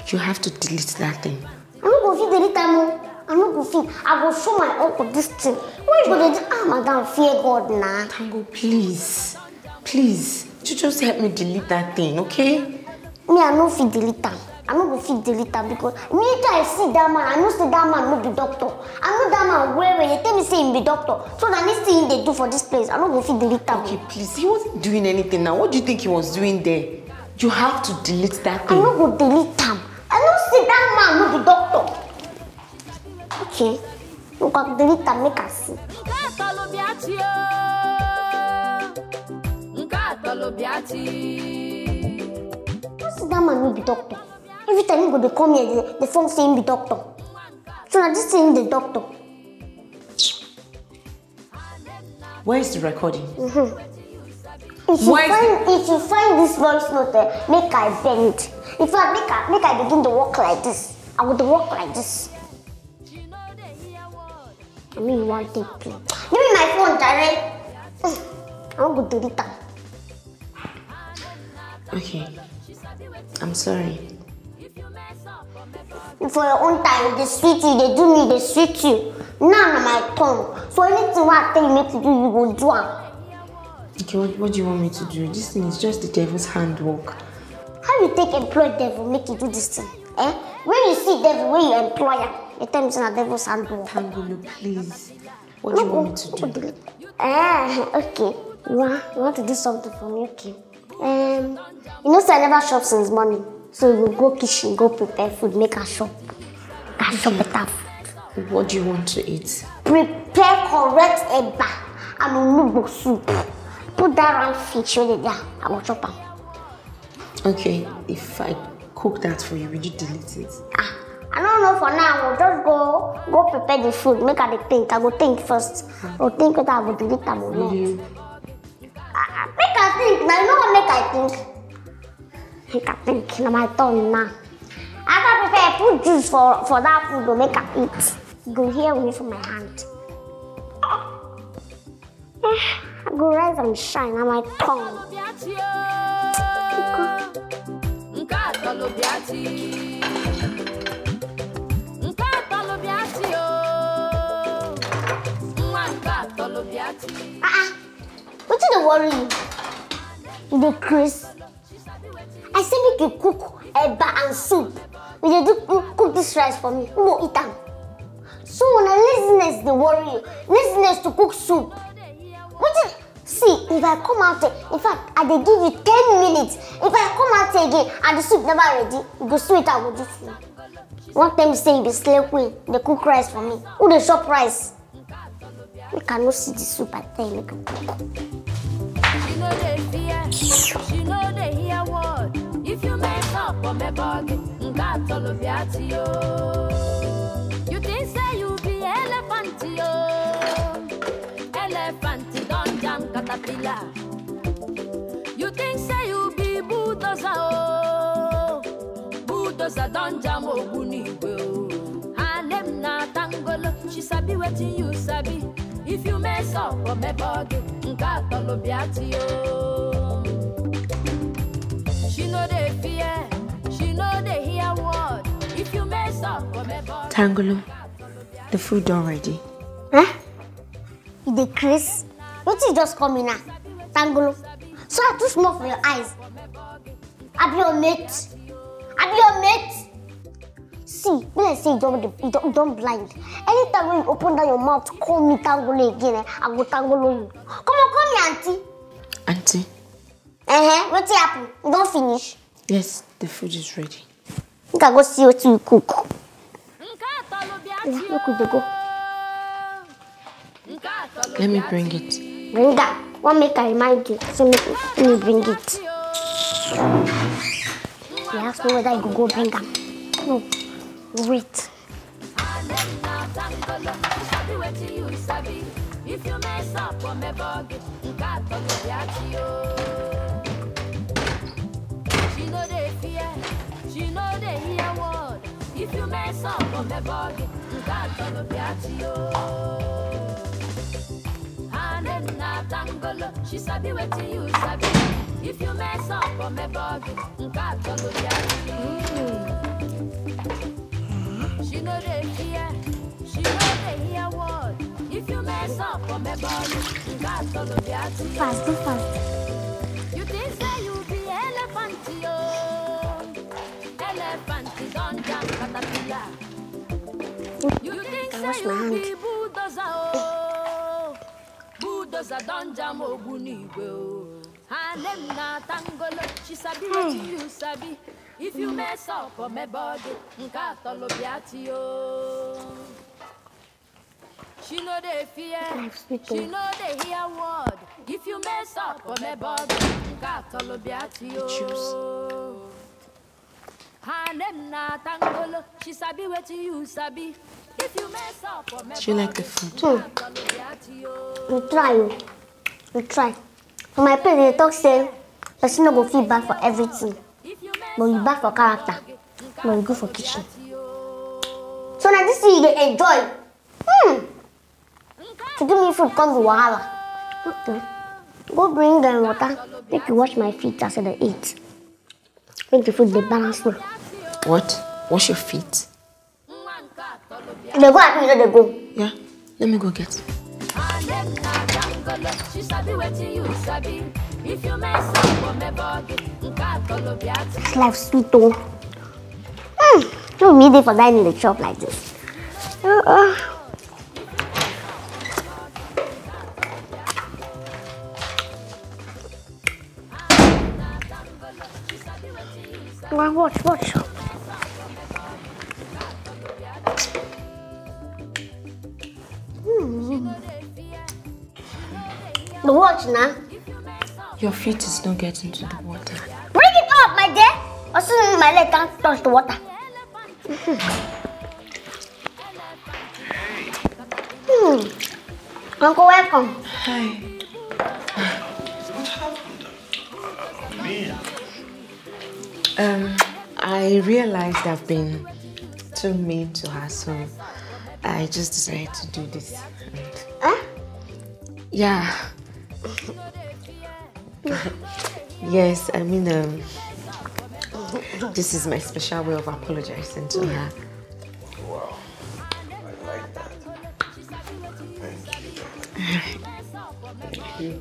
you have to delete that thing. I'm not going to delete that. I'm not going to. I will show my uncle this thing. Why you going to do? Ah, madam, fear God nah. Tango, please. Please. You just help me delete that thing, okay? Me, I no fit delete am. I no go fit delete am because me I see that man. I know say that man no be doctor. I know that man where you tell me say him be doctor. So that next thing they do for this place, I no go fit delete am. Okay, please. He wasn't doing anything now. What do you think he was doing there? You have to delete that thing. I no go delete am. I no see that man no be doctor. Okay, you go delete am. Make us see. That man will be doctor. Every time he go, they come here, they phone say him be doctor. So now this thing the doctor. Where is the recording? If you find this voice note, make I bend. In fact, make I begin to walk like this. I would walk like this. I mean, one thing, please. Give me my phone, Jerry. I'm going to do it. Okay. I'm sorry. For your own time, they sweet you, they do me, they sweet you. None of my tongue. So anything I tell you make you do, you go do it. Okay, what do you want me to do? This thing is just the devil's handwork. How you take employ devil, make you do this thing? Eh? When you see devil, when you employ him, you tell me it's not devil's handwork. Tangolo, please. What do you want me to do? Okay. You want to do something for me, okay? You know, so I never shop since morning. So we will go kitchen, go prepare food, make a shop. I shop better food. What do you want to eat? Prepare correct eba and onugbu soup. Put that round fish over there. I will chop it. Okay, if I cook that for you, will you delete it? I don't know for now. I will just go prepare the food, make a think. I will think first. I will think whether I will delete them or not. Make I think. Now you know what make I think. Make I think. Now my turn now. I can prepare put juice for that food to make I eat. Go here away from my hand. I go rise and shine. Now my tongue. What you worry you? You dey craze. I say make you cook eba and soup. You dey cook this rice for me. Who go eat am? So na laziness dey worry you. Laziness to cook soup. What you see? If I come out, in fact, I dey give you 10 minutes. If I come out again and the soup never ready, you go sweat out with this food. One time say you dey slave queen, dey cook rice for me. Who dey shop rice? You cannot see the soup at the end. She know they fear, she know they hear word. If you make up on me bargain, God all of you. You think say you be elephant, yo. Elephant don't jam caterpillar. You think say you be bulldozer, oh. Bulldozer don't jam Oguniwe. Her name na Tangolo, she sabi wetin you sabi. If you mess up or me body, God all of you. She know they fear, she know they hear word. If you mess up or me body, Tangolo, the food already. Huh? You dey craze? What you just come in now? Tangolo, so I too small for your eyes. I be your mate. I be your mate. See, when I say you don't blind, anytime when you open down your mouth, call me Tangolo again, I go Tangolo you. Come on, call me auntie. Auntie? What's happened? You don't finish? Yes, the food is ready. You can go see what you cook. Where could they go? Let me bring it. Bring that. What make I remind you? So let me bring it. You ask me whether I could go bring them. No. Wait. She know they fear, she know they hear word. If you mess up on my body, God all of you. Fast, too fast. You think say you be elephant, yo. Elephant don't jump caterpillar. You think say you be bulldozer, oh. Bulldozer don't jump Oguniwe. Her name na Tangolo, she sabi what you sabi. If you mess up on my body, God all of you. She know they fear, she know they hear word. If you mess up on my body, God all of you. Her name na Tangolo, she sabi what you sabi. If you mess up on my body, she like the food. We try. For my parents, they talk say, person no go feel bad for everything. But you back for character, but you go for kitchen. So now this thing you dey enjoy. To give me food comes wahala. Okay. Go bring them water. Make you wash my feet after they eat. Make the food dey balance well. What? Wash your feet? They go at me, they go. Yeah. Let me go get it. If you mess up on my body, God all of you. It's life sweet though. No need for that in the shop like this. Watch. The watch now. Your feet is not getting to the water. Bring it up, my dear! Or soon my leg can't touch the water. Uncle, welcome. Hi. What happened? I realized I've been too mean to her, so I just decided to do this. Huh? Yeah. Yes, I mean, this is my special way of apologizing to her. Wow, I like that. Thank you. you?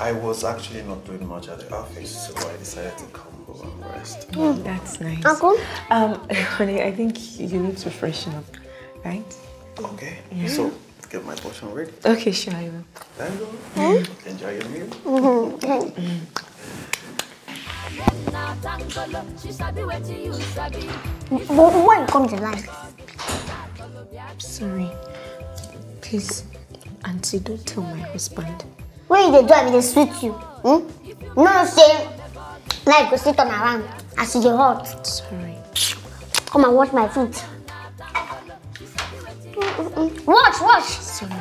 I was actually not doing much at the office, so I decided to come home and rest. Oh, that's nice. Uncle? Honey, I think you need to freshen up, right? Okay. Yeah. So, get my portion ready. Okay, sure, I will. Tangolo, enjoy your meal. When comes the light? Sorry. Please, Auntie, don't tell my husband. When they do, I mean, they sweet you. Hmm? No, say, like, go sit on around. I see the hot. Sorry. Come and wash my feet. Watch, watch. Sorry.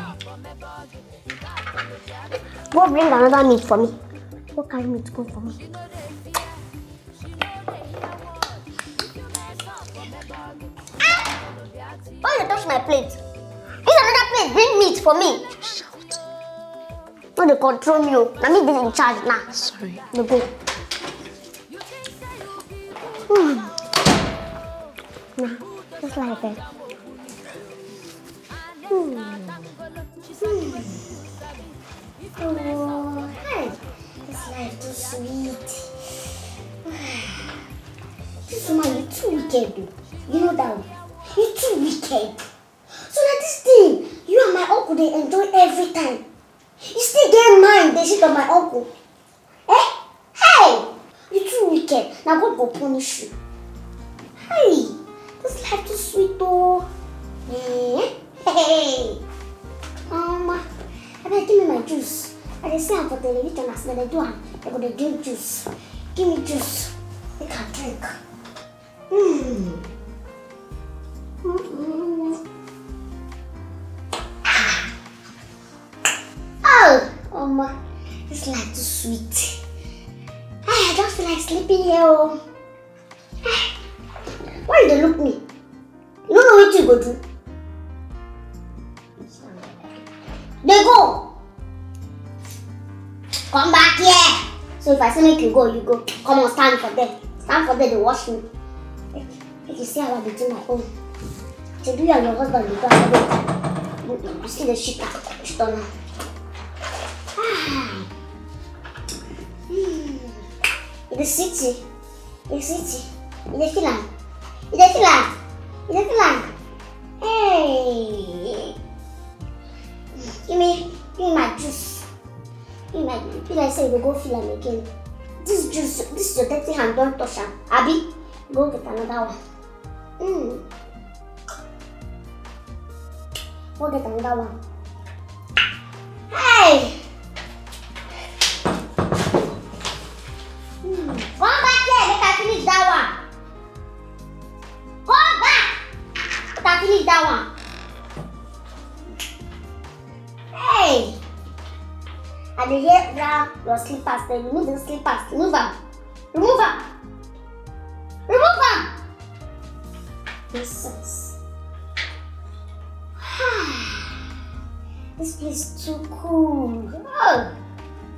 Go bring another meat for me. Go carry meat, go for me. Why you touch my plate? Here's another plate, bring meat for me. Shout. No, they control me. Let me be in charge now. Sorry. No, go. Nah, just like that. Oh, hey. This life is sweet. This woman is too wicked. You know that one. You're too wicked. So that this thing, you and my uncle, they enjoy every time. You still get mine, they sit on my uncle. Eh? Hey! You're too wicked. Now God will punish you. Hey! This life too sweet though. Eh? Hey! I better give me my juice. I they say I'm for television as they do one. They're going to drink juice. Give me juice. They can drink. Mmm. Oh, Oma, this life is too sweet. I just feel like sleeping here. Why do they look me? You don't know what you go do. They go. Come back here. So if I say make you go, you go. Come on, stand for them. Stand for them. They wash me. If you see how I do my own. They do you and your husband, you go. You see the shit on her. In the city, in the Finland, Hey! Give me my juice. Feel like say we go Finland again. This juice, this is your dirty hand, don't touch her. Abby, go get another one. Go get another one. Hey! Come back here, let her finish that one. Come back, let her finish that one. Hey! And you hear round your slippers, then remove the slippers. Remove them. Remove them. Remove them. Nonsense. This place is too cool. Oh!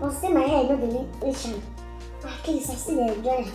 I'll stay my hair, you'll be reaching. My kids are still enjoying.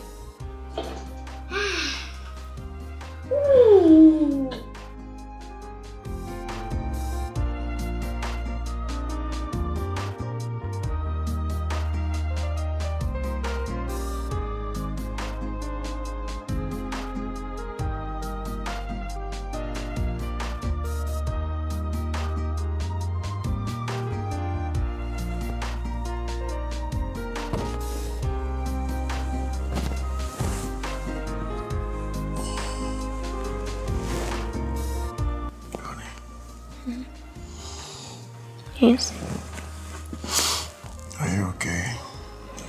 Yes. Are you okay?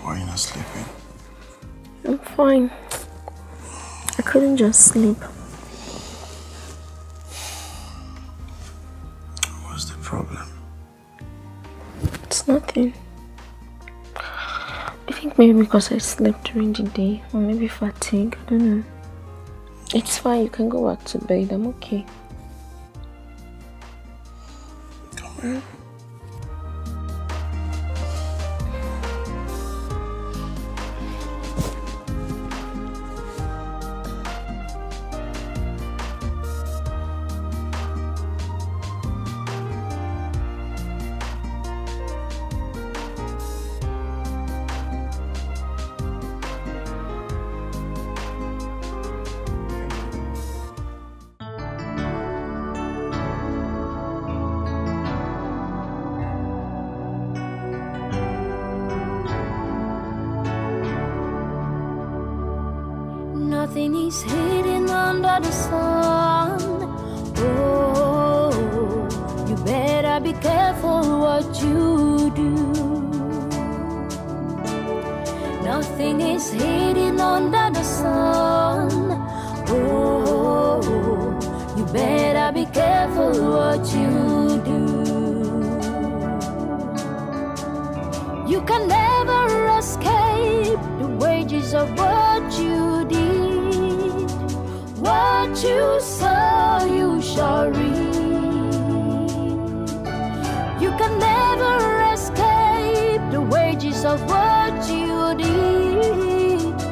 Why are you not sleeping? I'm fine. I couldn't just sleep. What's the problem? It's nothing. I think maybe because I slept during the day, or maybe fatigue, I don't know. It's fine, you can go back to bed, I'm okay. Come here. Nothing is hidden under the sun. Oh, you better be careful what you do. Nothing is hidden under the sun. Oh, you better be careful what you do. You can never escape the wages of what you did. What you sow, you shall reap. You can never escape the wages of what you did.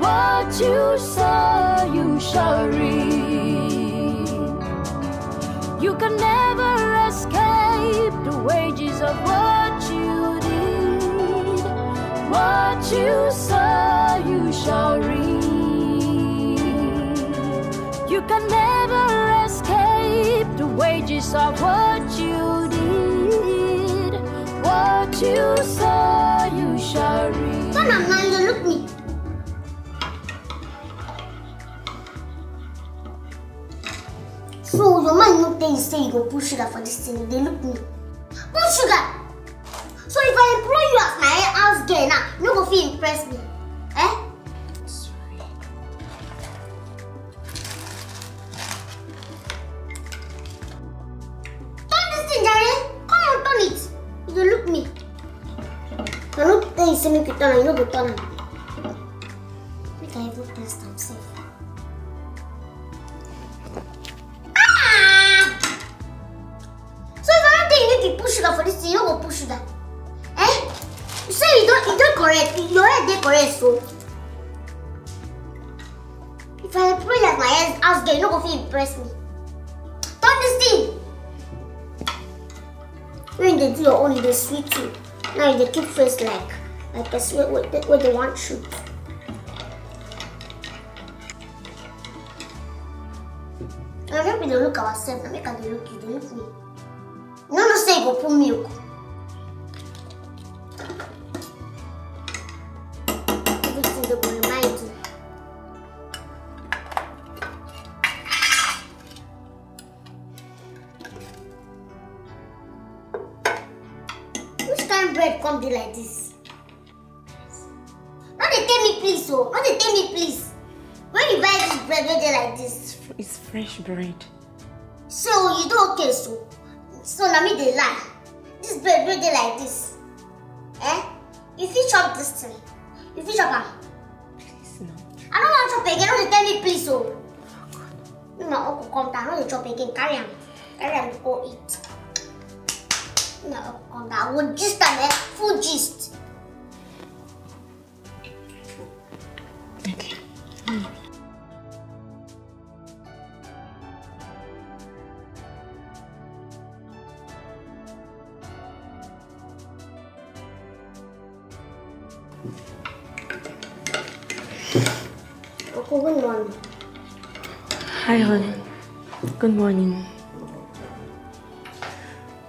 What you sow, you shall reap. You can never escape the wages of what you did. What you sow, you shall reap. You can never escape the wages of what you did. What you sow, you shall reap. Come on, Milo, look me. So your mind looked there and said you go put sugar for this thing. They look me. Put sugar. So if I employ you as my house girl now, you go feel impress me. Eh? Sorry. Turn this thing, Jerry. Come on, turn it. You go look me. You look there and say make you turn and you go turn. Make I even test myself. So, if I pray that my head ask girl, you no go fit impress me. Turn this thing. When they do your own, they sweet you. Now they keep face like a sweet where they want shoot. I don't mean they look ourselves. I make them look you. They look me. No say go put milk. Like this. Not they tell me please, oh. Not they tell me please. When you buy this bread, when they like this. It's fresh bread. So you do okay, so. So now me they lie. This bread, when they like this. Eh? If you chop this thing, if you chop them. Please no. I don't want to chop again. Not they tell me please, oh. Me my uncle come down. Not they chop again. Carry him. Carry him to go eat. No, on that one, just a full gist. Okay. Okay, good morning. Hi, honey. Good morning.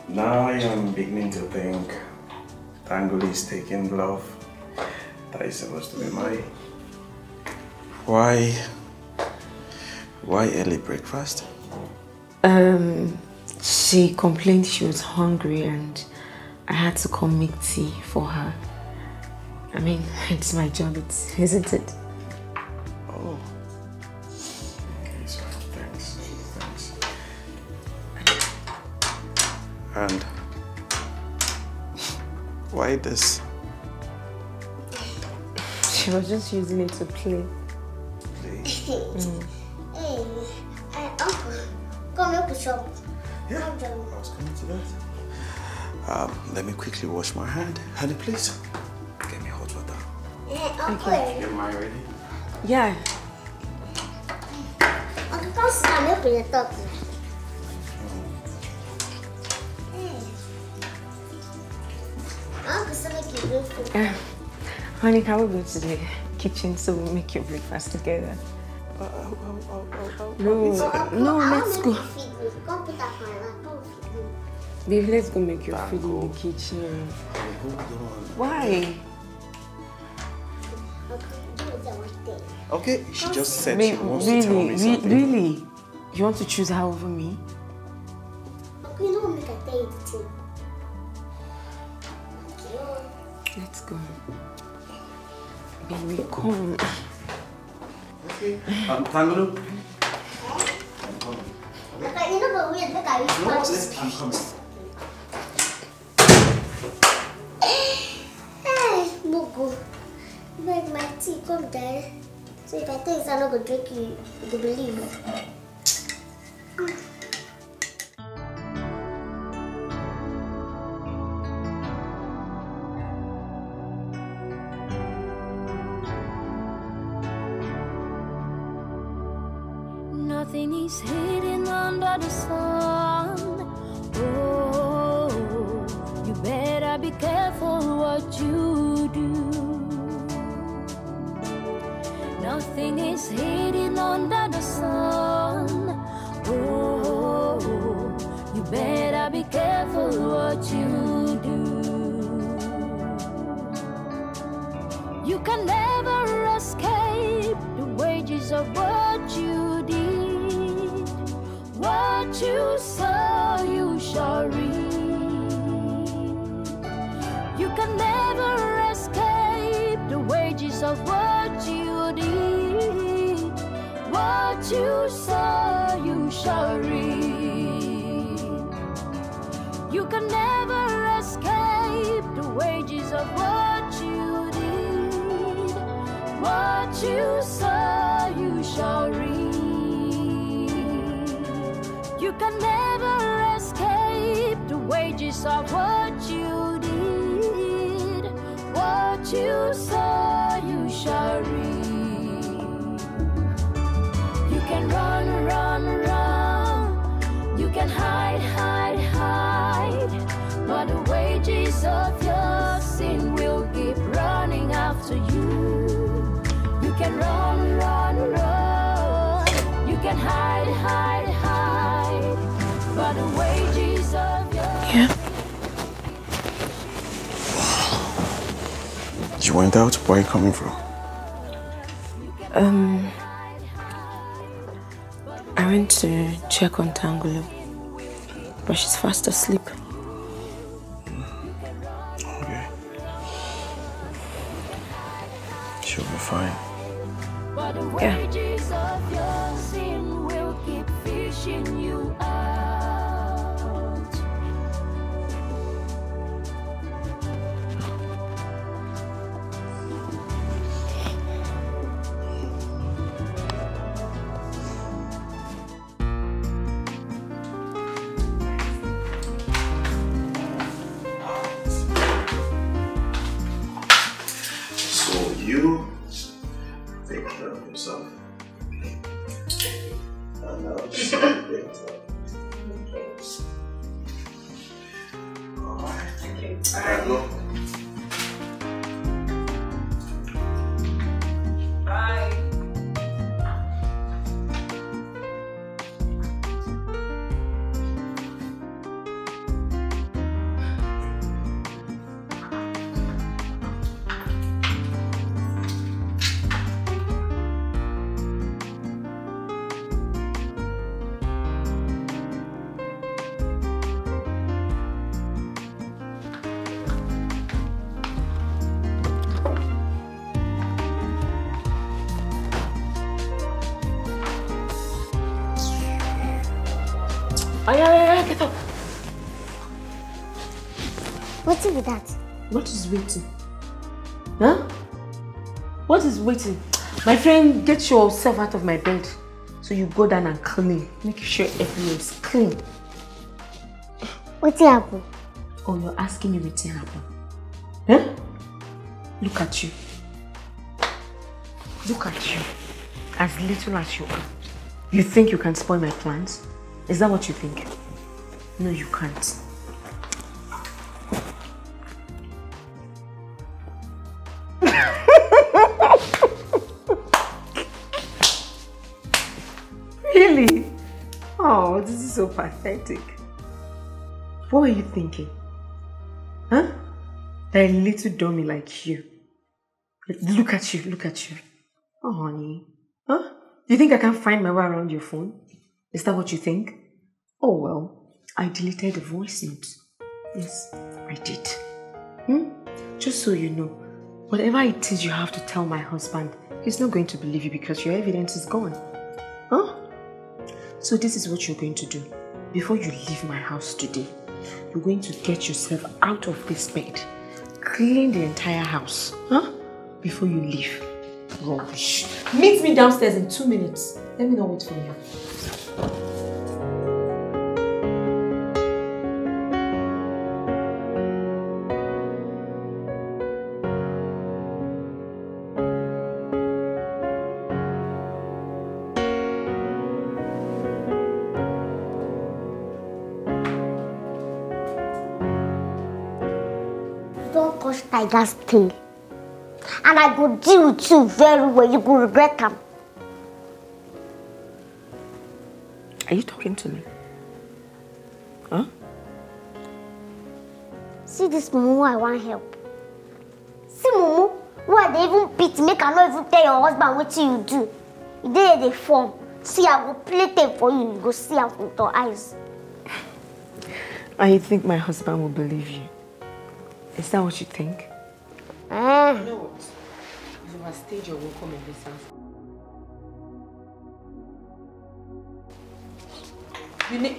Now I am beginning to think Tangolo is taking love that is supposed to be mine. Why early breakfast? She complained she was hungry and I had to come make tea for her. I mean, it's my job, isn't it? Oh. Okay, so thanks. And why this? She was just using it to play. Play? Mm. Hey, uncle, come look at the shop. Yeah, I was coming to that. Let me quickly wash my hand. Honey, please, get me hot water. Yeah, uncle. Okay. Am I ready? Yeah. Uncle, come sit and help me talk. Honey, can we go to the kitchen so we make your breakfast together? No, let's go. Babe, let's go make your food in the kitchen. Why? Okay, she just said she wants to tell me something. Really? You want to choose her over me? Okay, no one make her tell you the truth. Let's go. Baby, come. Okay. Tangolo. I'm coming. Okay, you know but weird, look at you. No, I'm coming. Hey, Mugu. Make my tea, come down. So if I think it's not going to drink you, you believe it. Nothing is hidden under the sun. Oh, you better be careful what you do. Nothing is hidden under the sun. Oh, you better be careful what you do. You can never escape the wages of what you did. What you sow, you shall reap. You can never escape the wages of what you did. What you sow, you shall reap. You can never escape the wages of what you did. What you sow, you shall reap. You can never escape the wages of what you did. What you sow, you shall reap. You can run, run, run. You can hide, hide, hide. But the wages of your sin will keep running after you. You can run, run, run. You can hide, hide, hide. Yeah. Wow. You went out? Where are you coming from? I went to check on Tangolo, but she's fast asleep. Okay. She'll be fine. Yeah. Waiting with that. What is waiting? Huh? What is waiting? My friend, get yourself out of my bed. So you go down and clean. Make sure everything is clean. What happened? Oh, you're asking me what happened. Huh? Look at you. Look at you. As little as you are. You think you can spoil my plans? Is that what you think? No, you can't. Really? Oh, this is so pathetic. What were you thinking? Huh? That little dummy like you. Look at you, look at you. Oh, honey. Huh? You think I can't find my way around your phone? Is that what you think? Oh, well, I deleted the voice note. Yes, I did. Just so you know, whatever it is you have to tell my husband, he's not going to believe you because your evidence is gone. Huh? So this is what you're going to do. Before you leave my house today, you're going to get yourself out of this bed. Clean the entire house. Huh? Before you leave. Rubbish. Meet me downstairs in 2 minutes. Let me not wait for you. Don't touch Tiger's tail. And I go deal with you very well. You go regret them. Are you talking to me? Huh? See this Mumu, I want help. See Mumu, why they even beat me? Make I not even tell your husband what you do. You did they form. See, I go play them for you. You go see them with your eyes. I think my husband will believe you. Is that what you think? You know what? You overstayed your welcome in this house. You need.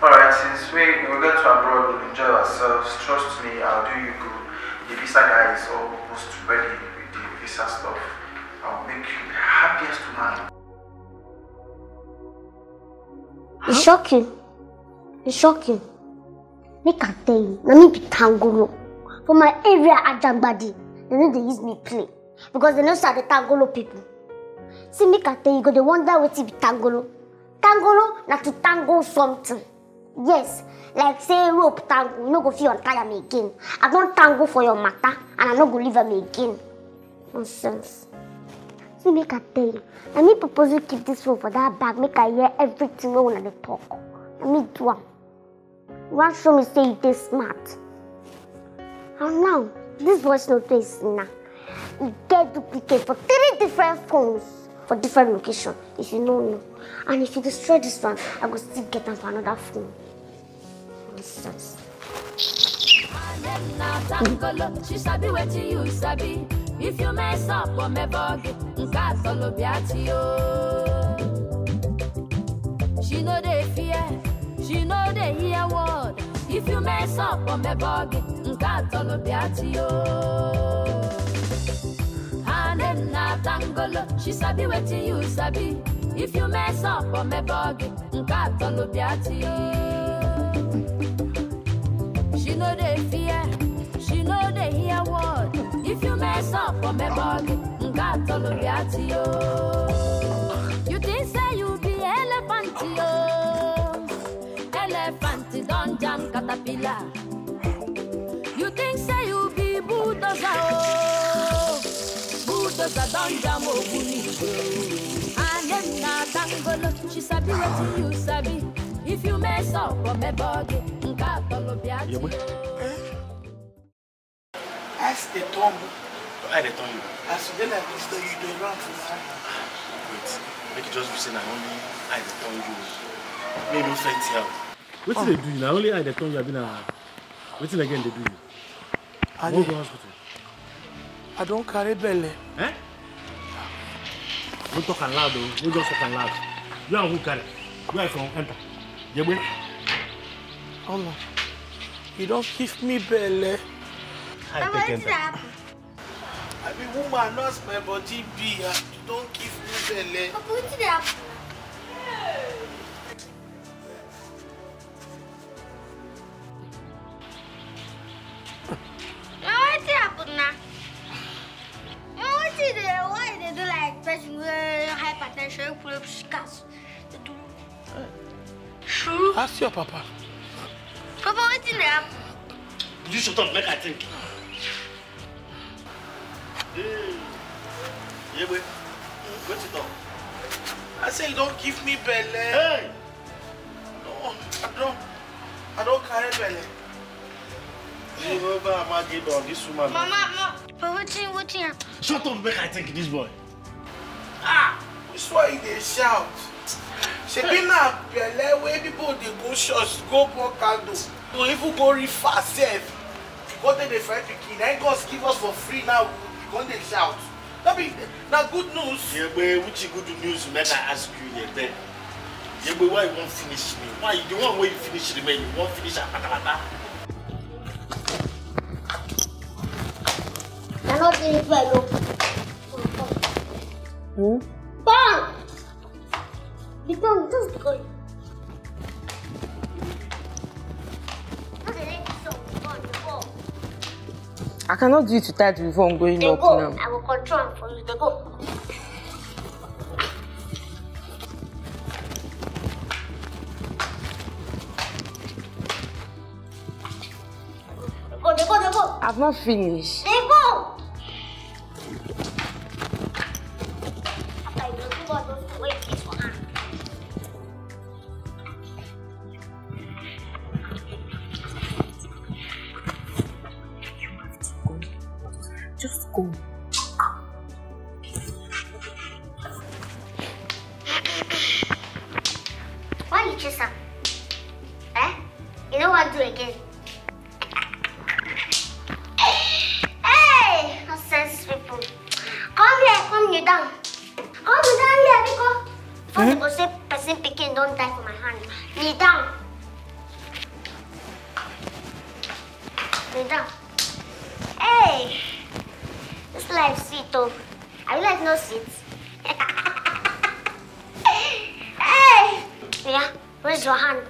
Alright, since we'll get to abroad, we'll enjoy ourselves. Trust me, I'll do you good. The visa guy is almost ready with the visa stuff. I'll make you the happiest man. It's shocking. It's shocking. Make I tell you, I need Pitangoro. For my area at Jambadi, they know they use me play. Because they know some the Tangolo people. See, make I tell you, go they wonder what it be Tangolo. Tangolo, not to tango something. Yes, like say rope tango, you no go feel untie me again. I don't tango for your matter, and I no go leave me again. Nonsense. See, make I tell you, I need propose you keep this rope for that bag, make I hear everything when they talk. I need to. One show me say you taste smart. And now, this voice note is now. You get duplicate for 3 different phones for different locations, if you don't know. And if you destroy this one, I will still get them for another phone. Nonsense. If you mess up or me bug, she know they fear. She know they hear word. If you mess up on my bug, Nkatolo Biatio. And then na Tangolo, she sabi wetin you sabi. If you mess up on my bug, Nkatolo Biatio. She know they fear. She know they hear word. If you mess up on my bug, Nkatolo Biatio. You think say you be elephantio? Elephant don't jam caterpillar. You think say you be bulldozer? Oh, bulldozer don't jam Oguni. And then na Tangolo, she sabi wetin you sabi. If you mess up on my body, Nkatolo Biatio. As the tomb, I the tomb. As the like this, though you do run from her. Wait, make it just be saying I only I the tomb you. Maybe friends here. What do they do now? Only I the tongue you have been a. What again they do? I go to hospital. I don't carry belly. Eh? Don't talk loud, though. Don't just talk loud. You are who carry. You are from enter. You win. Oh no. You don't give me belly. I take enter. I be woman, lost my body be. You don't give me belly. What did happen? Why they do like person with hypertension, pull up scars? They do. Sure. Ask your papa. Papa, what did happen? You should not make I think. Hey, yeah, boy. What's it on? I say you don't give me belly. Hey. No, I don't carry belly. You remember I'm a kid on this woman. Mama. But what here? Shut up, make I take this boy. Ah! That's why they shout. She been up where people they go shots, go pour candle. To even go refer self. Go to the friend picking. Then God give us for free now. Go they shout. That be now good news. Yeah, but which good news when I ask you yeah, then. Yeah, but why you won't finish me? Why you the one way you finish the man, you won't finish a patalata? I'm not doing it well. Hmm? Bang! The bomb just go. I cannot do it to that before I'm going up now. I will control for you. They go. They go. I've not finished. They go. Bring your hand!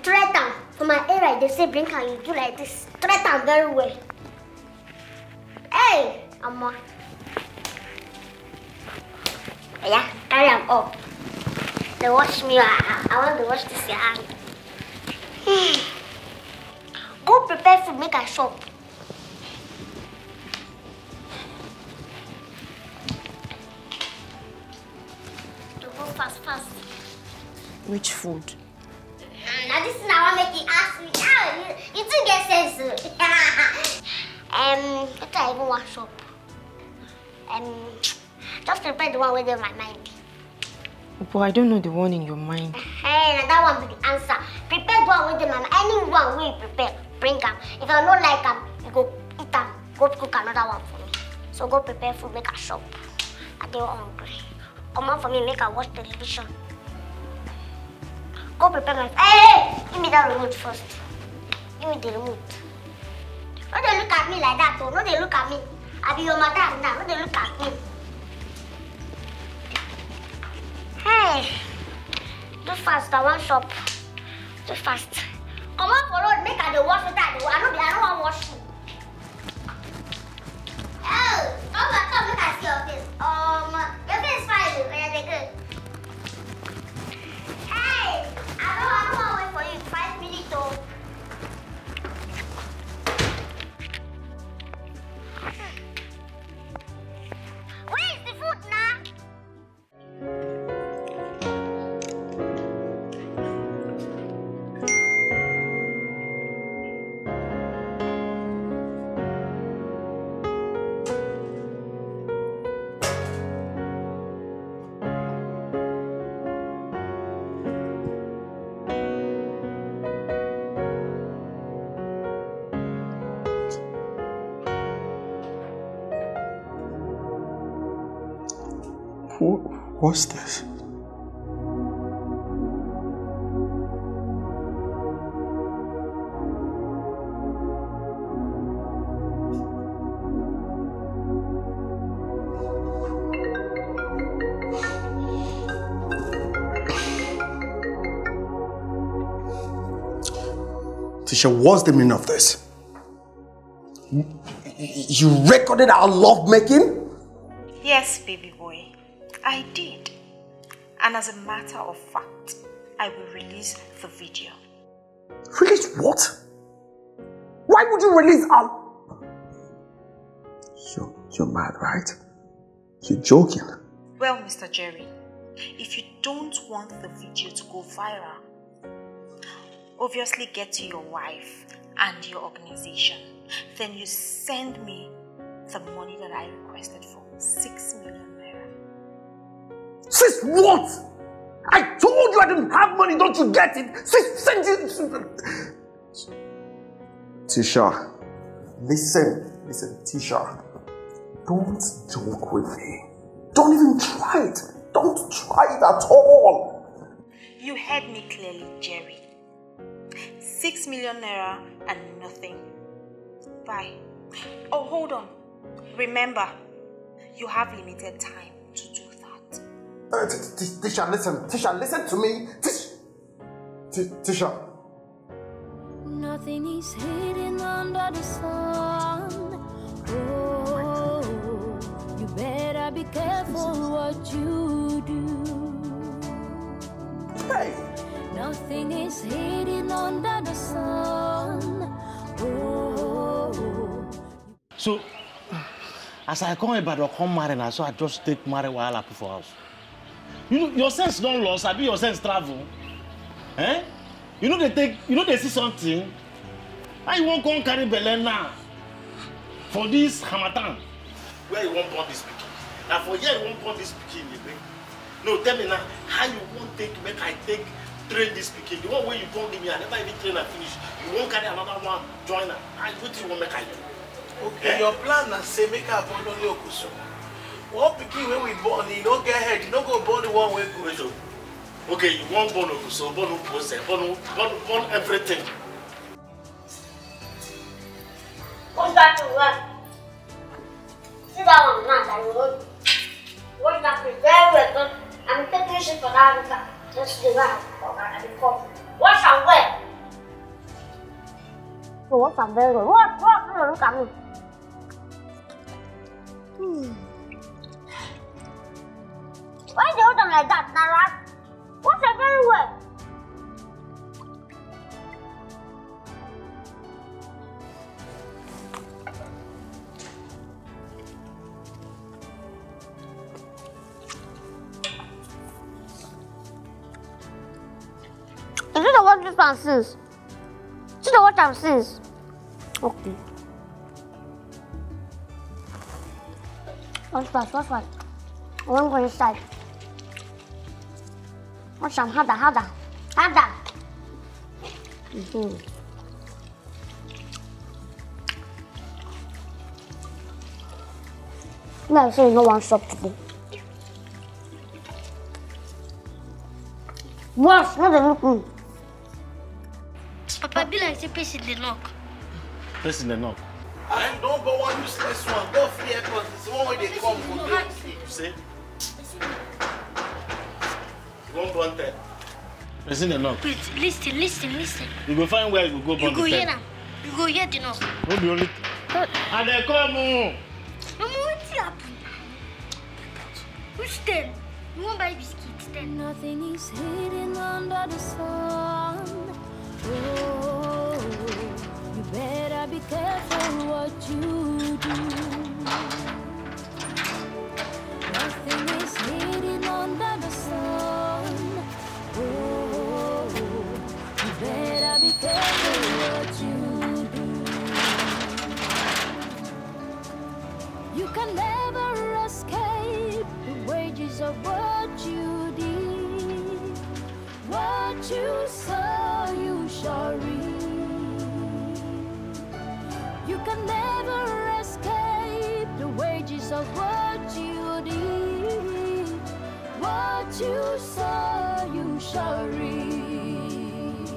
Straight down. For my area, they say bring hand, you do like this. Straight down very well. Hey! Amma. Yeah, carry them up. They wash me. I want to wash this hand. Go prepare food, make a shop. Fast. Which food? Now this is now I make it ask me. You don't get sense. What I even wash up. Just prepare the one with my mind. But I don't know the one in your mind. Hey, that one be the answer. Prepare the one with my mind. Any one we prepare, bring them. If you don't like them, you go eat them. Go cook another one for me. So go prepare food, make a shop. I feel hungry. Come on for me, make her watch television. Go prepare my... Hey! Give me that remote first. Give me the remote. Don't they look at me like that, though. Don't they look at me. I'll be your madam now. Don't they look at me. Hey! Do fast, I want shop. Do fast. Come on for road, make her the wash with her. I don't want to wash you. Oh! Come, look at your face. Your face is fine. They're good. Hey! I don't want to wait for you. 5 minutes old. Where is the food now? What's this? Tisha, what's the meaning of this? You recorded our lovemaking? Yes, baby boy, I did. And as a matter of fact, I will release the video. Release what? Why would you release our... You're mad, right? You're joking. Well, Mr. Jerry, if you don't want the video to go viral, obviously get to your wife and your organization. Then you send me the money that I requested for, 6 million naira. 6 what? I told you I didn't have money, don't you get it? 6 cents. Tisha, listen, Tisha. Don't joke with me. Don't even try it. Don't try it at all. You heard me clearly, Jerry. 6 million naira and nothing. Bye. Oh, hold on. Remember, you have limited time to do that. Tisha, listen. Tisha, listen to me. Tisha. Nothing is hidden under the sun. Oh, you better be careful what you do. Hey. Nothing is hidden under the sun. So, as I come about, I come married, and so I just take married while I put for house. You know, your sense don't lost, I be your sense travel. Eh? You know they take, you know they see something. I won't go and carry Belen now. For this Hamatan. Where you won't put this picking? Now for here you won't put this picking, you think? No, tell me now, how you won't take, make I take, train this picking. The one way you don't give me, I never even train and finish. You won't carry another one, join her. I do you won't make I do. Okay, your plan is say make her born only Okoso. One picking when we born, you don't get head, you don't go born the one way Okoso. Okay, you won't born Okoso, born Okoso, born everything. What's that to work? See that one now that you hold. What's that to very well? I'm taking shit for that. Just the right for that and the coffee. Wash and wear. So wash and wear. What? Look at me. Why do you hold them like that, Nara? What's a very well? You should have watched this one since. You should have watched them since. Okay. Watch. I won't go inside. Watch them, harder. No, I say no one shop today. Watch, no, they look me. Papa, be like, say, place in the knock. Place in the knock. I don't go one useless one. Go free airport. It's the one where they come from. You see? You won't want that. It's in the knock. Wait, listen. You go find where you go. You go here now. You go here the knock. Don't be only. And they come. Mama, what's happening? Who's ten? You won't buy biscuits then. Nothing is hidden under the sun. Oh, you better be careful what you do. Nothing is hidden under the sun. Oh, you better be careful what you do. You can never escape the wages of what you did. What you sow, you shall reap. You can never escape the wages of what you did. What you sow, you shall reap.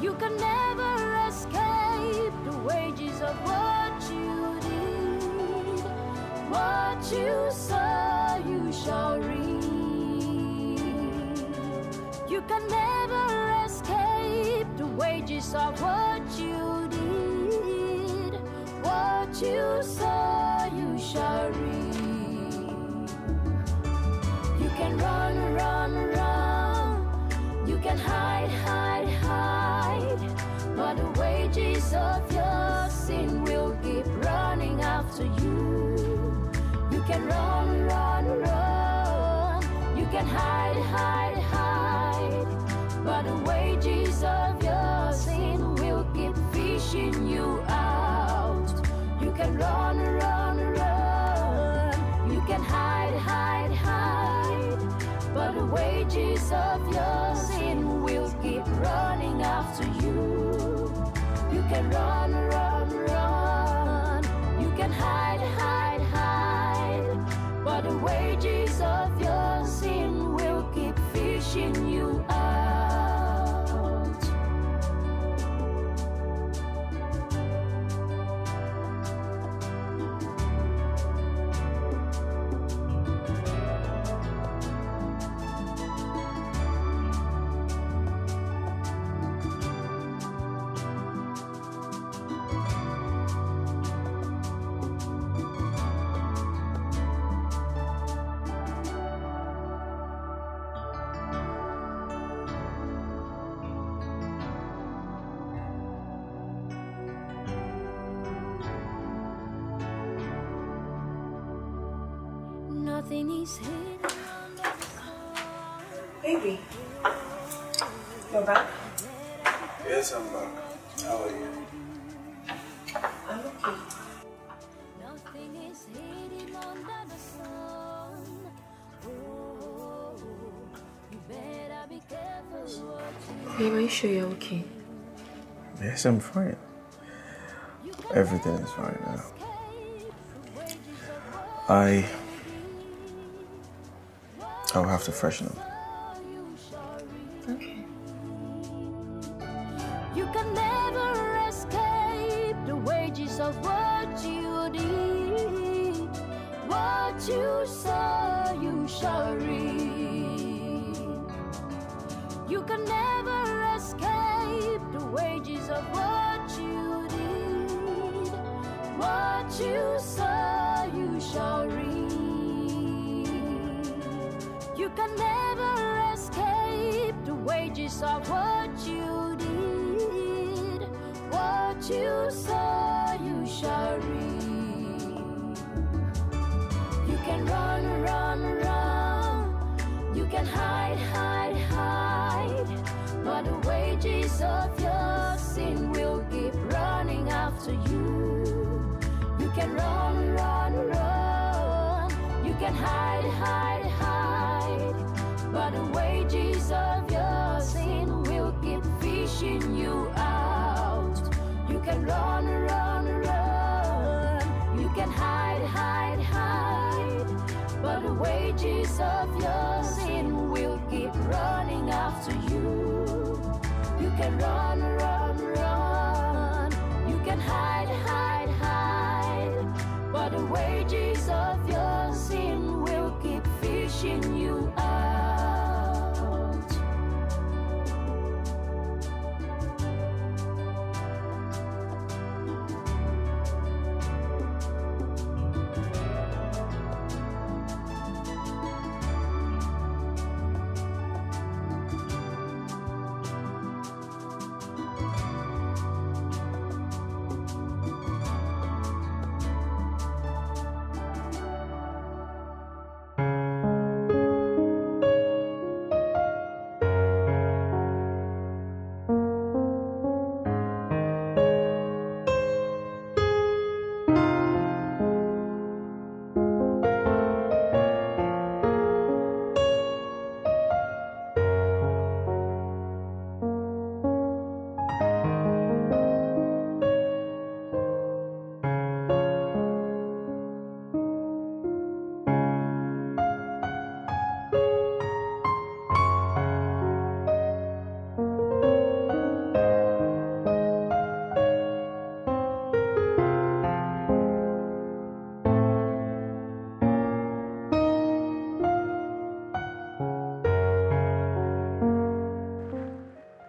You can never escape the wages of what you did. What you sow, you shall reap. You can never escape the wages of what you did. What can hide, hide, hide, but the wages of your sin will keep running after you. You can run, run, run. You can hide, hide, hide, but the wages of your sin will keep fishing you out. You can run, run, run. You can hide, hide, hide, but the wages of your sin will keep running after you. You can run, run, run. You can hide, hide, hide, but the wages of your sin will keep fishing you out. Baby, you're back? Yes, I'm back. How are you? I'm okay. Babe, are you sure you're okay? Yes, I'm fine. Everything is fine now. I'll have to freshen up. Okay. You can never escape the wages of what you did. What you sow, you shall reap. You can never escape the wages of what you did. What you sow, you shall reap. You can never escape the wages of what you did. What you sow, you shall reap. You can run, run, run. You can hide, hide, hide, but the wages of your sin will keep running after you. You can run, run, run. You can hide, hide, hide, but the wages of your sin will keep fishing you out. You can run, run, run. You can hide, hide, hide, but the wages of your sin will keep running after you. You can run, run, run. You can hide, hide, hide, but the wages of your sin will keep fishing you out.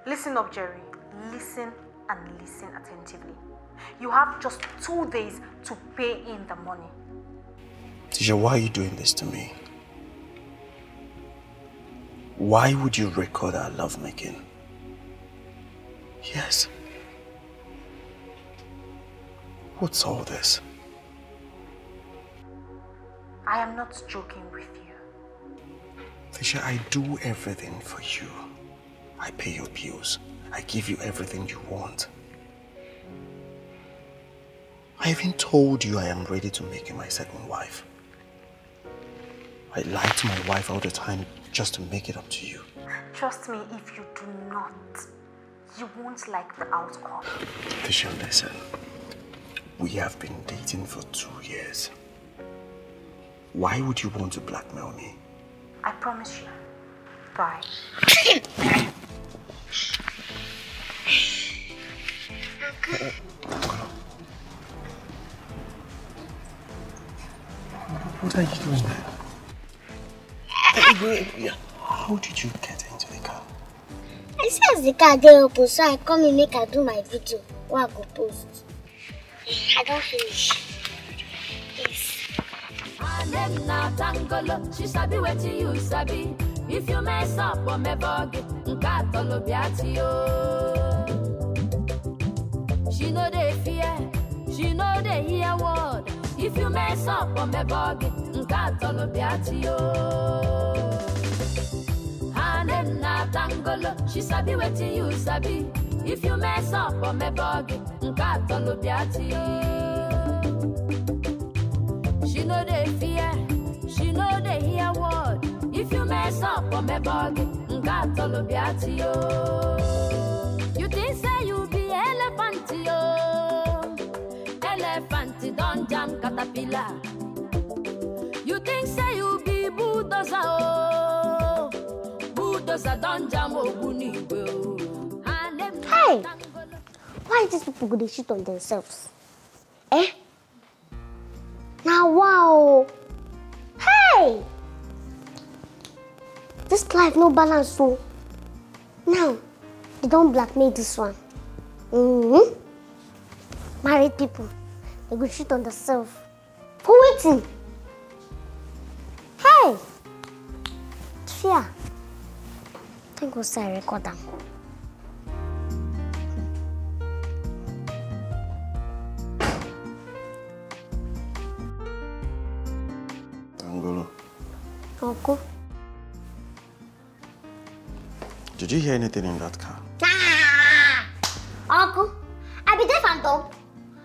Listen up, Jerry. Listen and listen attentively. You have just 2 days to pay in the money. Tisha, why are you doing this to me? Why would you record our lovemaking? Yes. What's all this? I am not joking with you. Tisha, I do everything for you. I pay your bills. I give you everything you want. I even told you I am ready to make you my second wife. I lie to my wife all the time just to make it up to you. Trust me, if you do not, you won't like the outcome. Tisha, listen. We have been dating for 2 years. Why would you want to blackmail me? I promise you. Bye. What are you doing there? How did you get into the car? I said the car didn't open, so I come and make her do my video. What I go post? I don't finish. My name na Tangolo, she sabi wetin you sabi. If you mess up or me bug it, nka tolo biati yo. She no dey fear, she no dey hear word. If you mess up or me bug it, nka tolo biati yo. Her name na Tangolo, she sabi wetin you sabi. If you mess up or me bug it, nka tolo biati yo. She know they fear, she know they hear word. If you mess up or me bug, nka tolo biati yo. You think say you be elephant yo? Elephant don jam caterpillar. You think say you be bulldozer oh? Bulldozer don jam Ogunigwe. Hey, why these people go dey shit on themselves? Eh? Now, wow! Hey! This life no balance, so now they don't blackmail this one. Mm-hmm. Married people, they go shit on themselves. For waiting! Hey! Sophia, I think we'll say I record them. Uncle. Did you hear anything in that car? Ah, Uncle, I be deaf and dumb.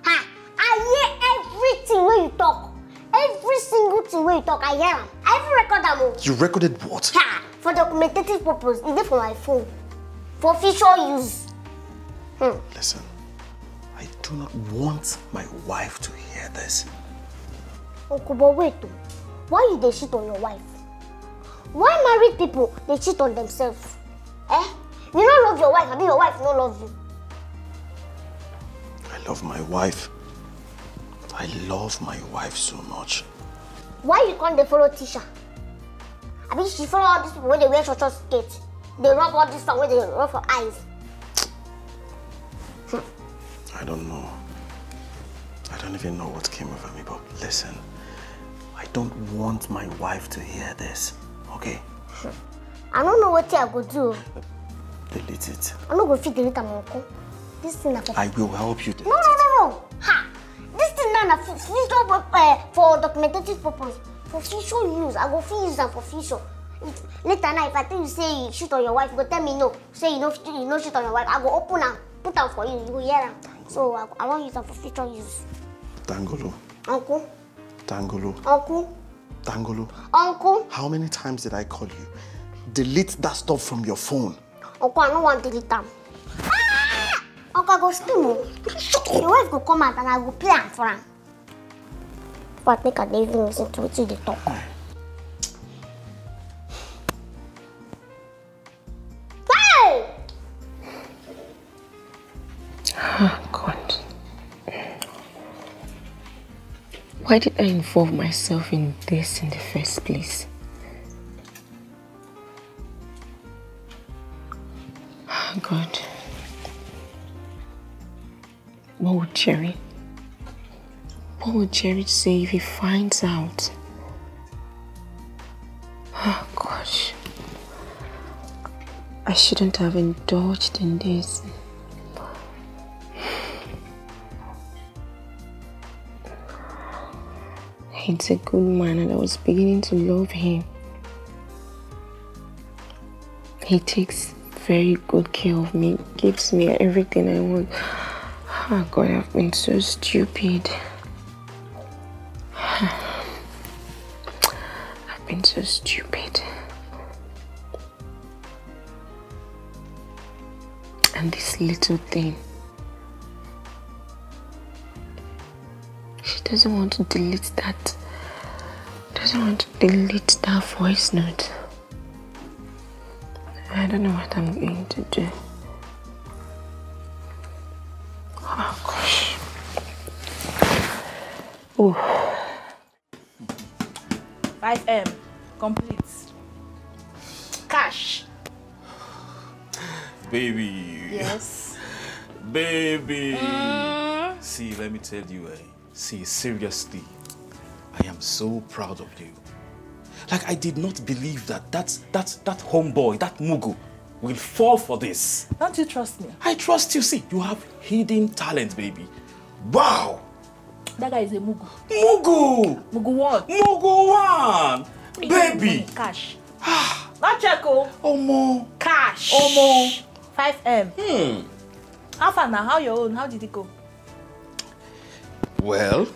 Ha! I hear everything when you talk. Every single thing when you talk, I hear them. I even record them. You recorded what? Ha! For documentative purpose, it's there for my phone. For future use. Listen, I do not want my wife to hear this. Uncle, but wait. Why you dey shit on your wife? Why married people they cheat on themselves? Eh? You don't love your wife, I mean your wife don't love you. I love my wife. I love my wife so much. Why you can't they follow Tisha? I mean she follow all these people when they wear short skates. They rub all this stuff when they rub her eyes. I don't know. I don't even know what came over me, but listen. I don't want my wife to hear this. Okay. I don't know what I could do. Delete it. I'm not going to delete it, Uncle. This thing I will help you delete it. No. Ha! This thing now for documentation purpose. For future use. I go use them for future. Later now, if I tell you say you shit on your wife, you go tell me no. Say you know shit on your wife. I go open them, put them for you. You go hear them. So I won't use them for future use. Tangolo. Uncle. Tangolo. Uncle. Tangolo. Uncle. How many times did I call you? Delete that stuff from your phone. Uncle, I don't want to delete them. Ah! Uncle, I go steal. Shut up. Your wife will come out and I will plan for her. But make her even listen to what you talk. Hey! Oh, God. Why did I involve myself in this in the first place? Oh God. What would Jerry say if he finds out? Oh gosh. I shouldn't have indulged in this. He's a good man and I was beginning to love him. He takes very good care of me, gives me everything I want. Oh God, I've been so stupid. I've been so stupid. And this little thing, she doesn't want to delete that voice note. I don't know what I'm going to do. Oh gosh. Oh. 5M complete. Cash. Baby. Yes. Baby. See, let me tell you, see, seriously, I am so proud of you. Like, I did not believe that homeboy, that Mugu, will fall for this. Don't you trust me? I trust you. See, you have hidden talent, baby. Wow. That guy is a Mugu. Mugu. Mugu one. Mugu one. It baby. Cash. Ah. Not Checo. Omo. Cash. Omo. 5M. Hmm. How far now? How your own? How did it go? Well,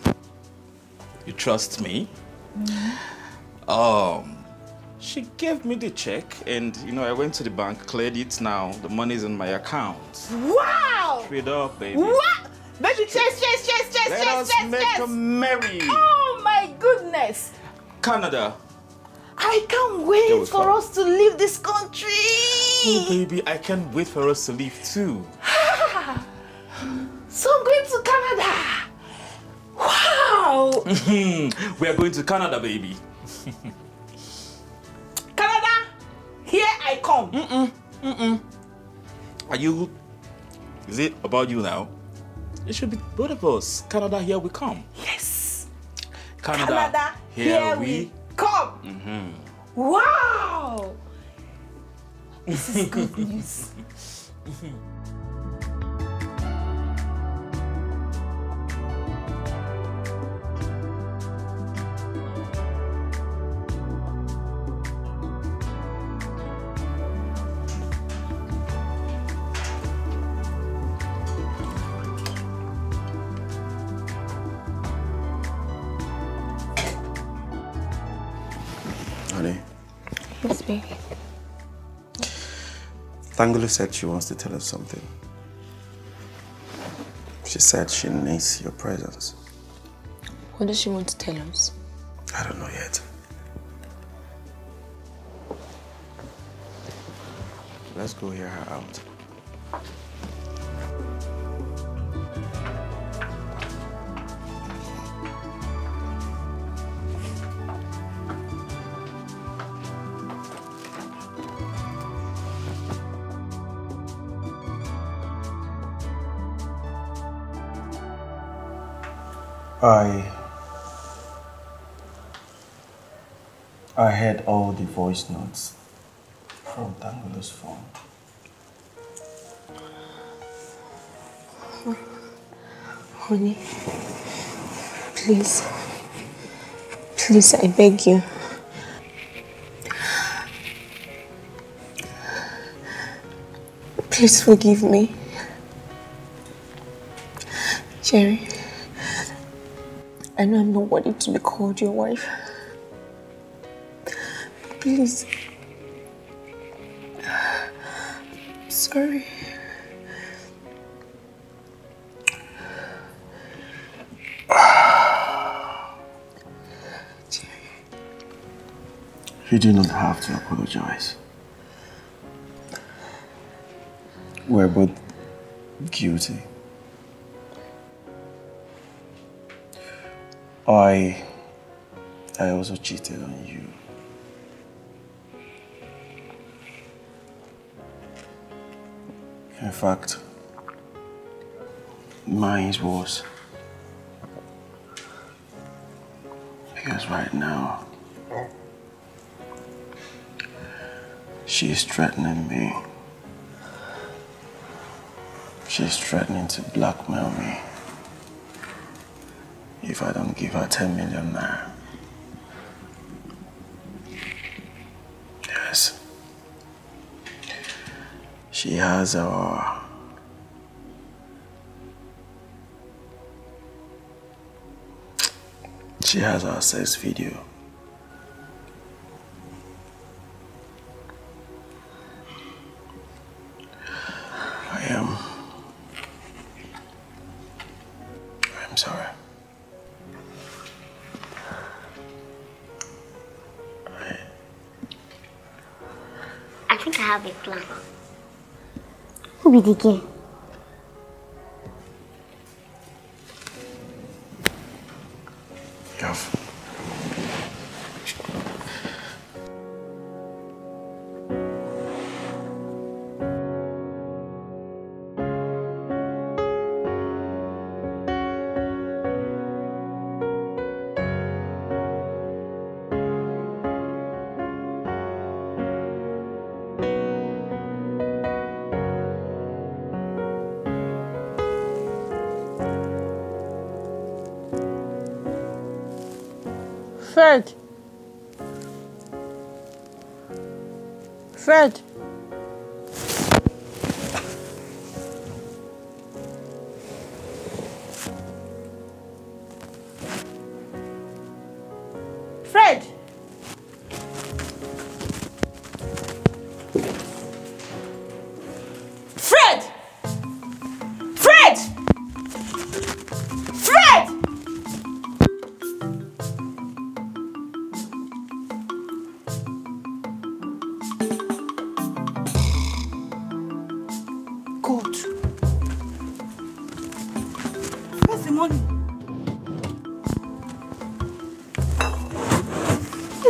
you trust me. She gave me the check and, you know, I went to the bank, cleared it now. The money's in my account. Wow! Straight up, baby. What? Baby, chase, let us make merry. Oh, my goodness. Canada. I can't wait for us to leave this country. Oh, baby, I can't wait for us to leave too. So I'm going to Canada. Wow. We are going to Canada, baby. Canada, here I come. Are you... Is it about you now? It should be both of us. Canada, here we come. Yes. Canada, here we come. Wow. This is good news. Tangolo said she wants to tell us something. She said she needs your presence. What does she want to tell us? I don't know yet. Let's go hear her out. I heard all the voice notes from Tangolo's phone. Honey, please, I beg you. Please forgive me. Jerry. I know I'm not worthy to be called your wife. Please. I'm sorry. You do not have to apologize. We're both guilty. I also cheated on you. In fact, mine was. Because right now, she is threatening me She's threatening to blackmail me if I don't give her 10 million naira. Yes. She has our... She has our sex video. I'm sorry. I think I have a plan. Who be the girl? Fred. Fred.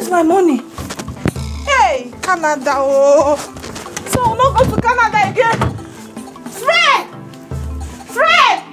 My money. Hey, Canada, oh. So I'm not going to Canada again. Fred! Fred!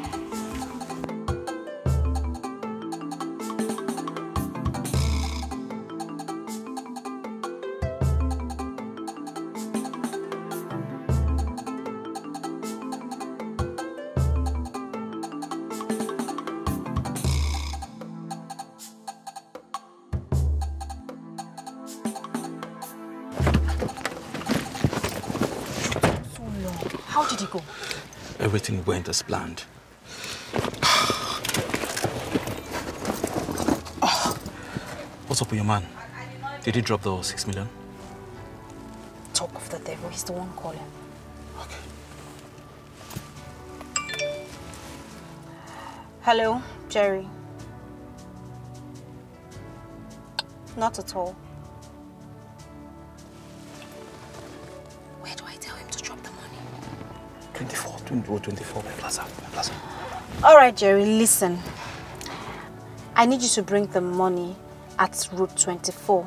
Everything went as planned. What's up with your man? Did he drop the 6 million? Talk of the devil, he's the one calling. Okay. Hello, Jerry. Not at all. Where do I tell him to drop the money? 24. Route 24, my plaza. All right, Jerry, listen. I need you to bring the money at Route 24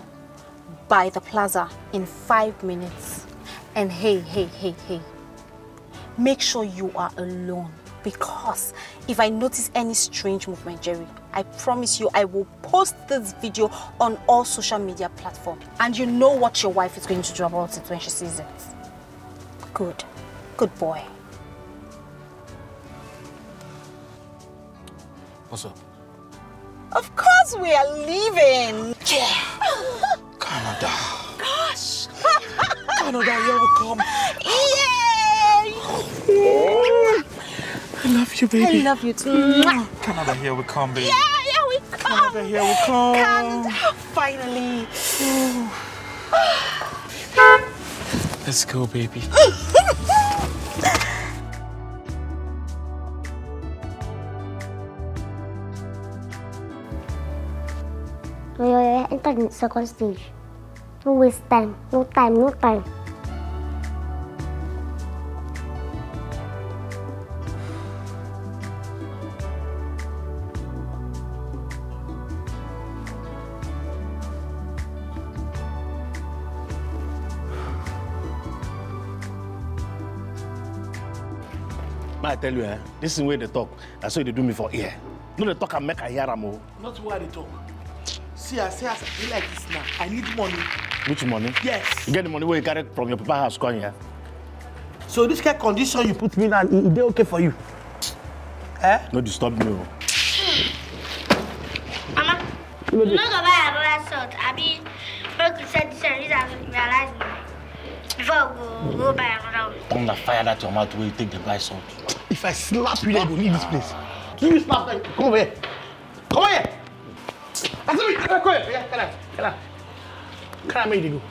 by the plaza in 5 minutes. And hey. Make sure you are alone, because if I notice any strange movement, Jerry, I promise you I will post this video on all social media platforms. And you know what your wife is going to do about it when she sees it. Good boy. What's up? Of course we are leaving! Yeah! Canada! Gosh! Canada, you're welcome! Yay! Oh. I love you, baby. I love you too. Canada, here we come, baby. Yeah, we come! Canada, here we come! Canada, finally! Let's go, baby. We entered the second stage. No waste time. No time. I tell you, this is where they talk. That's why they do me for ear. No, they talk and make I hear them. Not where they talk. See, I feel like this now. I need money. Which money? Yes. You get the money where you carry from your papa's house, come here. So this kind of condition you put me in, is it okay for you? Eh? No disturb me. Mama, you know go buy a roller salt. I mean, when you said this, I realized before we go buy a roller salt. Turn the fire that your mouth where you take the buy salt. If I slap you, then you leave this place. You slap me. Come over here. Come over here. Come over here. Come over here. Come over here. Can I make you go?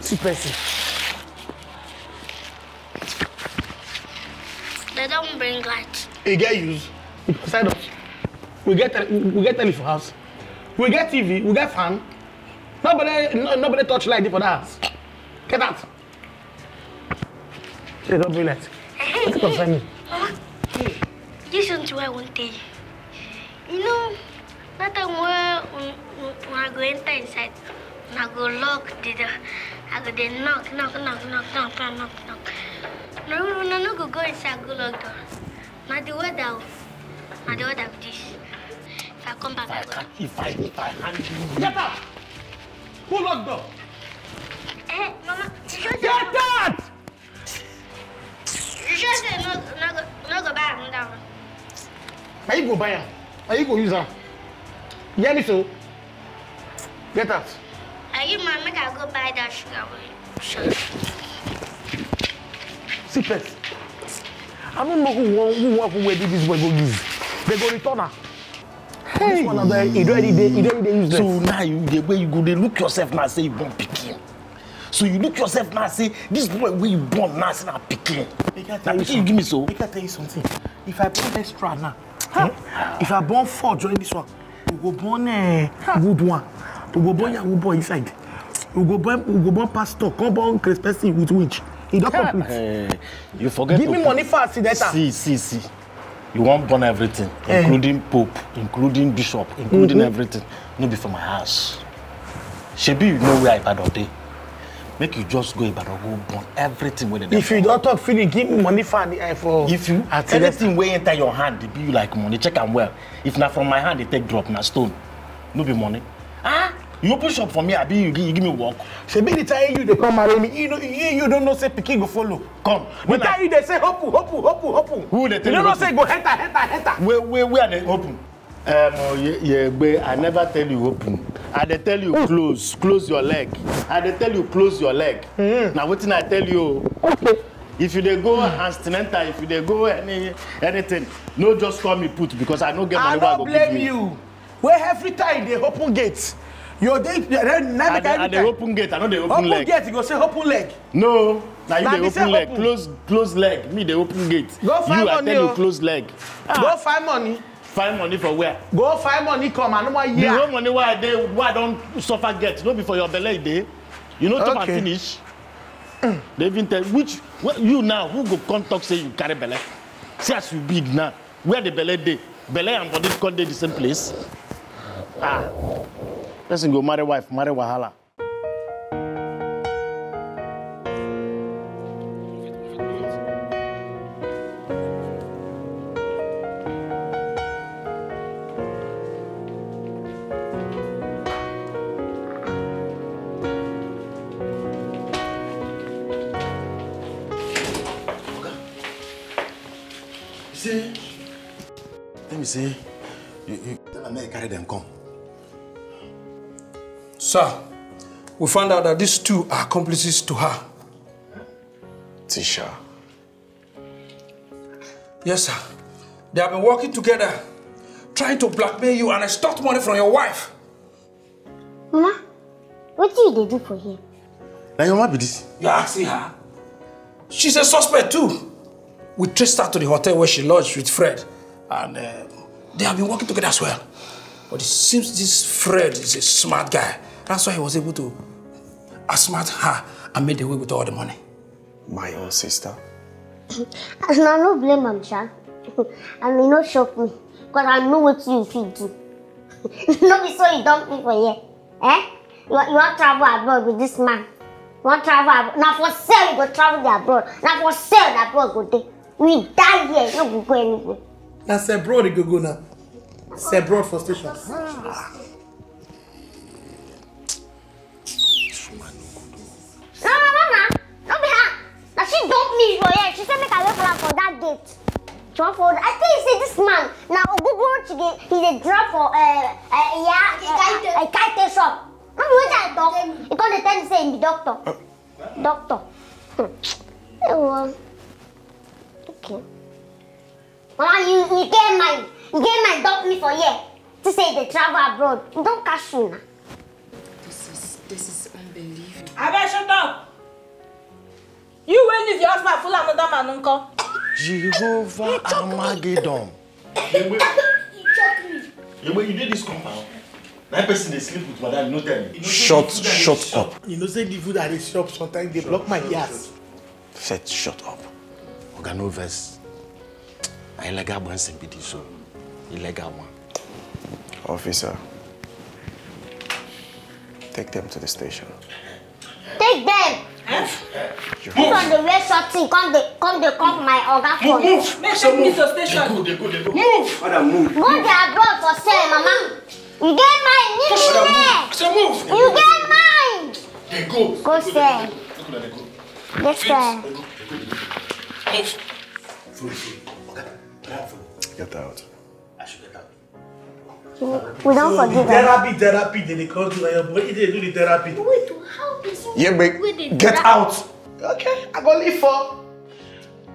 Super sick. They don't bring light. It get used. It's side of. We get telephone house. We get TV. We get fan. Nobody touch light for the house. Get out. They don't bring light. What's it concern me? This is where I won't tell you. You know, that time where. When I go enter inside, when I go lock the door, I go there knock. No, go inside, go lock door. Now the weather, of this. If I come back, if I hand you. Get out! Who locked door? Hey, Mama, get out! You just say no go buy another one. Are you go buy her? Are you go use her? Yeah, me so. Get out. Are you mad? Make I go buy that sugar. See, first. I don't know who did this boy go use. They go return her. Hey. This one of them, he don't use this. So now you, the way you go, they look yourself now say you born pikin. So you look yourself now say this boy where you born now say na pikin. Now pikin you give me so. I can tell you something. If I born extra now, if I born 4 during this one, you go born good one. We go born inside. We go born pastor. Come born Christmas with winch. It don't complete. You forget. Give me money for that. See. You want born everything, including Pope, including Bishop, including everything. No be for my house. Shebi, you know where Ibadan dey. Make you just go Ibadan, go born everything with it. If you don't talk freely, give me money for the if you anything way enter your hand, it be you like money. Check am well. If not from my hand, they take drop na stone. No be money. Ah, you open shop for me, Abi. You give me work. She be the time you they come marry me. You know, you don't know say pikin go follow. Come. When I tell you they say hopu. Who they tell you? You don't say go heta. Where are they open? I never tell you open. I they tell you close your leg. I they tell you close your leg. Now what I tell you? Okay. If you they go abstinenta, if you they go anything, no just call me put because I no get money. I don't blame you. Where every time they open gates, your day never can. And they open gate, I know they open leg. Open gate, you go say open leg. No, now you they open leg, close leg. Me they open gate. Go find money. You close leg. Go find money. Find money for where? Go find money. Come, I know why. The whole money why I don't suffer gate. No before your belly day. You know to finish. They even tell you now who go come talk say you carry belly. See as you big now. Where the belly day? Belly and body come dey the same place. Ah, person go marry wife, marry wahala. See, let me see. You tell me carry them come. Sir, we found out that these two are accomplices to her. Tisha. Yes, sir. They have been working together, trying to blackmail you and extort money from your wife. Mama, what did they do for him? Now your mama be this. You are asking her. She's a suspect too. We traced her to the hotel where she lodged with Fred. And they have been working together as well. But it seems this Fred is a smart guy. That's why he was able to outsmart her and made away with all the money. My own sister. I no blame him, child. I may not shock me, because I know what you feel do. No, be so you dump me for here. Eh? You want to travel abroad with this man. You want to travel abroad. Now for sale, you go travel the abroad. Now for sale, the abroad go there. We die here, you go go anywhere. That's abroad, you go go now. It's abroad for station. No, Mama! Don't be hurt! finish for here. She said, make a look for that gate. Drop for I think you see this man. Now, Google, he's a drop for a kite shop. I'm going to talk. He called the time to say, doctor. Doctor. Okay. Mama, you get my doc me for here to say they travel abroad. You don't cash me now. This is unbelievable. I bet shut up. You went with your husband full of another man, uncle. Jehovah Armageddon. You choked me. You did this compound. That person they sleep with madam, no tell me. Shut up. You know say the food at the shop sometimes they block my ears. Said shut up. Organovers. Illegal one CPD so. Illegal one. Officer. Take them to the station. Take them! Move on the red short thing, come my organ for me. Move! Take me to the station. They go. Move! Madam, move. Go there abroad for sale, mama. You get mine, move! You get mine! They go. Go sell. Let's go. Get out. I should get out. We don't forgive them. Therapy, then they call to my boy. They do the therapy. Wait, how is it? Yeah, but get out. Okay, I'm gonna leave for.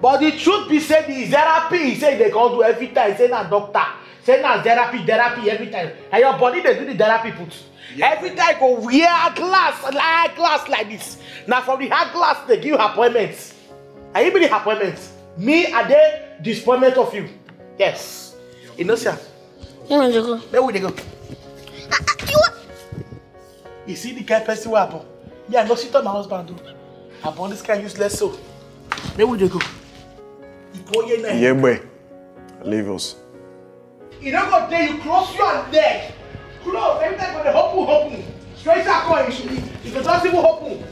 But the truth be said, the therapy, he said they call to every time. He said not doctor. Say now therapy every time. And your body they do the therapy put. Yeah. Every time go wear glass like this. Now from the hard glass they give appointments. And you be the appointments. Me are they disappointment of you. Yes. Inosia. Where will they go? You see the guy person who happen. Yeah, no sit on my husband though. Upon this guy useless so. Where will they go? Yeah, boy. Leave us. You don't go there, you close your leg. Close, every time when they open. Straight across, you can just even open.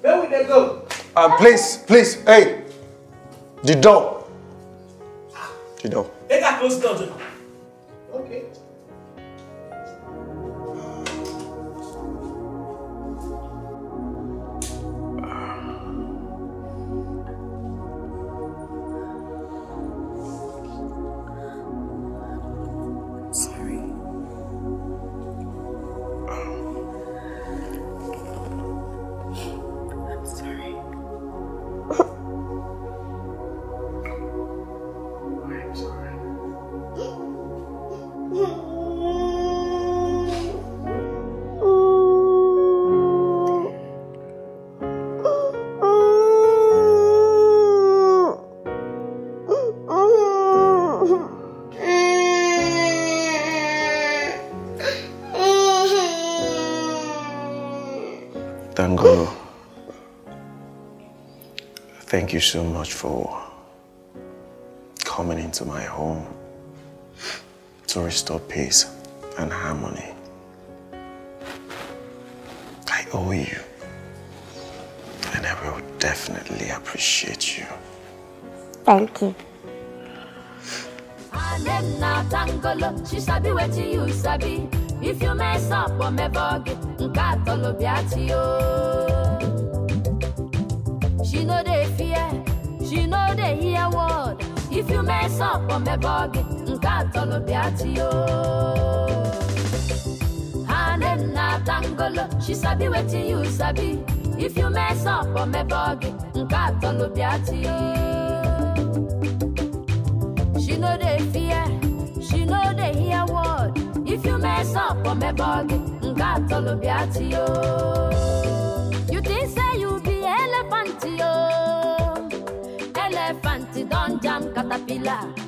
Where will they go? Please, hey. The door. They got closed door. Okay. Tangolo, thank you so much for coming into my home to restore peace and harmony. I owe you, and I will definitely appreciate you. Thank you. If you mess up or me bug it, nkatolo biatio. She know they fear, she know they hear word. If you mess up or me bug it, nkatolo biatio. Hanem na Tangolo, she sabi wetin you sabi. If you mess up or me bug it, nkatolo biatio. She know they fear, she know they hear word. If you mess up on my bug, nkatolo biatio. You think say you be elephantio. Elephant don't jam caterpillar.